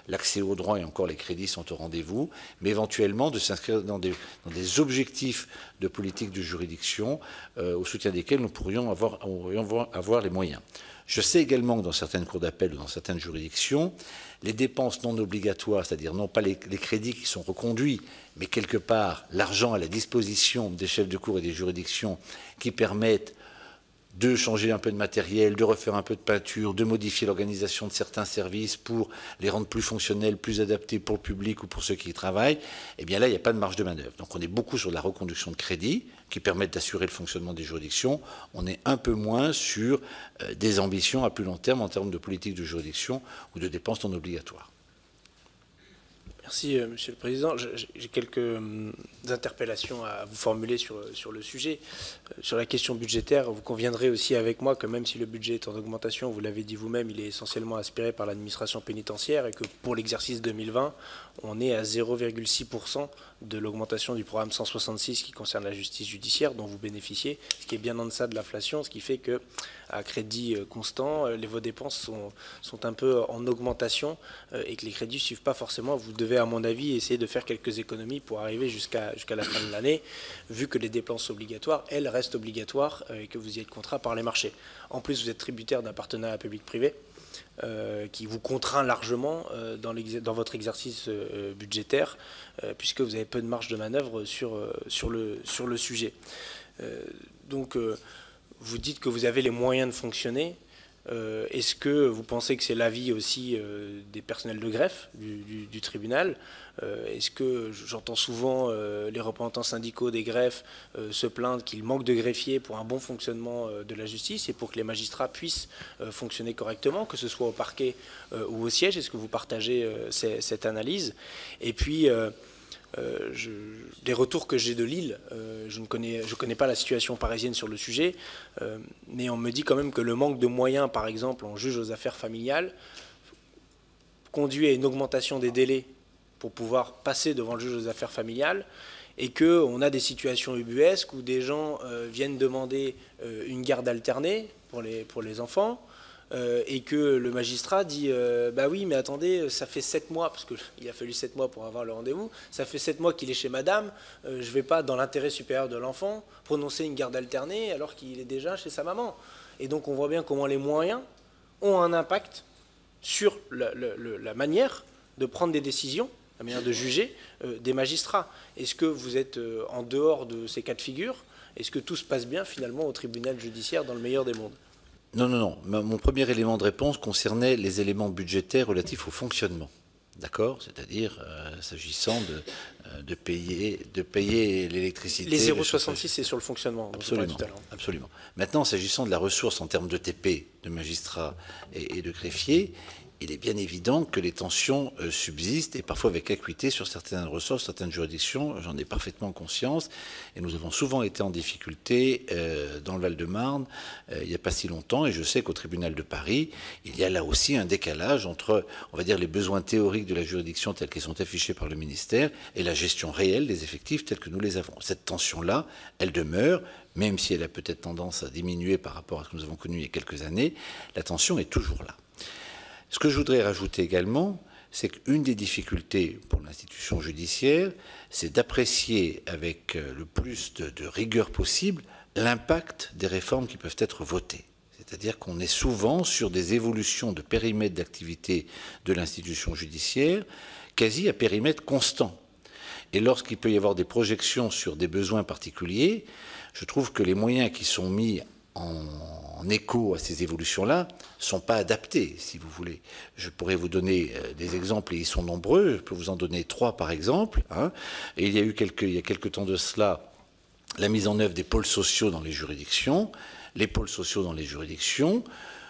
l'accès aux droits, et encore les crédits sont au rendez-vous, mais éventuellement de s'inscrire dans des objectifs de politique de juridiction au soutien desquels nous pourrions avoir les moyens. Je sais également que dans certaines cours d'appel ou dans certaines juridictions, les dépenses non obligatoires, c'est-à-dire non pas les crédits qui sont reconduits, mais quelque part l'argent à la disposition des chefs de cour et des juridictions qui permettent de changer un peu de matériel, de refaire un peu de peinture, de modifier l'organisation de certains services pour les rendre plus fonctionnels, plus adaptés pour le public ou pour ceux qui y travaillent, eh bien là, il n'y a pas de marge de manœuvre. Donc on est beaucoup sur la reconduction de crédits qui permettent d'assurer le fonctionnement des juridictions. On est un peu moins sur des ambitions à plus long terme en termes de politique de juridiction ou de dépenses non obligatoires. Merci, Monsieur le Président. J'ai quelques interpellations à vous formuler sur le sujet. Sur la question budgétaire, vous conviendrez aussi avec moi que même si le budget est en augmentation, vous l'avez dit vous-même, il est essentiellement aspiré par l'administration pénitentiaire et que pour l'exercice 2020, on est à 0,6% de l'augmentation du programme 166 qui concerne la justice judiciaire dont vous bénéficiez, ce qui est bien en deçà de l'inflation, ce qui fait que, à crédit constant, vos dépenses sont un peu en augmentation et que les crédits ne suivent pas forcément. Vous devez, à mon avis, essayer de faire quelques économies pour arriver jusqu'à la fin de l'année, vu que les dépenses obligatoires, elles, restent obligatoires et que vous y êtes contraint par les marchés. En plus, vous êtes tributaire d'un partenariat public-privé qui vous contraint largement dans votre exercice budgétaire, puisque vous avez peu de marge de manœuvre sur le sujet. Donc, vous dites que vous avez les moyens de fonctionner. Est-ce que vous pensez que c'est l'avis aussi des personnels de greffe du tribunal ? Est-ce que j'entends souvent les représentants syndicaux des greffes se plaindre qu'il manque de greffiers pour un bon fonctionnement de la justice et pour que les magistrats puissent fonctionner correctement, que ce soit au parquet ou au siège? Est-ce que vous partagez cette analyse? Et puis, des retours que j'ai de Lille, je ne connais pas la situation parisienne sur le sujet, mais on me dit quand même que le manque de moyens, par exemple, en juge aux affaires familiales, conduit à une augmentation des délais pour pouvoir passer devant le juge aux affaires familiales, et qu'on a des situations ubuesques où des gens viennent demander une garde alternée pour les enfants, et que le magistrat dit bah oui, mais attendez, ça fait 7 mois, parce qu'il a fallu 7 mois pour avoir le rendez-vous, ça fait 7 mois qu'il est chez madame, je ne vais pas, dans l'intérêt supérieur de l'enfant, prononcer une garde alternée alors qu'il est déjà chez sa maman. Et donc on voit bien comment les moyens ont un impact sur la manière de prendre des décisions, la manière de juger des magistrats. Est-ce que vous êtes en dehors de ces cas de figure? Est-ce que tout se passe bien finalement au tribunal judiciaire dans le meilleur des mondes? Non, non, non. Mon premier élément de réponse concernait les éléments budgétaires relatifs au fonctionnement. D'accord? C'est-à-dire, s'agissant de payer l'électricité... Les 0,66, c'est sur le fonctionnement. Absolument, absolument. Maintenant, s'agissant de la ressource en termes de TP, de magistrats et de greffiers, il est bien évident que les tensions subsistent, et parfois avec acuité, sur certaines ressources, certaines juridictions. J'en ai parfaitement conscience. Et nous avons souvent été en difficulté dans le Val-de-Marne il n'y a pas si longtemps. Et je sais qu'au tribunal de Paris, il y a là aussi un décalage entre, on va dire, les besoins théoriques de la juridiction tels qu'ils sont affichés par le ministère et la gestion réelle des effectifs tels que nous les avons. Cette tension-là, elle demeure. Même si elle a peut-être tendance à diminuer par rapport à ce que nous avons connu il y a quelques années, la tension est toujours là. Ce que je voudrais rajouter également, c'est qu'une des difficultés pour l'institution judiciaire, c'est d'apprécier avec le plus de rigueur possible l'impact des réformes qui peuvent être votées. C'est-à-dire qu'on est souvent sur des évolutions de périmètre d'activité de l'institution judiciaire, quasi à périmètre constant. Et lorsqu'il peut y avoir des projections sur des besoins particuliers, je trouve que les moyens qui sont mis en écho à ces évolutions-là, ne sont pas adaptés, si vous voulez. Je pourrais vous donner des exemples, et ils sont nombreux, je peux vous en donner 3 par exemple. Hein. Et il y a quelques temps de cela, la mise en œuvre des pôles sociaux dans les juridictions. Les pôles sociaux dans les juridictions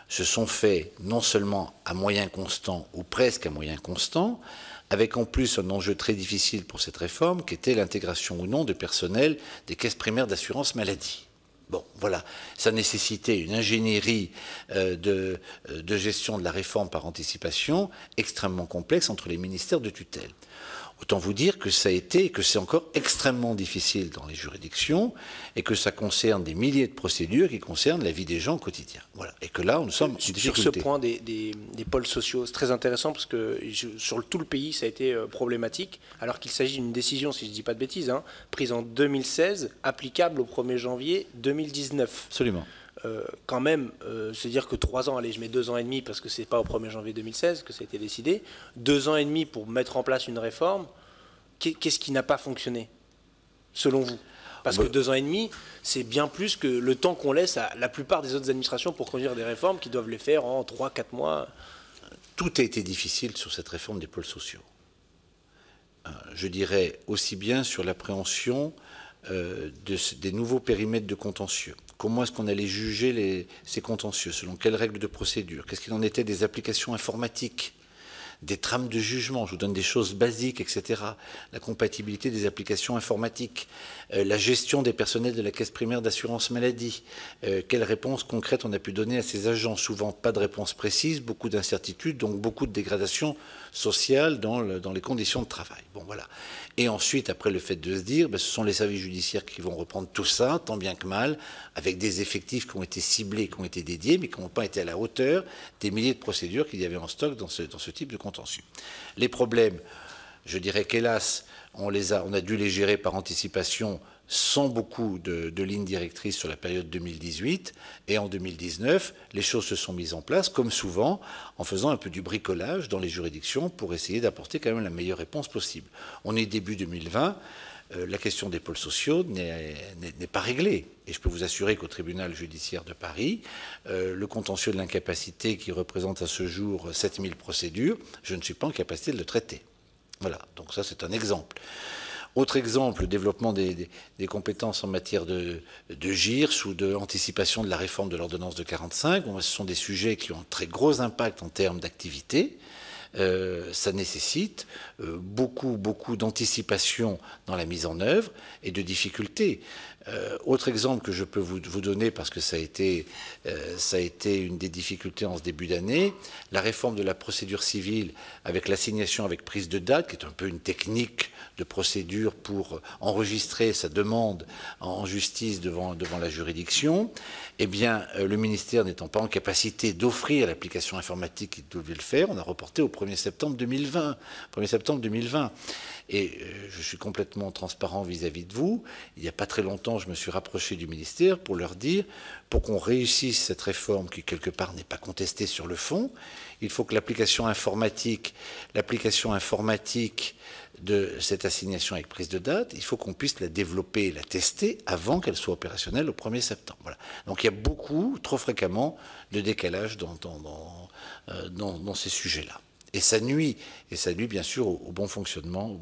se sont faits non seulement à moyen constant, ou presque à moyen constant, avec en plus un enjeu très difficile pour cette réforme, qui était l'intégration ou non de personnel des caisses primaires d'assurance maladie. Bon, voilà, ça nécessitait une ingénierie de gestion de la réforme par anticipation extrêmement complexe entre les ministères de tutelle. Autant vous dire que ça a été et que c'est encore extrêmement difficile dans les juridictions et que ça concerne des milliers de procédures qui concernent la vie des gens au quotidien. Voilà. Et que là, nous sommes sur difficulté. Ce point des pôles sociaux, c'est très intéressant parce que sur tout le pays, ça a été problématique, alors qu'il s'agit d'une décision, si je ne dis pas de bêtises, hein, prise en 2016, applicable au 1er janvier 2019. Absolument. Quand même, se dire que 3 ans, allez, je mets 2 ans et demi parce que c'est pas au 1er janvier 2016 que ça a été décidé, 2 ans et demi pour mettre en place une réforme, qu'est-ce qui n'a pas fonctionné, selon vous? Parce que 2 ans et demi, c'est bien plus que le temps qu'on laisse à la plupart des autres administrations pour conduire des réformes qui doivent les faire en 3-4 mois. Tout a été difficile sur cette réforme des pôles sociaux. Je dirais aussi bien sur l'appréhension des nouveaux périmètres de contentieux. Comment est-ce qu'on allait juger ces contentieux? Selon quelles règles de procédure? Qu'est-ce qu'il en était des applications informatiques? Des trames de jugement? Je vous donne des choses basiques, etc. La compatibilité des applications informatiques, la gestion des personnels de la caisse primaire d'assurance maladie. Quelles réponses concrètes on a pu donner à ces agents? Souvent pas de réponse précise, beaucoup d'incertitudes, donc beaucoup de dégradations sociales dans les conditions de travail. Bon, voilà. Et ensuite, après le fait de se dire, ben, ce sont les services judiciaires qui vont reprendre tout ça, tant bien que mal, avec des effectifs qui ont été ciblés, qui ont été dédiés, mais qui n'ont pas été à la hauteur des milliers de procédures qu'il y avait en stock dans ce type de contentieux. Les problèmes, je dirais qu'hélas, on a dû les gérer par anticipation sans beaucoup de lignes directrices sur la période 2018. Et en 2019, les choses se sont mises en place, comme souvent, en faisant un peu du bricolage dans les juridictions pour essayer d'apporter quand même la meilleure réponse possible. On est début 2020, la question des pôles sociaux n'est pas réglée. Et je peux vous assurer qu'au tribunal judiciaire de Paris, le contentieux de l'incapacité qui représente à ce jour 7000 procédures, je ne suis pas en capacité de le traiter. Voilà, donc ça c'est un exemple. Autre exemple, le développement des compétences en matière de GIRS ou d'anticipation de la réforme de l'ordonnance de 45. Bon, ce sont des sujets qui ont un très gros impact en termes d'activité. Ça nécessite beaucoup d'anticipation dans la mise en œuvre et de difficultés. Autre exemple que je peux vous donner, parce que ça a été une des difficultés en ce début d'année, la réforme de la procédure civile avec l'assignation avec prise de date, qui est un peu une technique de procédure pour enregistrer sa demande en justice devant la juridiction. Eh bien, le ministère n'étant pas en capacité d'offrir l'application informatique qu'il devait le faire, on a reporté au 1er septembre 2020. 1er septembre 2020. Et je suis complètement transparent vis-à-vis de vous. Il n'y a pas très longtemps, je me suis rapproché du ministère pour leur dire, pour qu'on réussisse cette réforme qui, quelque part, n'est pas contestée sur le fond, il faut que l'application informatique de cette assignation avec prise de date, il faut qu'on puisse la développer et la tester avant qu'elle soit opérationnelle au 1er septembre. Voilà. Donc il y a beaucoup, trop fréquemment, de décalage dans ces sujets-là. Et ça nuit bien sûr au bon fonctionnement,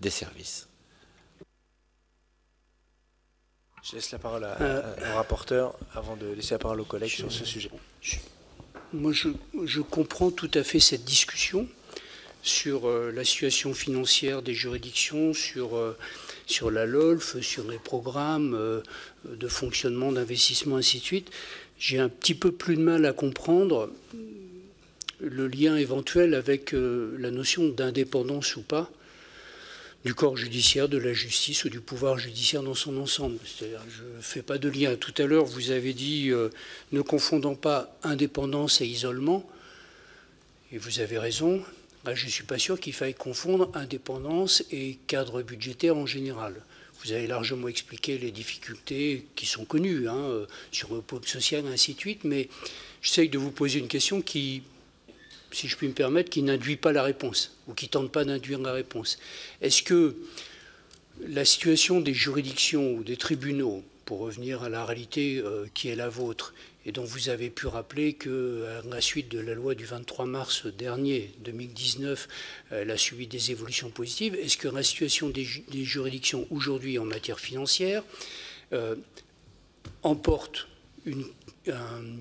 des services. Je laisse la parole au rapporteur avant de laisser la parole aux collègues sur ce sujet. Moi, je comprends tout à fait cette discussion sur la situation financière des juridictions, sur la LOLF, sur les programmes de fonctionnement, d'investissement, ainsi de suite. J'ai un petit peu plus de mal à comprendre le lien éventuel avec la notion d'indépendance ou pas du corps judiciaire, de la justice ou du pouvoir judiciaire dans son ensemble. C'est-à-dire, je ne fais pas de lien. Tout à l'heure, vous avez dit ne confondons pas indépendance et isolement, et vous avez raison. Ben, je ne suis pas sûr qu'il faille confondre indépendance et cadre budgétaire en général. Vous avez largement expliqué les difficultés qui sont connues hein, sur le pôle social, ainsi de suite, mais j'essaye de vous poser une question qui, si je puis me permettre, qui n'induit pas la réponse ou qui tente pas d'induire la réponse. Est-ce que la situation des juridictions ou des tribunaux, pour revenir à la réalité qui est la vôtre et dont vous avez pu rappeler qu'à la suite de la loi du 23 mars dernier, 2019, elle a subi des évolutions positives, est-ce que la situation des juridictions aujourd'hui en matière financière emporte une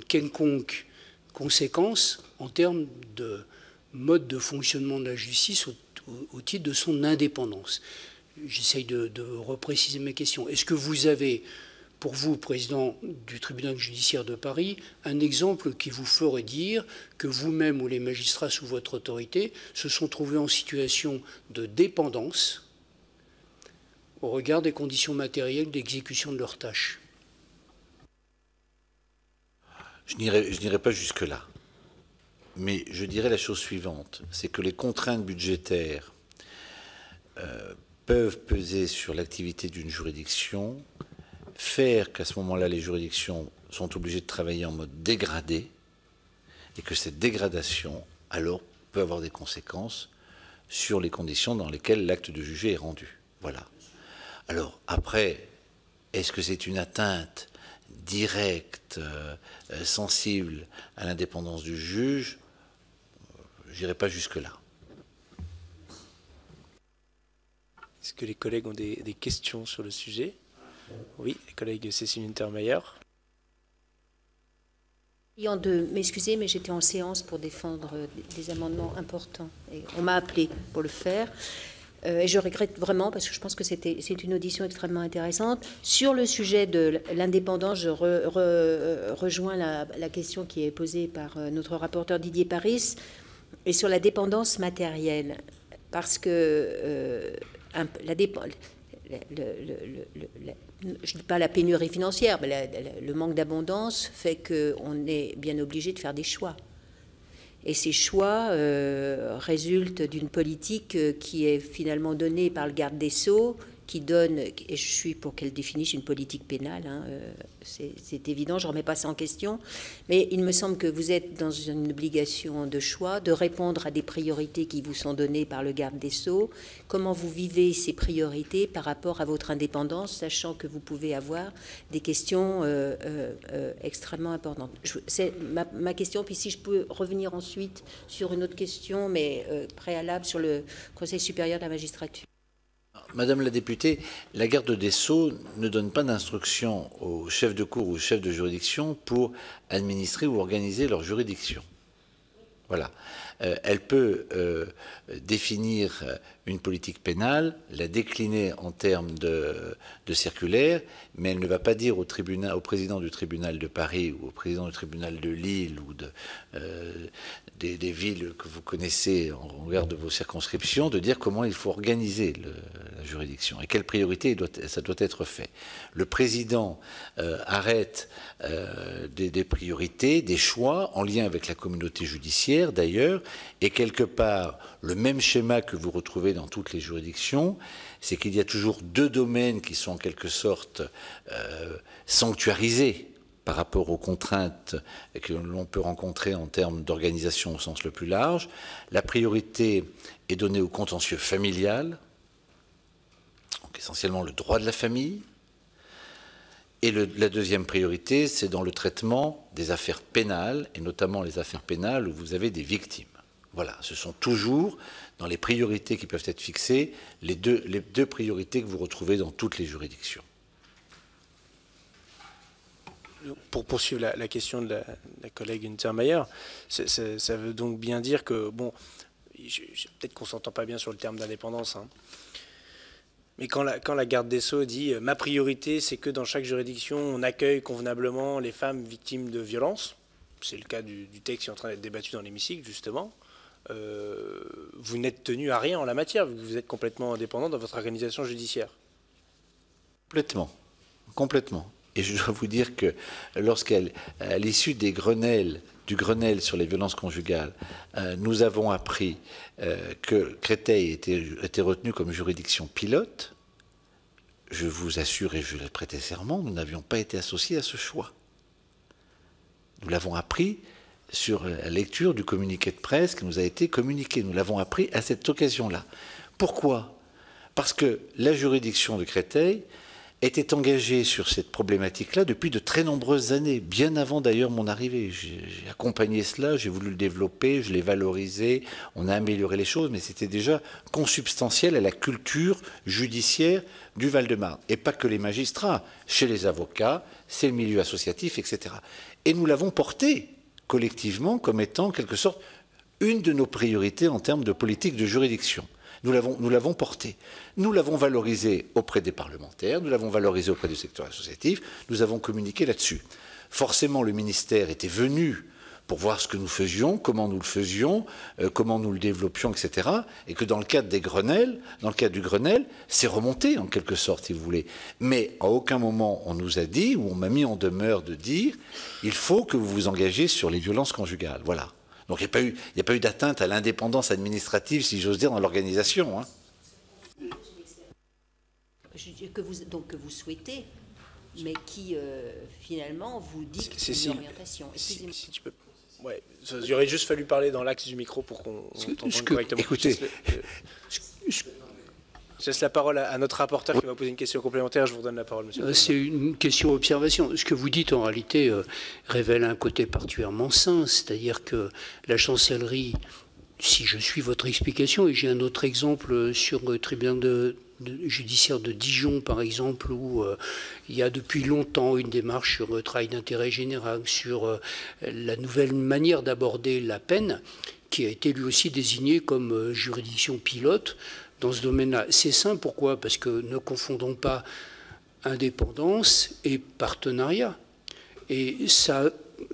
quelconque conséquence en termes de mode de fonctionnement de la justice au titre de son indépendance? J'essaye de repréciser mes questions. Est-ce que vous avez, pour vous, président du tribunal judiciaire de Paris, un exemple qui vous ferait dire que vous-même ou les magistrats sous votre autorité se sont trouvés en situation de dépendance au regard des conditions matérielles d'exécution de leurs tâches? Je n'irai pas jusque-là, mais je dirais la chose suivante, c'est que les contraintes budgétaires peuvent peser sur l'activité d'une juridiction, faire qu'à ce moment-là, les juridictions sont obligées de travailler en mode dégradé, et que cette dégradation, alors, peut avoir des conséquences sur les conditions dans lesquelles l'acte de jugé est rendu. Voilà. Alors, après, est-ce que c'est une atteinte directe, sensible à l'indépendance du juge? J'irai pas jusque-là. Est-ce que les collègues ont des questions sur le sujet? Oui, les collègues Cécile Untermeyer. De m'excuser, mais j'étais en séance pour défendre des amendements importants. Et on m'a appelé pour le faire. Et je regrette vraiment, parce que je pense que c'est une audition extrêmement intéressante. Sur le sujet de l'indépendance, je rejoins la question qui est posée par notre rapporteur Didier Paris, et sur la dépendance matérielle. Parce que je ne dis pas la pénurie financière, mais le manque d'abondance fait qu'on est bien obligé de faire des choix. Et ces choix résultent d'une politique qui est finalement donnée par le garde des Sceaux, qui donne, et je suis pour qu'elle définisse une politique pénale, hein, c'est évident, je ne remets pas ça en question, mais il me semble que vous êtes dans une obligation de choix, de répondre à des priorités qui vous sont données par le garde des Sceaux. Comment vous vivez ces priorités par rapport à votre indépendance, sachant que vous pouvez avoir des questions extrêmement importantes? C'est ma question, puis si je peux revenir ensuite sur une autre question, mais préalable sur le Conseil supérieur de la magistrature. Madame la députée, la garde des Sceaux ne donne pas d'instruction aux chefs de cour ou aux chefs de juridiction pour administrer ou organiser leur juridiction. Voilà. Elle peut définir une politique pénale, la décliner en termes de circulaire, mais elle ne va pas dire au président du tribunal de Paris ou au président du tribunal de Lille ou des villes que vous connaissez en regard de vos circonscriptions, de dire comment il faut organiser la juridiction et quelle priorité ça doit être fait. Le président arrête des priorités, des choix en lien avec la communauté judiciaire d'ailleurs, et quelque part le même schéma que vous retrouvez dans toutes les juridictions, c'est qu'il y a toujours deux domaines qui sont en quelque sorte sanctuarisés par rapport aux contraintes que l'on peut rencontrer en termes d'organisation au sens le plus large. La priorité est donnée au contentieux familial, donc essentiellement le droit de la famille, et la deuxième priorité, c'est dans le traitement des affaires pénales, et notamment les affaires pénales où vous avez des victimes. Voilà, ce sont toujours, dans les priorités qui peuvent être fixées, les deux priorités que vous retrouvez dans toutes les juridictions. Pour poursuivre la question de la collègue Untermeyer, ça veut donc bien dire que, bon, peut-être qu'on ne s'entend pas bien sur le terme d'indépendance, hein, mais quand la garde des Sceaux dit « ma priorité, c'est que dans chaque juridiction, on accueille convenablement les femmes victimes de violences », c'est le cas du texte qui est en train d'être débattu dans l'hémicycle, justement, vous n'êtes tenu à rien en la matière, vous êtes complètement indépendant dans votre organisation judiciaire. Complètement, complètement. Et je dois vous dire que à l'issue des Grenelles, du Grenelle sur les violences conjugales, nous avons appris que Créteil était retenu comme juridiction pilote. Je vous assure, et je le prêtais serment, nous n'avions pas été associés à ce choix. Nous l'avons appris sur la lecture du communiqué de presse qui nous a été communiqué. Nous l'avons appris à cette occasion-là. Pourquoi? Parce que la juridiction de Créteil était engagé sur cette problématique-là depuis de très nombreuses années, bien avant d'ailleurs mon arrivée. J'ai accompagné cela, j'ai voulu le développer, je l'ai valorisé, on a amélioré les choses, mais c'était déjà consubstantiel à la culture judiciaire du Val-de-Marne. Et pas que les magistrats, chez les avocats, c'est le milieu associatif, etc. Et nous l'avons porté collectivement comme étant, en quelque sorte, une de nos priorités en termes de politique de juridiction. Nous l'avons porté. Nous l'avons valorisé auprès des parlementaires, nous l'avons valorisé auprès du secteur associatif, nous avons communiqué là-dessus. Forcément, le ministère était venu pour voir ce que nous faisions, comment nous le faisions, comment nous le développions, etc. Et que dans le cadre des Grenelles, dans le cadre du Grenelle, c'est remonté en quelque sorte, si vous voulez. Mais à aucun moment on nous a dit, ou on m'a mis en demeure de dire, il faut que vous vous engagez sur les violences conjugales. Voilà. Donc il n'y a pas eu d'atteinte à l'indépendance administrative, si j'ose dire, dans l'organisation. Hein. Donc que vous souhaitez, mais qui finalement vous dit que c'est une orientation. Si tu peux... Ouais, il aurait juste fallu parler dans l'axe du micro pour qu'on entende correctement. Écoutez, je laisse la parole à notre rapporteur qui va poser une question complémentaire. Je vous redonne la parole, monsieur. C'est une question observation. Ce que vous dites, en réalité, révèle un côté particulièrement sain, c'est-à-dire que la chancellerie, si je suis votre explication, et j'ai un autre exemple sur le tribunal judiciaire de Dijon, par exemple, où il y a depuis longtemps une démarche sur le travail d'intérêt général, sur la nouvelle manière d'aborder la peine, qui a été lui aussi désigné comme juridiction pilote dans ce domaine-là. C'est sain, pourquoi? Parce que ne confondons pas indépendance et partenariat. Et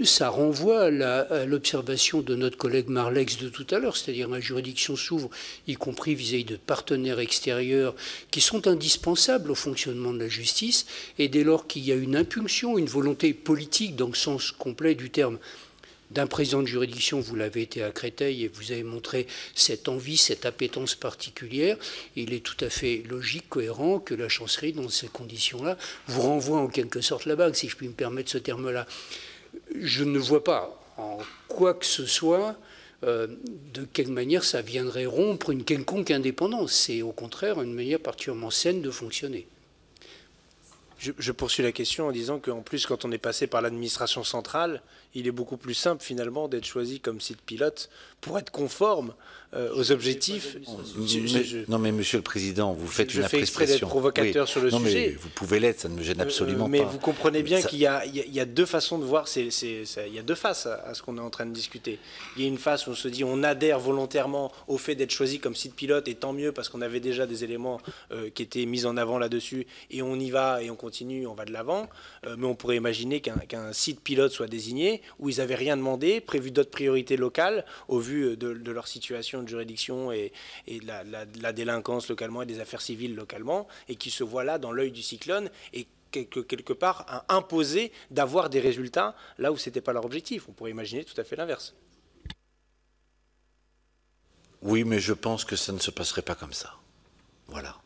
ça renvoie à l'observation de notre collègue Marlex de tout à l'heure, c'est-à-dire la juridiction s'ouvre, y compris vis-à-vis de partenaires extérieurs qui sont indispensables au fonctionnement de la justice, et dès lors qu'il y a une impulsion, une volonté politique dans le sens complet du terme d'un président de juridiction, vous l'avez été à Créteil et vous avez montré cette envie, cette appétence particulière, il est tout à fait logique, cohérent que la chancellerie, dans ces conditions-là, vous renvoie en quelque sorte la bague, si je puis me permettre ce terme-là. Je ne vois pas en quoi que ce soit de quelle manière ça viendrait rompre une quelconque indépendance. C'est au contraire une manière particulièrement saine de fonctionner. Je poursuis la question en disant qu'en plus, quand on est passé par l'administration centrale, il est beaucoup plus simple finalement d'être choisi comme site pilote pour être conforme aux objectifs. Non mais Monsieur le Président, vous faites une impression. Je fais exprès d'être provocateur sur le sujet. Mais vous pouvez l'être, ça ne me gêne absolument pas. Mais vous comprenez bien qu'il y a deux façons de voir, il y a deux faces à ce qu'on est en train de discuter. Il y a une face où on se dit on adhère volontairement au fait d'être choisi comme site pilote, et tant mieux parce qu'on avait déjà des éléments qui étaient mis en avant là-dessus, et on y va et on continue, on va de l'avant, mais on pourrait imaginer qu'un site pilote soit désigné où ils n'avaient rien demandé, prévu d'autres priorités locales au vu de leur situation de juridiction et de la délinquance localement et des affaires civiles localement, et qui se voient là dans l'œil du cyclone et quelque part à imposer d'avoir des résultats là où ce n'était pas leur objectif. On pourrait imaginer tout à fait l'inverse. Oui, mais je pense que ça ne se passerait pas comme ça. Voilà.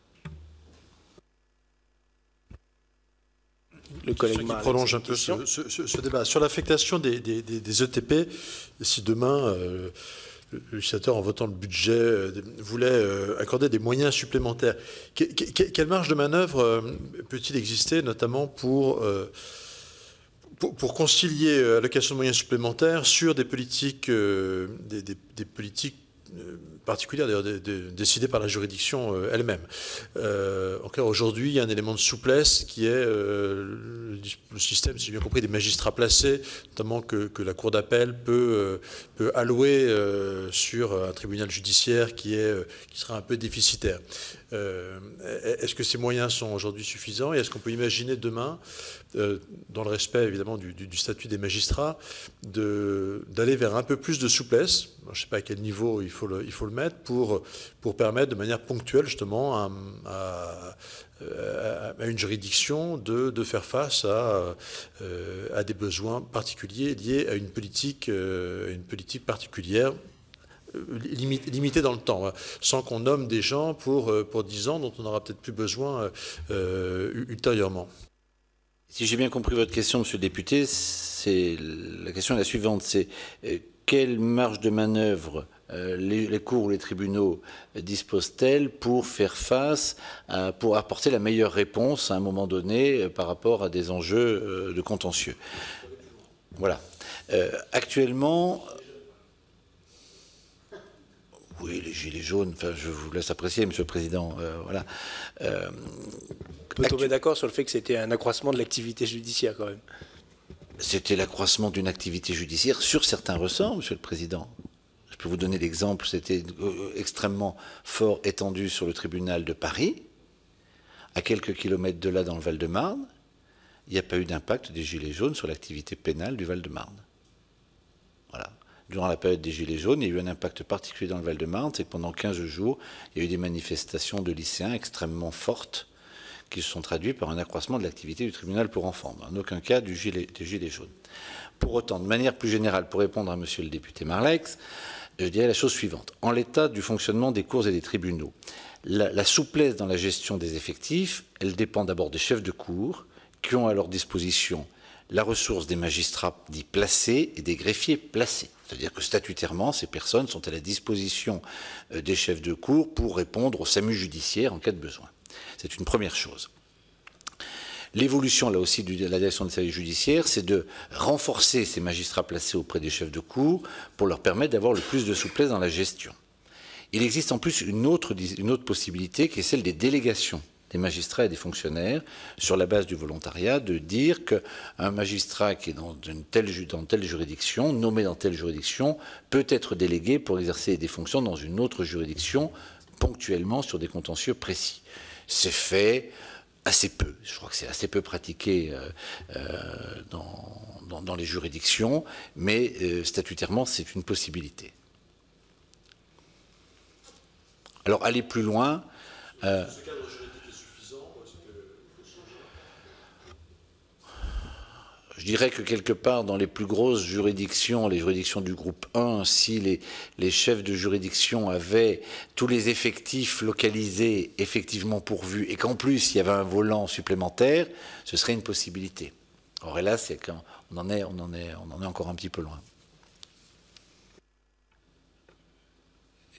Le collègue qui prolonge un peu ce débat. Sur l'affectation des ETP, si demain le législateur, en votant le budget, voulait accorder des moyens supplémentaires, quelle marge de manœuvre peut-il exister, notamment pour concilier l'allocation de moyens supplémentaires sur des politiques particulière, d'ailleurs décidée par la juridiction elle-même. Encore aujourd'hui, il y a un élément de souplesse qui est le système, si j'ai bien compris, des magistrats placés, notamment que la Cour d'appel peut allouer sur un tribunal judiciaire qui sera un peu déficitaire. Est-ce que ces moyens sont aujourd'hui suffisants et est-ce qu'on peut imaginer demain, dans le respect évidemment du statut des magistrats, d'aller vers un peu plus de souplesse, je ne sais pas à quel niveau il faut le mettre, pour permettre de manière ponctuelle justement à une juridiction de faire face à des besoins particuliers liés à une politique particulière, limité dans le temps, sans qu'on nomme des gens pour 10 ans dont on n'aura peut-être plus besoin ultérieurement. Si j'ai bien compris votre question, monsieur le député, la question est la suivante, c'est quelle marge de manœuvre les cours ou les tribunaux disposent-elles pour faire face, pour apporter la meilleure réponse à un moment donné par rapport à des enjeux de contentieux. Voilà. Actuellement... Oui, les gilets jaunes, enfin, je vous laisse apprécier, monsieur le Président. Voilà. On peut tomber d'accord sur le fait que c'était un accroissement de l'activité judiciaire, quand même. C'était l'accroissement d'une activité judiciaire sur certains ressorts, monsieur le Président. Je vais vous donner l'exemple, c'était extrêmement fort étendu sur le tribunal de Paris. À quelques kilomètres de là, dans le Val-de-Marne, il n'y a pas eu d'impact des Gilets jaunes sur l'activité pénale du Val-de-Marne. Voilà. Durant la période des Gilets jaunes, il y a eu un impact particulier dans le Val-de-Marne, c'est que pendant 15 jours, il y a eu des manifestations de lycéens extrêmement fortes qui se sont traduites par un accroissement de l'activité du tribunal pour enfants, en aucun cas des Gilets jaunes. Pour autant, de manière plus générale, pour répondre à monsieur le député Marlex, je dirais la chose suivante. En l'état du fonctionnement des cours et des tribunaux, la souplesse dans la gestion des effectifs, elle dépend d'abord des chefs de cour qui ont à leur disposition la ressource des magistrats dits placés et des greffiers placés. C'est-à-dire que statutairement, ces personnes sont à la disposition des chefs de cour pour répondre au SAMU judiciaire en cas de besoin. C'est une première chose. L'évolution, là aussi, de la direction des services judiciaires, c'est de renforcer ces magistrats placés auprès des chefs de cour pour leur permettre d'avoir le plus de souplesse dans la gestion. Il existe en plus une autre possibilité qui est celle des délégations des magistrats et des fonctionnaires sur la base du volontariat, de dire qu'un magistrat qui est dans telle juridiction, nommé dans telle juridiction, peut être délégué pour exercer des fonctions dans une autre juridiction ponctuellement sur des contentieux précis. C'est fait assez peu, je crois que c'est assez peu pratiqué dans les juridictions, mais statutairement c'est une possibilité. Alors aller plus loin... ce cadre juridique est suffisant, est-ce qu'il faut changer? Je dirais que quelque part dans les plus grosses juridictions, les juridictions du groupe 1, si les chefs de juridiction avaient tous les effectifs localisés, effectivement pourvus, et qu'en plus il y avait un volant supplémentaire, ce serait une possibilité. Or hélas, on en est encore un petit peu loin.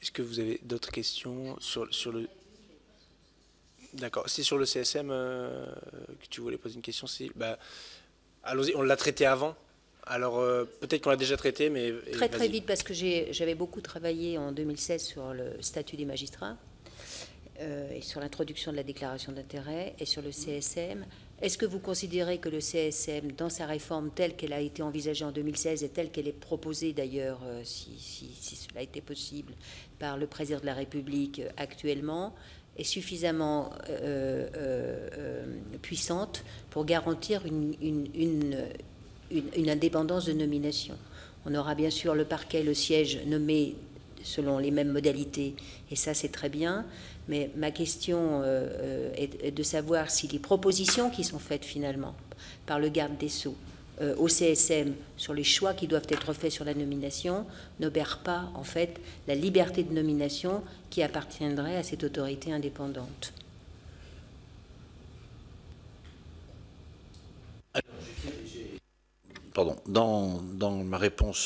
Est-ce que vous avez d'autres questions sur le... D'accord, c'est sur le CSM que tu voulais poser une question, si... Bah, allons-y, on l'a traité avant, alors peut-être qu'on l'a déjà traité, mais... Très vite, parce que j'avais beaucoup travaillé en 2016 sur le statut des magistrats, et sur l'introduction de la déclaration d'intérêt, et sur le CSM. Est-ce que vous considérez que le CSM, dans sa réforme telle qu'elle a été envisagée en 2016 et telle qu'elle est proposée d'ailleurs, si cela était possible, par le président de la République actuellement, est suffisamment puissante pour garantir une indépendance de nomination? On aura bien sûr le parquet, le siège nommé selon les mêmes modalités, et ça c'est très bien. Mais ma question est de savoir si les propositions qui sont faites finalement par le garde des Sceaux au CSM sur les choix qui doivent être faits sur la nomination n'obèrent pas en fait la liberté de nomination qui appartiendrait à cette autorité indépendante. Pardon. Dans mes réponses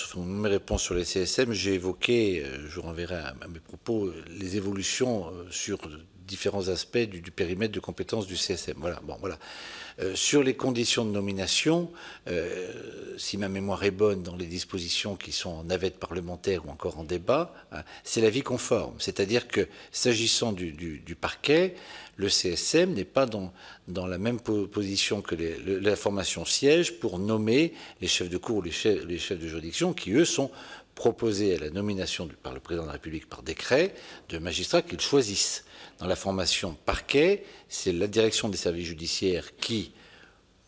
sur les CSM, j'ai évoqué, je vous renverrai à mes propos, les évolutions sur différents aspects du périmètre de compétence du CSM. Voilà. Bon, voilà. Sur les conditions de nomination, si ma mémoire est bonne dans les dispositions qui sont en navette parlementaire ou encore en débat, hein, c'est l'avis conforme. C'est-à-dire que s'agissant du parquet, le CSM n'est pas dans la même position que la formation siège pour nommer les chefs de cour ou les chefs de juridiction qui, eux, sont proposés à la nomination par le président de la République par décret de magistrats qu'ils choisissent. Dans la formation parquet, c'est la direction des services judiciaires qui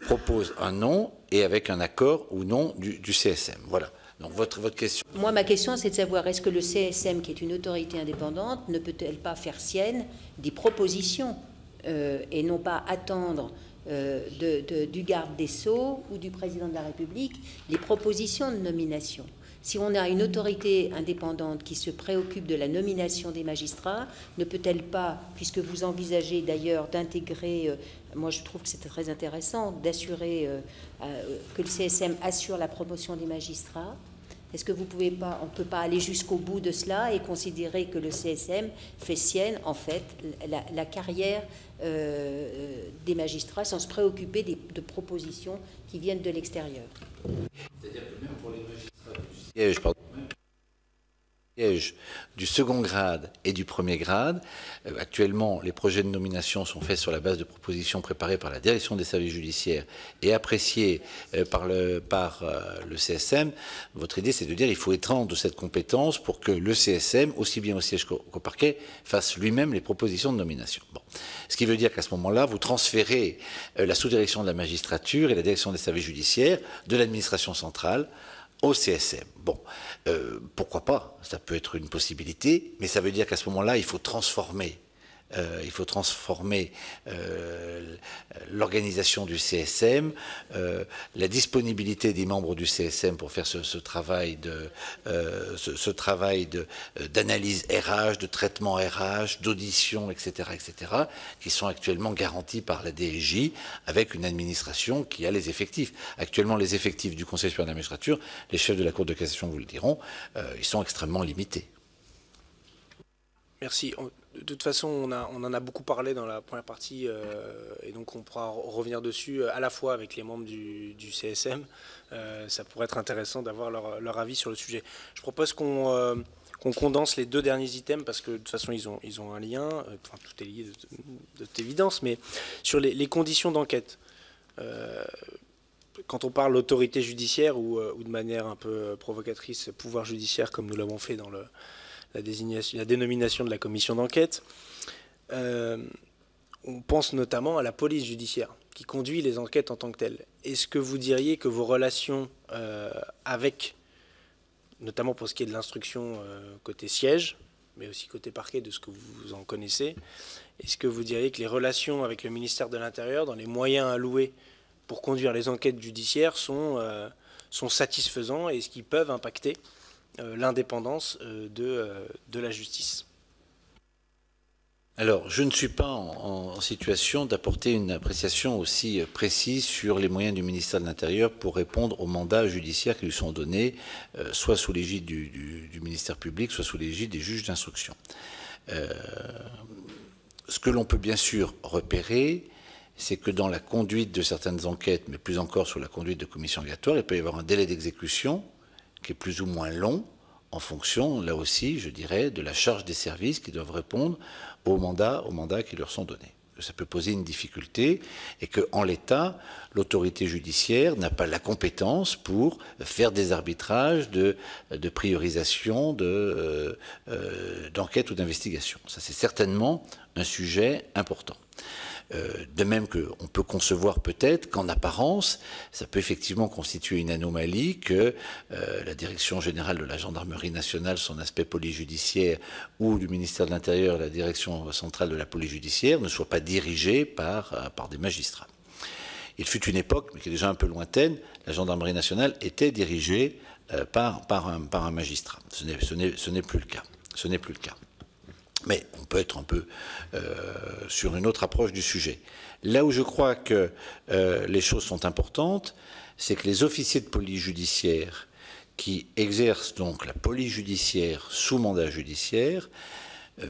propose un nom et avec un accord ou non du CSM. Voilà. Donc votre question. Moi, ma question, c'est de savoir, est-ce que le CSM, qui est une autorité indépendante, ne peut-elle pas faire sienne des propositions et non pas attendre du garde des Sceaux ou du président de la République les propositions de nomination ? Si on a une autorité indépendante qui se préoccupe de la nomination des magistrats, ne peut-elle pas, puisque vous envisagez d'ailleurs d'intégrer, moi je trouve que c'est très intéressant, d'assurer que le CSM assure la promotion des magistrats, est-ce que vous pouvez pas, on ne peut pas aller jusqu'au bout de cela et considérer que le CSM fait sienne en fait la carrière des magistrats sans se préoccuper de propositions qui viennent de l'extérieur? C'est-à-dire que même pour les magistrats du siège, Sièges du second grade et du premier grade. Actuellement, les projets de nomination sont faits sur la base de propositions préparées par la direction des services judiciaires et appréciées par le CSM. Votre idée, c'est de dire qu'il faut étendre cette compétence pour que le CSM, aussi bien au siège qu'au parquet, fasse lui-même les propositions de nomination. Bon. Ce qui veut dire qu'à ce moment-là, vous transférez la sous-direction de la magistrature et la direction des services judiciaires de l'administration centrale au CSM. Bon, pourquoi pas? Ça peut être une possibilité, mais ça veut dire qu'à ce moment-là, il faut transformer. L'organisation du CSM, la disponibilité des membres du CSM pour faire ce travail d'analyse RH, de traitement RH, d'audition, etc., qui sont actuellement garantis par la DSJ avec une administration qui a les effectifs. Actuellement, les effectifs du Conseil supérieur de la magistrature, les chefs de la Cour de cassation vous le diront, ils sont extrêmement limités. Merci. De toute façon, on en a beaucoup parlé dans la première partie et donc on pourra revenir dessus à la fois avec les membres du CSM. Ça pourrait être intéressant d'avoir leur avis sur le sujet. Je propose qu'on condense les deux derniers items parce que de toute façon, ils ont un lien. Enfin, tout est lié de toute évidence, mais sur les conditions d'enquête. Quand on parle d'autorité judiciaire ou de manière un peu provocatrice, pouvoir judiciaire comme nous l'avons fait dans la dénomination de la commission d'enquête, on pense notamment à la police judiciaire qui conduit les enquêtes en tant que telles. Est-ce que vous diriez que vos relations avec, notamment pour ce qui est de l'instruction côté siège, mais aussi côté parquet, de ce que vous en connaissez, est-ce que vous diriez que les relations avec le ministère de l'Intérieur, dans les moyens alloués pour conduire les enquêtes judiciaires, sont satisfaisants et est-ce qu'ils peuvent impacter l'indépendance de la justice? Alors, je ne suis pas en situation d'apporter une appréciation aussi précise sur les moyens du ministère de l'Intérieur pour répondre aux mandats judiciaires qui lui sont donnés, soit sous l'égide du ministère public, soit sous l'égide des juges d'instruction. Ce que l'on peut bien sûr repérer, c'est que dans la conduite de certaines enquêtes, mais plus encore sur la conduite de commissions obligatoires, il peut y avoir un délai d'exécution qui est plus ou moins long, en fonction, là aussi, je dirais, de la charge des services qui doivent répondre aux mandats qui leur sont donnés. Ça peut poser une difficulté et qu'en l'état, l'autorité judiciaire n'a pas la compétence pour faire des arbitrages de priorisation, d'enquête ou d'investigation. Ça, c'est certainement un sujet important. De même qu'on peut concevoir peut-être qu'en apparence, ça peut effectivement constituer une anomalie que la Direction générale de la Gendarmerie nationale, son aspect police judiciaire, ou du ministère de l'Intérieur, la Direction centrale de la police judiciaire, ne soit pas dirigée par des magistrats. Il fut une époque, mais qui est déjà un peu lointaine, la Gendarmerie nationale était dirigée par un magistrat. Ce n'est plus le cas. Ce n'est plus le cas. Mais on peut être un peu sur une autre approche du sujet. Là où je crois que les choses sont importantes, c'est que les officiers de police judiciaire qui exercent donc la police judiciaire sous mandat judiciaire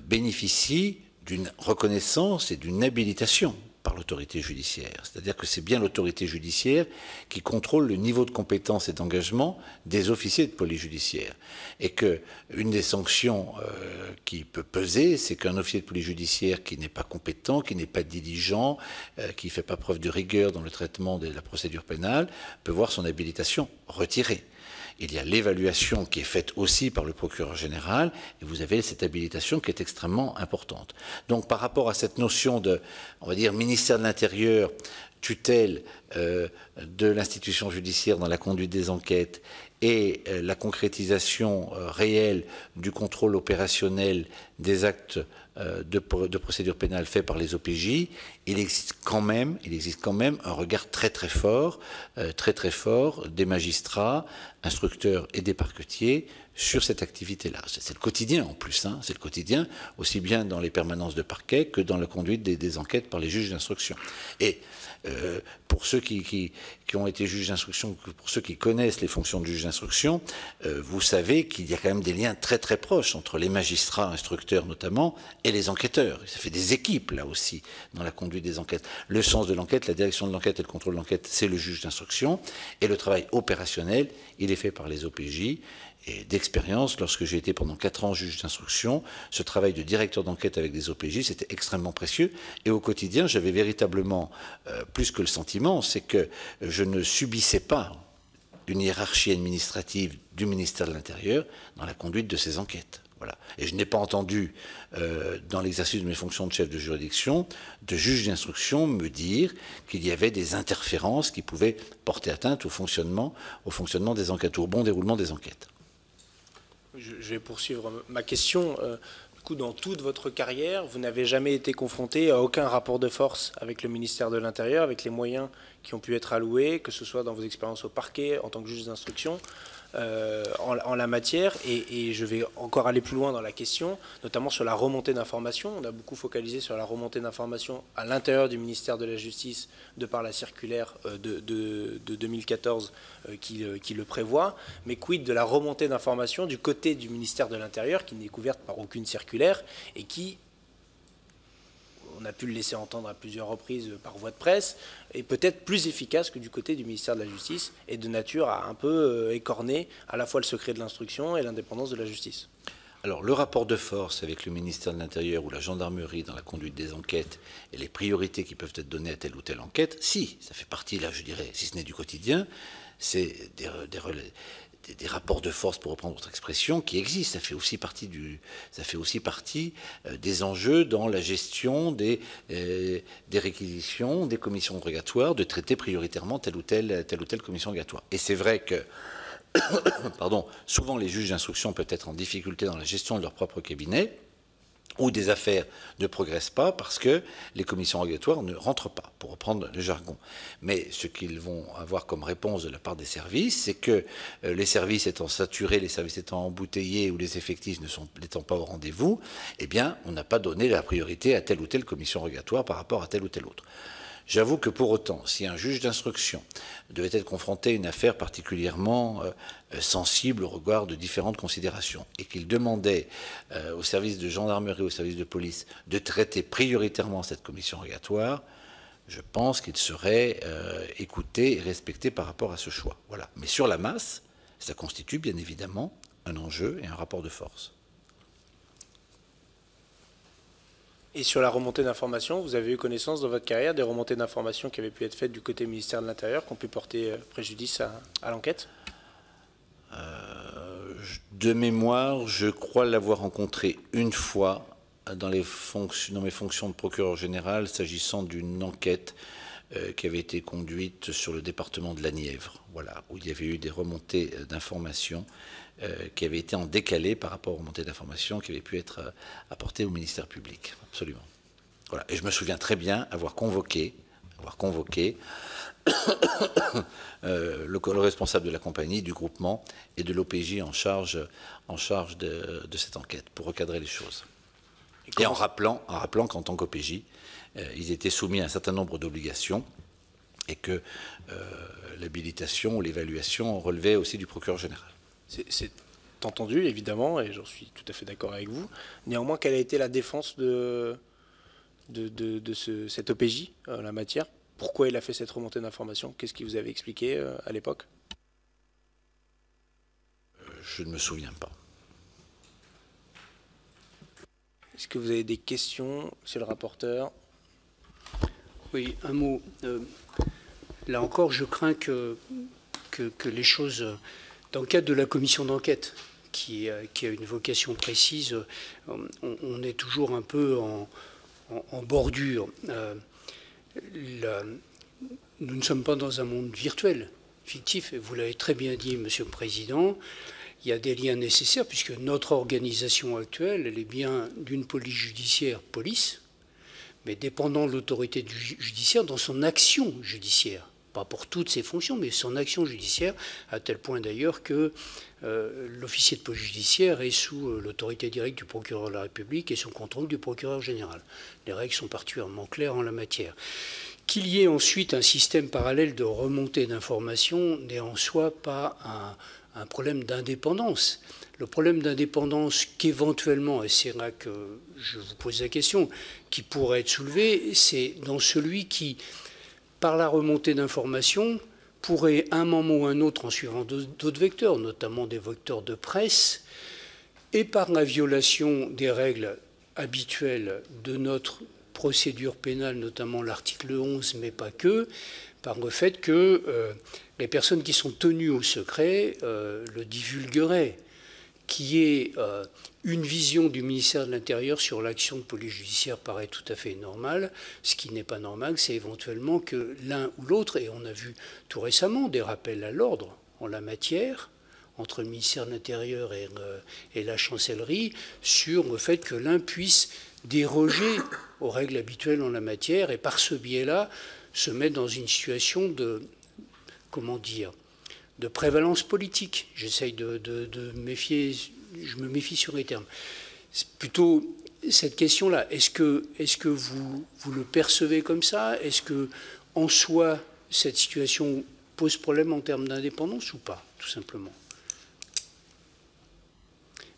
bénéficient d'une reconnaissance et d'une habilitation par l'autorité judiciaire. C'est-à-dire que c'est bien l'autorité judiciaire qui contrôle le niveau de compétence et d'engagement des officiers de police judiciaire. Et qu'une des sanctions qui peut peser, c'est qu'un officier de police judiciaire qui n'est pas compétent, qui n'est pas diligent, qui ne fait pas preuve de rigueur dans le traitement de la procédure pénale, peut voir son habilitation retirée. Il y a l'évaluation qui est faite aussi par le procureur général, et vous avez cette habilitation qui est extrêmement importante. Donc par rapport à cette notion de, on va dire, ministère de l'Intérieur, tutelle de l'institution judiciaire dans la conduite des enquêtes, et la concrétisation réelle du contrôle opérationnel des actes de procédure pénale faits par les OPJ, il existe quand même un regard très très fort des magistrats, instructeurs et des parquetiers sur cette activité-là. C'est le quotidien en plus, hein, c'est le quotidien, aussi bien dans les permanences de parquet que dans la conduite des enquêtes par les juges d'instruction. Et pour ceux qui ont été juges d'instruction, pour ceux qui connaissent les fonctions de juge d'instruction, vous savez qu'il y a quand même des liens très très proches entre les magistrats, instructeurs notamment, et les enquêteurs. Ça fait des équipes là aussi dans la conduite des enquêtes. Le sens de l'enquête, la direction de l'enquête et le contrôle de l'enquête, c'est le juge d'instruction, et le travail opérationnel, il est fait par les OPJ et d'expérience, lorsque j'ai été pendant 4 ans juge d'instruction, ce travail de directeur d'enquête avec des OPJ, c'était extrêmement précieux. Et au quotidien, j'avais véritablement, plus que le sentiment, c'est que je ne subissais pas une hiérarchie administrative du ministère de l'Intérieur dans la conduite de ces enquêtes. Voilà. Et je n'ai pas entendu, dans l'exercice de mes fonctions de chef de juridiction, de juge d'instruction me dire qu'il y avait des interférences qui pouvaient porter atteinte au fonctionnement des enquêtes, au bon déroulement des enquêtes. Je vais poursuivre ma question. Du coup, dans toute votre carrière, vous n'avez jamais été confronté à aucun rapport de force avec le ministère de l'Intérieur, avec les moyens qui ont pu être alloués, que ce soit dans vos expériences au parquet, en tant que juge d'instruction. En la matière, et je vais encore aller plus loin dans la question, notamment sur la remontée d'informations. On a beaucoup focalisé sur la remontée d'informations à l'intérieur du ministère de la Justice de par la circulaire de 2014 qui le prévoit, mais quid de la remontée d'informations du côté du ministère de l'Intérieur qui n'est couverte par aucune circulaire et qui, on a pu le laisser entendre à plusieurs reprises par voie de presse, est peut-être plus efficace que du côté du ministère de la Justice et de nature à un peu écorner à la fois le secret de l'instruction et l'indépendance de la justice. Alors le rapport de force avec le ministère de l'Intérieur ou la gendarmerie dans la conduite des enquêtes et les priorités qui peuvent être données à telle ou telle enquête, si, ça fait partie là je dirais, si ce n'est du quotidien, c'est des rapports de force, pour reprendre votre expression, qui existent. Ça fait aussi partie, des enjeux dans la gestion des réquisitions, des commissions rogatoires, de traiter prioritairement telle ou telle commission rogatoire. Et c'est vrai que pardon, souvent les juges d'instruction peuvent être en difficulté dans la gestion de leur propre cabinet, où des affaires ne progressent pas parce que les commissions rogatoires ne rentrent pas, pour reprendre le jargon. Mais ce qu'ils vont avoir comme réponse de la part des services, c'est que les services étant saturés, les services étant embouteillés ou les effectifs n'étant pas au rendez-vous, eh bien, on n'a pas donné la priorité à telle ou telle commission rogatoire par rapport à telle ou telle autre. J'avoue que pour autant, si un juge d'instruction devait être confronté à une affaire particulièrement sensible au regard de différentes considérations et qu'il demandait aux services de gendarmerie, aux services de police de traiter prioritairement cette commission rogatoire, je pense qu'il serait écouté et respecté par rapport à ce choix. Voilà. Mais sur la masse, ça constitue bien évidemment un enjeu et un rapport de force. Et sur la remontée d'informations, vous avez eu connaissance dans votre carrière des remontées d'informations qui avaient pu être faites du côté ministère de l'Intérieur, qui ont pu porter préjudice à l'enquête? De mémoire, je crois l'avoir rencontré une fois dans mes fonctions de procureur général, s'agissant d'une enquête qui avait été conduite sur le département de la Nièvre, voilà, où il y avait eu des remontées d'informations qui avaient été en décalé par rapport aux remontées d'informations qui avaient pu être apportées au ministère public. Absolument. Voilà. Et je me souviens très bien avoir convoqué le responsable de la compagnie, du groupement et de l'OPJ en charge de cette enquête pour recadrer les choses. Et en rappelant qu'en tant qu'OPJ, ils étaient soumis à un certain nombre d'obligations et que l'habilitation ou l'évaluation relevait aussi du procureur général. C'est entendu, évidemment, et j'en suis tout à fait d'accord avec vous. Néanmoins, quelle a été la défense de cet OPJ en la matière? Pourquoi il a fait cette remontée d'informations? Qu'est-ce qui vous avait expliqué à l'époque? Je ne me souviens pas. Est-ce que vous avez des questions, monsieur le rapporteur? Oui, un mot. Là encore, je crains que les choses... Dans le cadre de la commission d'enquête, qui a une vocation précise, on est toujours un peu en bordure. Nous ne sommes pas dans un monde virtuel, fictif, et vous l'avez très bien dit, monsieur le Président. Il y a des liens nécessaires, puisque notre organisation actuelle, elle est bien d'une police judiciaire, mais dépendant de l'autorité judiciaire dans son action judiciaire. Pas pour toutes ses fonctions, mais son action judiciaire, à tel point d'ailleurs que l'officier de police judiciaire est sous l'autorité directe du procureur de la République et sous contrôle du procureur général. Les règles sont particulièrement claires en la matière. Qu'il y ait ensuite un système parallèle de remontée d'informations n'est en soi pas un problème d'indépendance. Le problème d'indépendance qu'éventuellement, et c'est là que je vous pose la question, qui pourrait être soulevé, c'est dans celui qui... par la remontée d'informations, pourrait, à un moment ou à un autre, en suivant d'autres vecteurs, notamment des vecteurs de presse, et par la violation des règles habituelles de notre procédure pénale, notamment l'article 11, mais pas que, par le fait que les personnes qui sont tenues au secret le divulgueraient, qui est une vision du ministère de l'Intérieur sur l'action de police judiciaire paraît tout à fait normale. Ce qui n'est pas normal, c'est éventuellement que l'un ou l'autre, et on a vu tout récemment des rappels à l'ordre en la matière, entre le ministère de l'Intérieur et la chancellerie, sur le fait que l'un puisse déroger aux règles habituelles en la matière et par ce biais-là se mettre dans une situation de, comment dire, de prévalence politique. J'essaye de méfier, je me méfie sur les termes. C'est plutôt cette question-là. Est-ce que vous le percevez comme ça? Est-ce que, en soi, cette situation pose problème en termes d'indépendance ou pas, tout simplement?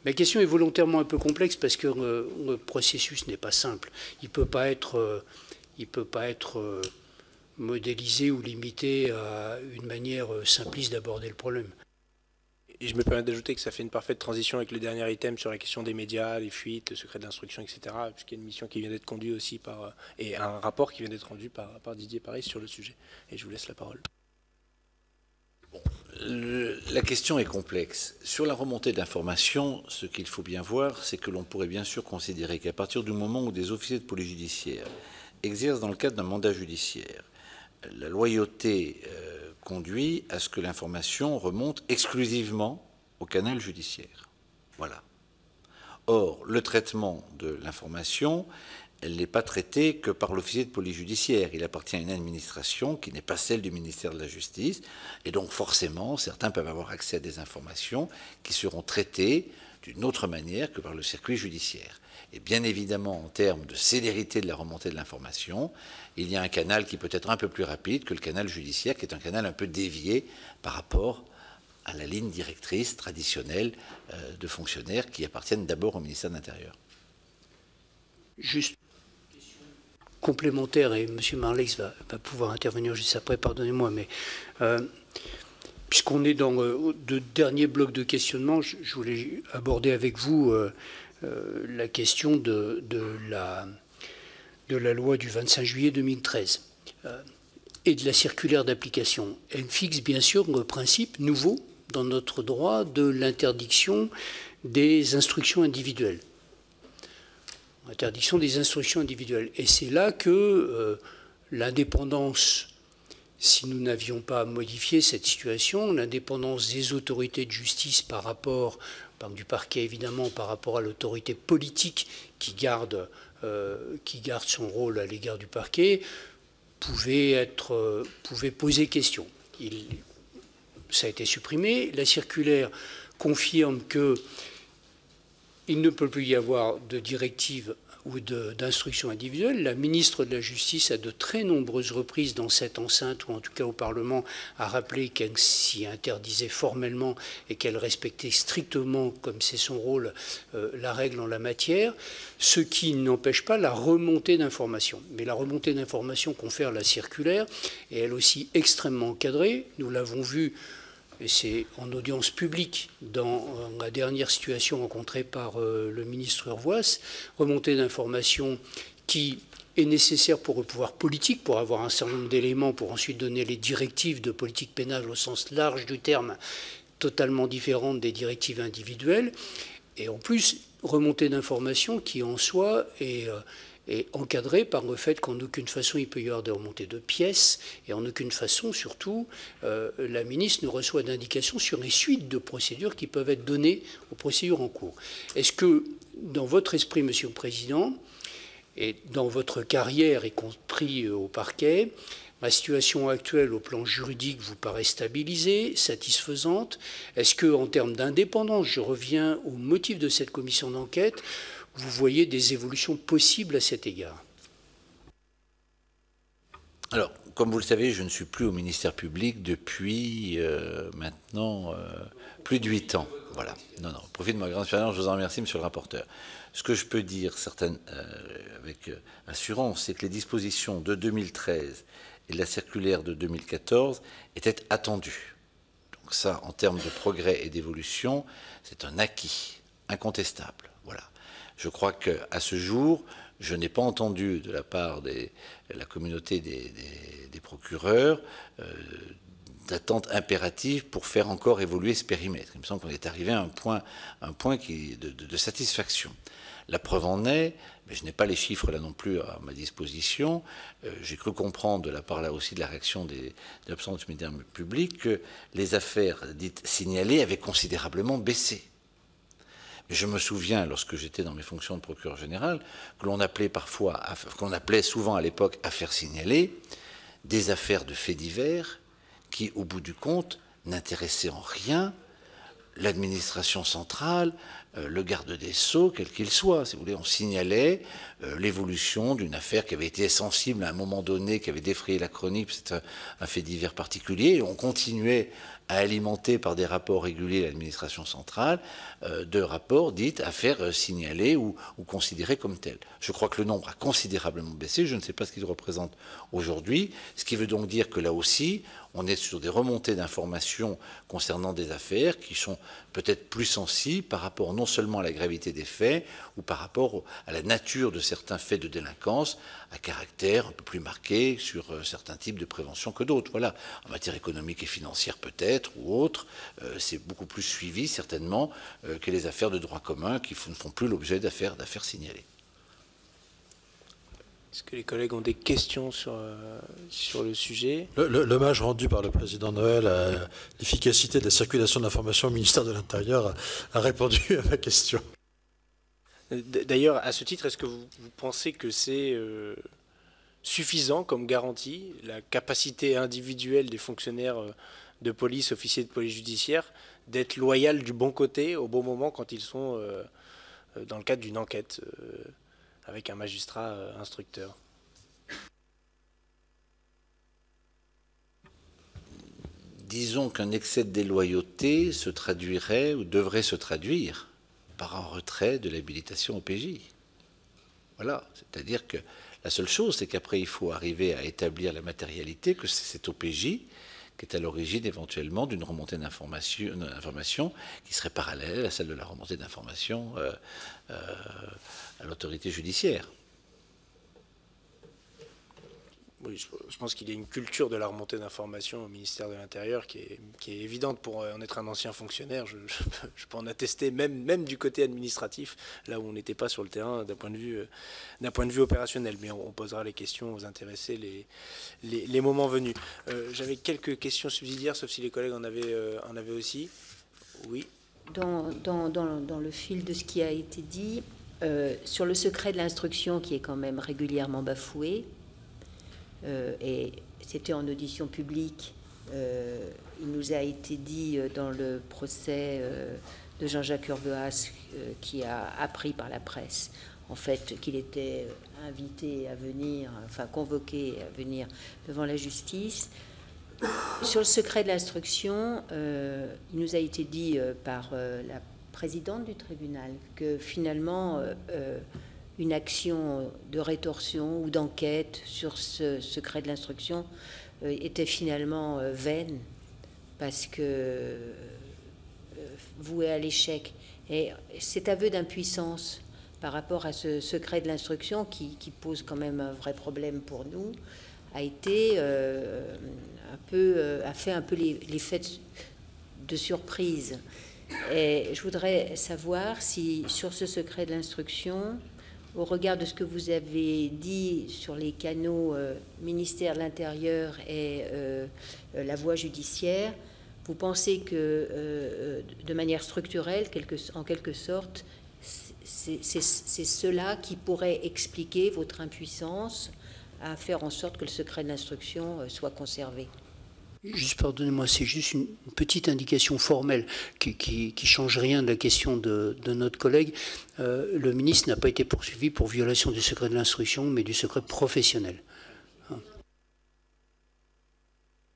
Ma question est volontairement un peu complexe parce que le processus n'est pas simple. Il ne peut pas être, modélisé ou limité à une manière simpliste d'aborder le problème. Et je me permets d'ajouter que ça fait une parfaite transition avec le dernier item sur la question des médias, les fuites, le secret d'instruction, etc. Puisqu'il y a une mission qui vient d'être conduite aussi par, et un rapport qui vient d'être rendu par Didier Paris sur le sujet. Et je vous laisse la parole. Bon, la question est complexe. Sur la remontée d'informations, ce qu'il faut bien voir, c'est que l'on pourrait bien sûr considérer qu'à partir du moment où des officiers de police judiciaire exercent dans le cadre d'un mandat judiciaire, la loyauté conduit à ce que l'information remonte exclusivement au canal judiciaire. Voilà. Or, le traitement de l'information, elle n'est pas traitée que par l'officier de police judiciaire. Il appartient à une administration qui n'est pas celle du ministère de la Justice. Et donc, forcément, certains peuvent avoir accès à des informations qui seront traitées d'une autre manière que par le circuit judiciaire. Et bien évidemment, en termes de célérité de la remontée de l'information, il y a un canal qui peut être un peu plus rapide que le canal judiciaire, qui est un canal un peu dévié par rapport à la ligne directrice traditionnelle de fonctionnaires qui appartiennent d'abord au ministère de l'Intérieur. Juste une question complémentaire, et M. Marlex va pouvoir intervenir juste après, pardonnez-moi, mais puisqu'on est dans le dernier bloc de questionnement, je voulais aborder avec vous la question de la loi du 25 juillet 2013 et de la circulaire d'application. Elle fixe bien sûr le principe nouveau dans notre droit de l'interdiction des instructions individuelles. L'interdiction des instructions individuelles. Et c'est là que l'indépendance, si nous n'avions pas modifié cette situation, l'indépendance des autorités de justice par rapport, du parquet évidemment, par rapport à l'autorité politique qui garde son rôle à l'égard du parquet, pouvait poser question. Ça a été supprimé. La circulaire confirme que il ne peut plus y avoir de directive ou d'instruction individuelle. La ministre de la Justice, à de très nombreuses reprises dans cette enceinte, ou en tout cas au Parlement, a rappelé qu'elle s'y interdisait formellement et qu'elle respectait strictement, comme c'est son rôle, la règle en la matière, ce qui n'empêche pas la remontée d'informations. Mais la remontée d'informations confère la circulaire est elle aussi extrêmement encadrée. Nous l'avons vu. Et c'est en audience publique, dans la dernière situation rencontrée par le ministre Urbeas, remontée d'informations qui est nécessaire pour le pouvoir politique, pour avoir un certain nombre d'éléments, pour ensuite donner les directives de politique pénale au sens large du terme, totalement différentes des directives individuelles. Et en plus, remontée d'informations qui en soi est encadré par le fait qu'en aucune façon il peut y avoir des remontées de pièces et en aucune façon, surtout, la ministre ne reçoit d'indications sur les suites de procédures qui peuvent être données aux procédures en cours. Est-ce que, dans votre esprit, Monsieur le Président, et dans votre carrière, y compris au parquet, la situation actuelle au plan juridique vous paraît stabilisée, satisfaisante? Est-ce que, en termes d'indépendance, je reviens au motif de cette commission d'enquête, vous voyez des évolutions possibles à cet égard? Alors, comme vous le savez, je ne suis plus au ministère public depuis maintenant plus de 8 ans. Voilà. Non, au profit de ma grande expérience, je vous en remercie, monsieur le rapporteur. Ce que je peux dire avec assurance, c'est que les dispositions de 2013 et la circulaire de 2014 était attendue. Donc ça, en termes de progrès et d'évolution, c'est un acquis incontestable. Voilà. Je crois qu'à ce jour, je n'ai pas entendu de la part de la communauté des procureurs d'attente impérative pour faire encore évoluer ce périmètre. Il me semble qu'on est arrivé à un point qui est de satisfaction. La preuve en est, mais je n'ai pas les chiffres là non plus à ma disposition, j'ai cru comprendre de la part là aussi de la réaction de l'absence du ministère public que les affaires dites signalées avaient considérablement baissé. Mais je me souviens, lorsque j'étais dans mes fonctions de procureur général, que l'on appelait parfois, qu'on appelait souvent à l'époque affaires signalées, des affaires de faits divers qui, au bout du compte, n'intéressaient en rien l'administration centrale, le garde des Sceaux, quel qu'il soit. Si vous voulez, on signalait l'évolution d'une affaire qui avait été sensible à un moment donné, qui avait défrayé la chronique, c'était un fait divers particulier, et on continuait à alimenter par des rapports réguliers l'administration centrale, de rapports dits affaires signalées ou considérées comme telles. Je crois que le nombre a considérablement baissé, je ne sais pas ce qu'il représente aujourd'hui, ce qui veut donc dire que là aussi, on est sur des remontées d'informations concernant des affaires qui sont peut-être plus sensibles par rapport non seulement à la gravité des faits ou par rapport à la nature de certains faits de délinquance à caractère un peu plus marqué sur certains types de prévention que d'autres. Voilà, en matière économique et financière peut-être ou autre, c'est beaucoup plus suivi certainement que les affaires de droit commun qui ne font plus l'objet d'affaires signalées. Est-ce que les collègues ont des questions sur le sujet? L'hommage rendu par le président Noël à l'efficacité de la circulation de l'information au ministère de l'Intérieur a répondu à ma question. D'ailleurs, à ce titre, est-ce que vous pensez que c'est suffisant comme garantie, la capacité individuelle des fonctionnaires de police, officiers de police judiciaire, d'être loyal du bon côté au bon moment quand ils sont dans le cadre d'une enquête avec un magistrat instructeur? Disons qu'un excès de déloyauté se traduirait ou devrait se traduire par un retrait de l'habilitation au PJ. Voilà, c'est-à-dire que la seule chose, c'est qu'après il faut arriver à établir la matérialité, que c'est cet OPJ qui est à l'origine éventuellement d'une remontée d'informations qui serait parallèle à celle de la remontée d'informations à l'autorité judiciaire. Oui, je pense qu'il y a une culture de la remontée d'informations au ministère de l'Intérieur qui est évidente pour en être un ancien fonctionnaire. Je peux en attester, même du côté administratif, là où on n'était pas sur le terrain d'un point de vue opérationnel. Mais on posera les questions aux intéressés les moments venus. J'avais quelques questions subsidiaires, sauf si les collègues en avaient aussi. Oui. Dans le fil de ce qui a été dit, sur le secret de l'instruction qui est quand même régulièrement bafoué, et c'était en audition publique, il nous a été dit dans le procès de Jean-Jacques Urbeas qui a appris par la presse en fait qu'il était invité à venir, enfin convoqué à venir devant la justice. Sur le secret de l'instruction, il nous a été dit par la présidente du tribunal que finalement une action de rétorsion ou d'enquête sur ce secret de l'instruction était finalement vaine parce que vouée à l'échec. Et cet aveu d'impuissance par rapport à ce secret de l'instruction qui pose quand même un vrai problème pour nous a fait un peu les fêtes de surprise. Et je voudrais savoir si sur ce secret de l'instruction, au regard de ce que vous avez dit sur les canaux ministère de l'Intérieur et la voie judiciaire, vous pensez que, de manière structurelle, en quelque sorte, c'est cela qui pourrait expliquer votre impuissance à faire en sorte que le secret de l'instruction soit conservé? Juste, pardonnez-moi, c'est juste une petite indication formelle qui change rien de la question de notre collègue. Le ministre n'a pas été poursuivi pour violation du secret de l'instruction, mais du secret professionnel. Hein.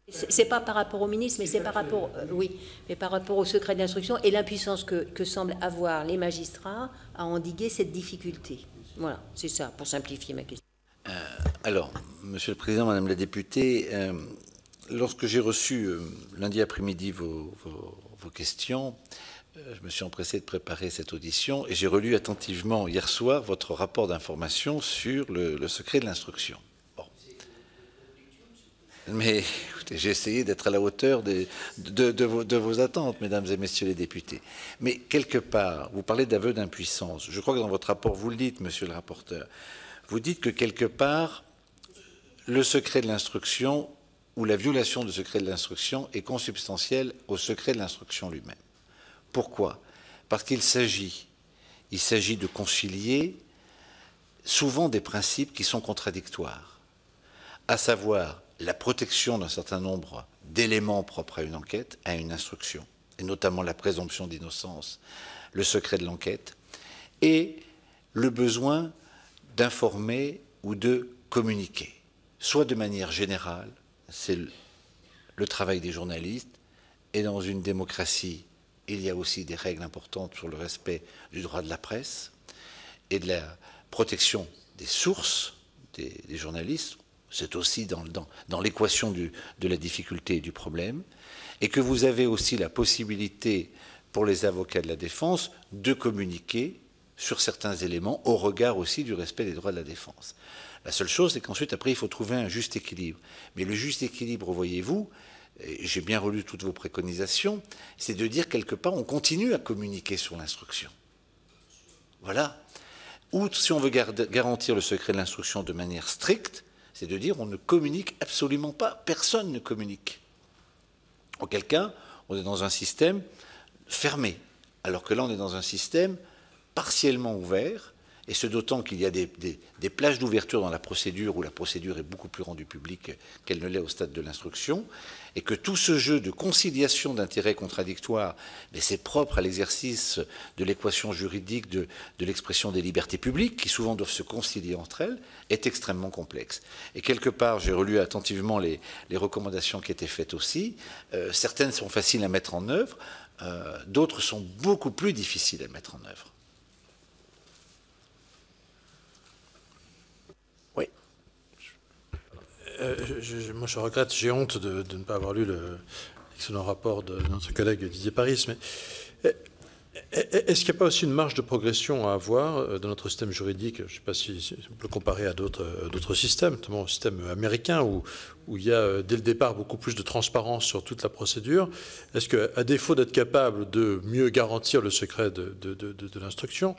C'est pas par rapport au ministre, mais c'est par rapport, oui, mais par rapport au secret de l'instruction et l'impuissance que semblent avoir les magistrats à endiguer cette difficulté. Voilà, c'est ça, pour simplifier ma question. Alors, Monsieur le Président, Madame la députée, lorsque j'ai reçu lundi après-midi vos questions, je me suis empressé de préparer cette audition et j'ai relu attentivement hier soir votre rapport d'information sur le secret de l'instruction. Bon. Mais écoutez, j'ai essayé d'être à la hauteur de vos attentes, mesdames et messieurs les députés. Mais quelque part, vous parlez d'aveu d'impuissance. Je crois que dans votre rapport, vous le dites, monsieur le rapporteur, vous dites que quelque part, le secret de l'instruction ou la violation du secret de l'instruction est consubstantielle au secret de l'instruction lui-même. Pourquoi? Parce qu'il s'agit de concilier souvent des principes qui sont contradictoires, à savoir la protection d'un certain nombre d'éléments propres à une enquête, à une instruction, et notamment la présomption d'innocence, le secret de l'enquête, et le besoin d'informer ou de communiquer, soit de manière générale, c'est le travail des journalistes, et dans une démocratie, il y a aussi des règles importantes sur le respect du droit de la presse et de la protection des sources des journalistes. C'est aussi dans l'équation de la difficulté et du problème. Et que vous avez aussi la possibilité pour les avocats de la défense de communiquer sur certains éléments au regard aussi du respect des droits de la défense. La seule chose, c'est qu'ensuite, après, il faut trouver un juste équilibre. Mais le juste équilibre, voyez-vous, j'ai bien relu toutes vos préconisations, c'est de dire quelque part, on continue à communiquer sur l'instruction. Voilà. Ou si on veut garantir le secret de l'instruction de manière stricte, c'est de dire on ne communique absolument pas, personne ne communique. Auquel cas, on est dans un système fermé, alors que là, on est dans un système partiellement ouvert, et ce d'autant qu'il y a des plages d'ouverture dans la procédure où la procédure est beaucoup plus rendue publique qu'elle ne l'est au stade de l'instruction, et que tout ce jeu de conciliation d'intérêts contradictoires, mais c'est propre à l'exercice de l'équation juridique de l'expression des libertés publiques, qui souvent doivent se concilier entre elles, est extrêmement complexe. Et quelque part, j'ai relu attentivement les recommandations qui étaient faites aussi, certaines sont faciles à mettre en œuvre, d'autres sont beaucoup plus difficiles à mettre en œuvre. Moi, je regrette, j'ai honte de ne pas avoir lu l'excellent rapport de notre collègue Didier Paris, mais est-ce qu'il n'y a pas aussi une marge de progression à avoir dans notre système juridique? Je ne sais pas si on peut le comparer à d'autres systèmes, notamment au système américain, où il y a dès le départ beaucoup plus de transparence sur toute la procédure. Est-ce qu'à défaut d'être capable de mieux garantir le secret de l'instruction,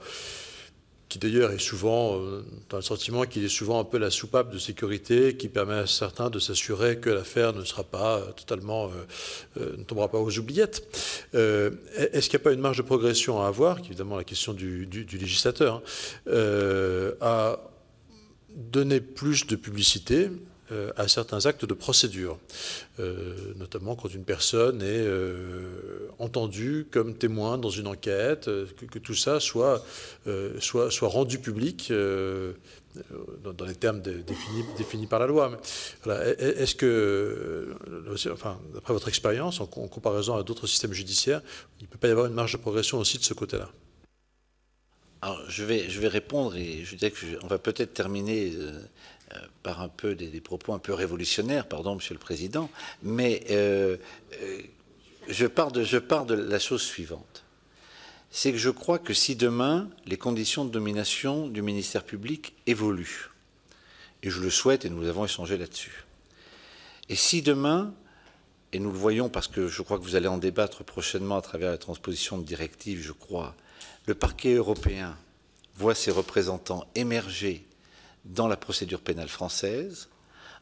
qui d'ailleurs est souvent, dans le sentiment qu'il est souvent un peu la soupape de sécurité qui permet à certains de s'assurer que l'affaire ne sera pas totalement, ne tombera pas aux oubliettes. Est-ce qu'il n'y a pas une marge de progression à avoir, qui est évidemment la question du législateur, hein, à donner plus de publicité à certains actes de procédure, notamment quand une personne est entendue comme témoin dans une enquête, que tout ça soit rendu public dans les termes définis par la loi. Mais, voilà, est-ce que, enfin, d'après votre expérience, en comparaison à d'autres systèmes judiciaires, il ne peut pas y avoir une marge de progression aussi de ce côté-là? Alors, je vais répondre et je dirais qu'on va peut-être terminer par un peu des propos un peu révolutionnaires, pardon, Monsieur le Président, mais je pars de la chose suivante. C'est que je crois que si demain, les conditions de domination du ministère public évoluent, et je le souhaite, et nous avons échangé là-dessus, et si demain, et nous le voyons parce que je crois que vous allez en débattre prochainement à travers la transposition de directives, je crois, le parquet européen voit ses représentants émerger dans la procédure pénale française,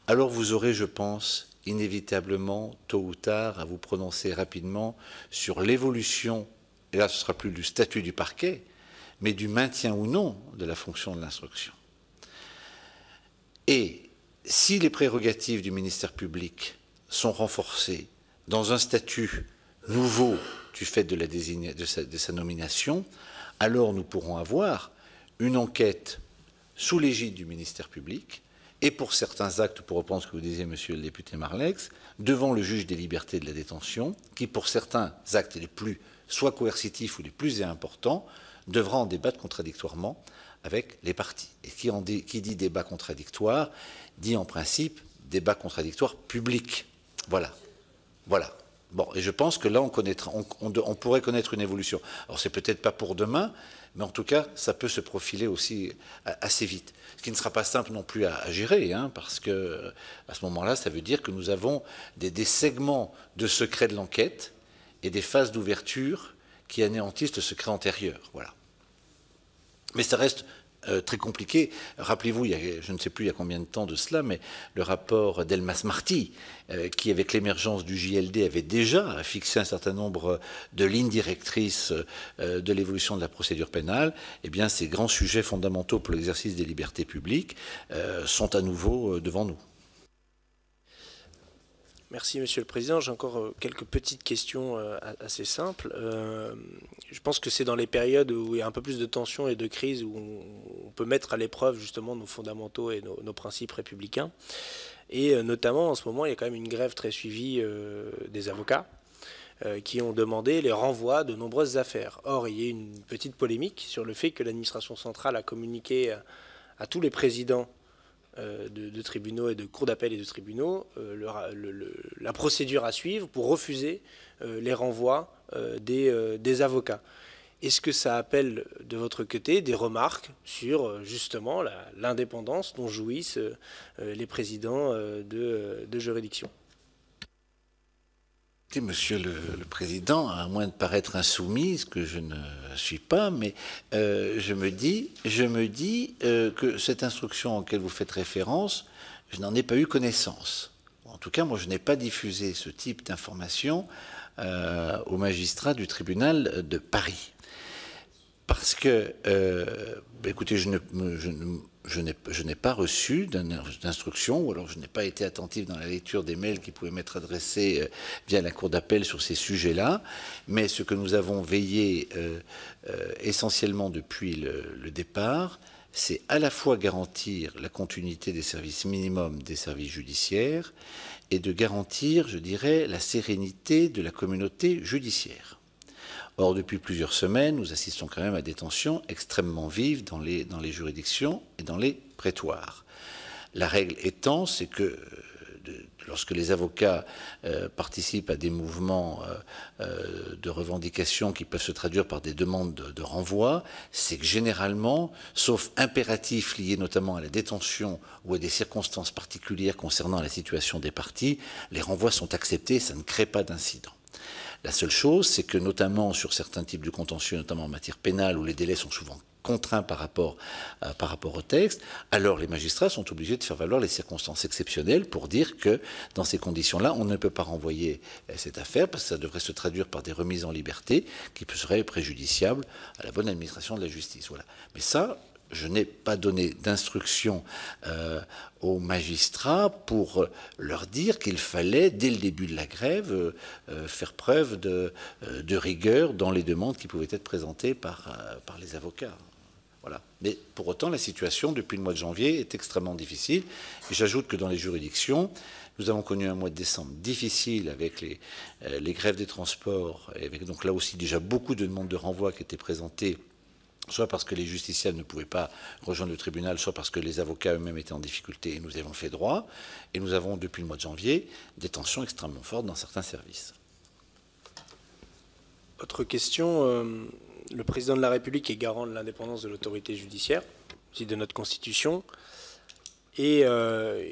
alors vous aurez, je pense, inévitablement, tôt ou tard, à vous prononcer rapidement sur l'évolution, et là ce ne sera plus du statut du parquet, mais du maintien ou non de la fonction de l'instruction. Et si les prérogatives du ministère public sont renforcées dans un statut nouveau du fait de sa nomination, alors nous pourrons avoir une enquête sous l'égide du ministère public, et pour certains actes, pour reprendre ce que vous disiez, monsieur le député Marlex, devant le juge des libertés de la détention, qui pour certains actes les plus, soit coercitifs ou les plus importants, devra en débattre contradictoirement avec les partis. Et qui dit débat contradictoire, dit en principe débat contradictoire public. Voilà. Voilà. Bon, et je pense que là, on pourrait connaître une évolution. Alors, c'est peut-être pas pour demain, mais en tout cas, ça peut se profiler aussi assez vite. Ce qui ne sera pas simple non plus à gérer, hein, parce que à ce moment-là, ça veut dire que nous avons des segments de secret de l'enquête et des phases d'ouverture qui anéantissent le secret antérieur. Voilà. Mais ça reste très compliqué. Rappelez-vous, je ne sais plus il y a combien de temps de cela, mais le rapport Delmas-Marty, qui avec l'émergence du JLD avait déjà fixé un certain nombre de lignes directrices de l'évolution de la procédure pénale, eh bien ces grands sujets fondamentaux pour l'exercice des libertés publiques sont à nouveau devant nous. Merci, Monsieur le Président. J'ai encore quelques petites questions assez simples. Je pense que c'est dans les périodes où il y a un peu plus de tension et de crise où on peut mettre à l'épreuve justement nos fondamentaux et nos principes républicains. Et notamment, en ce moment, il y a quand même une grève très suivie des avocats qui ont demandé les renvois de nombreuses affaires. Or, il y a une petite polémique sur le fait que l'administration centrale a communiqué à tous les présidents de tribunaux et de cours d'appel et de tribunaux, la procédure à suivre pour refuser les renvois des avocats. Est-ce que ça appelle de votre côté des remarques sur justement l'indépendance dont jouissent les présidents de juridiction? Monsieur le Président, à moins de paraître insoumis, ce que je ne suis pas, mais je me dis que cette instruction à laquelle vous faites référence, je n'en ai pas eu connaissance. En tout cas, moi, je n'ai pas diffusé ce type d'information aux magistrats du tribunal de Paris. Parce que, écoutez, je n'ai pas reçu d'instruction, ou alors je n'ai pas été attentif dans la lecture des mails qui pouvaient m'être adressés via la Cour d'appel sur ces sujets-là. Mais ce que nous avons veillé essentiellement depuis le départ, c'est à la fois garantir la continuité des services minimums des services judiciaires et de garantir, je dirais, la sérénité de la communauté judiciaire. Or, depuis plusieurs semaines, nous assistons quand même à des tensions extrêmement vives dans les juridictions et dans les prétoires. La règle étant, c'est que lorsque les avocats participent à des mouvements de revendication qui peuvent se traduire par des demandes de renvoi, c'est que généralement, sauf impératifs liés notamment à la détention ou à des circonstances particulières concernant la situation des parties, les renvois sont acceptés et ça ne crée pas d'incident. La seule chose, c'est que notamment sur certains types de contentieux, notamment en matière pénale, où les délais sont souvent contraints par rapport au texte, alors les magistrats sont obligés de faire valoir les circonstances exceptionnelles pour dire que dans ces conditions-là, on ne peut pas renvoyer cette affaire parce que ça devrait se traduire par des remises en liberté qui seraient préjudiciables à la bonne administration de la justice. Voilà. Mais ça, je n'ai pas donné d'instruction aux magistrats pour leur dire qu'il fallait, dès le début de la grève, faire preuve de rigueur dans les demandes qui pouvaient être présentées par les avocats. Voilà. Mais pour autant, la situation depuis le mois de janvier est extrêmement difficile. J'ajoute que dans les juridictions, nous avons connu un mois de décembre difficile avec les grèves des transports, et avec donc là aussi déjà beaucoup de demandes de renvoi qui étaient présentées, soit parce que les justiciables ne pouvaient pas rejoindre le tribunal, soit parce que les avocats eux-mêmes étaient en difficulté et nous avons fait droit. Et nous avons, depuis le mois de janvier, des tensions extrêmement fortes dans certains services. Autre question, le président de la République est garant de l'indépendance de l'autorité judiciaire, aussi de notre Constitution. Et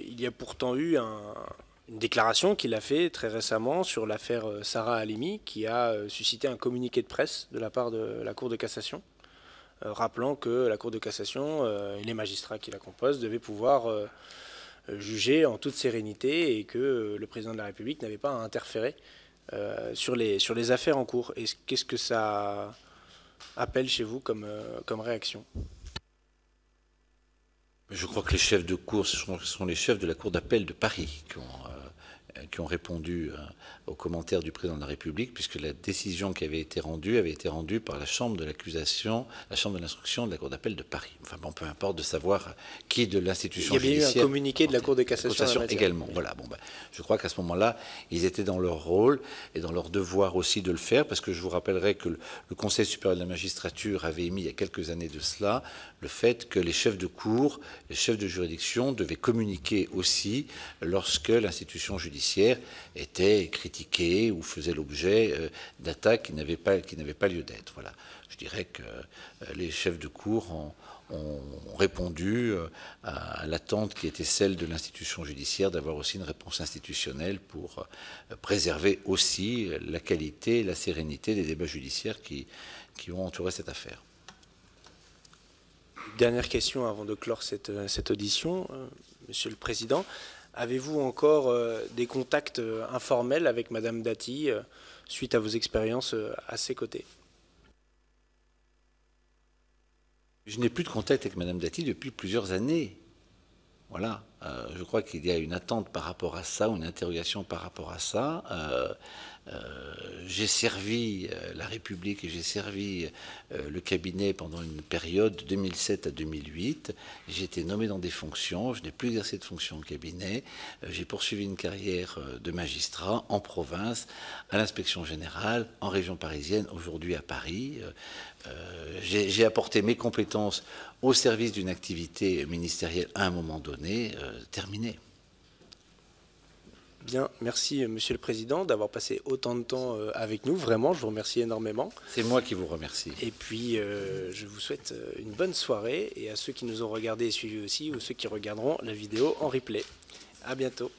il y a pourtant eu une déclaration qu'il a faite très récemment sur l'affaire Sarah Halimi, qui a suscité un communiqué de presse de la part de la Cour de cassation, rappelant que la Cour de cassation et les magistrats qui la composent devaient pouvoir juger en toute sérénité et que le président de la République n'avait pas à interférer sur les affaires en cours. Qu'est-ce que ça appelle chez vous comme réaction ? Je crois que les chefs de cour, ce sont les chefs de la Cour d'appel de Paris qui ont qui ont répondu aux commentaires du président de la République, puisque la décision qui avait été rendue par la chambre de l'accusation, la chambre de l'instruction de la Cour d'appel de Paris. Enfin bon, peu importe de savoir qui de l'institution judiciaire... Il y avait eu un communiqué de la Cour de cassation également. Oui. Voilà. Bon, ben, je crois qu'à ce moment-là, ils étaient dans leur rôle et dans leur devoir aussi de le faire, parce que je vous rappellerai que le Conseil supérieur de la magistrature avait émis il y a quelques années de cela le fait que les chefs de cour, les chefs de juridiction devaient communiquer aussi lorsque l'institution judiciaire était critiquée ou faisait l'objet d'attaques qui n'avaient pas lieu d'être. Voilà. Je dirais que les chefs de cour ont répondu à l'attente qui était celle de l'institution judiciaire d'avoir aussi une réponse institutionnelle pour préserver aussi la qualité et la sérénité des débats judiciaires qui ont entouré cette affaire. Dernière question avant de clore cette audition, Monsieur le Président. Avez-vous encore des contacts informels avec Madame Dati suite à vos expériences à ses côtés? Je n'ai plus de contact avec Madame Dati depuis plusieurs années. Voilà. Je crois qu'il y a une attente par rapport à ça, une interrogation par rapport à ça. J'ai servi la République et j'ai servi le cabinet pendant une période de 2007 à 2008. J'ai été nommé dans des fonctions, je n'ai plus exercé de fonction au cabinet. J'ai poursuivi une carrière de magistrat en province, à l'inspection générale, en région parisienne, aujourd'hui à Paris. J'ai apporté mes compétences au service d'une activité ministérielle à un moment donné, terminée. Bien, merci Monsieur le Président d'avoir passé autant de temps avec nous. Vraiment, je vous remercie énormément. C'est moi qui vous remercie. Et puis, je vous souhaite une bonne soirée et à ceux qui nous ont regardés et suivis aussi, ou ceux qui regarderont la vidéo en replay. À bientôt.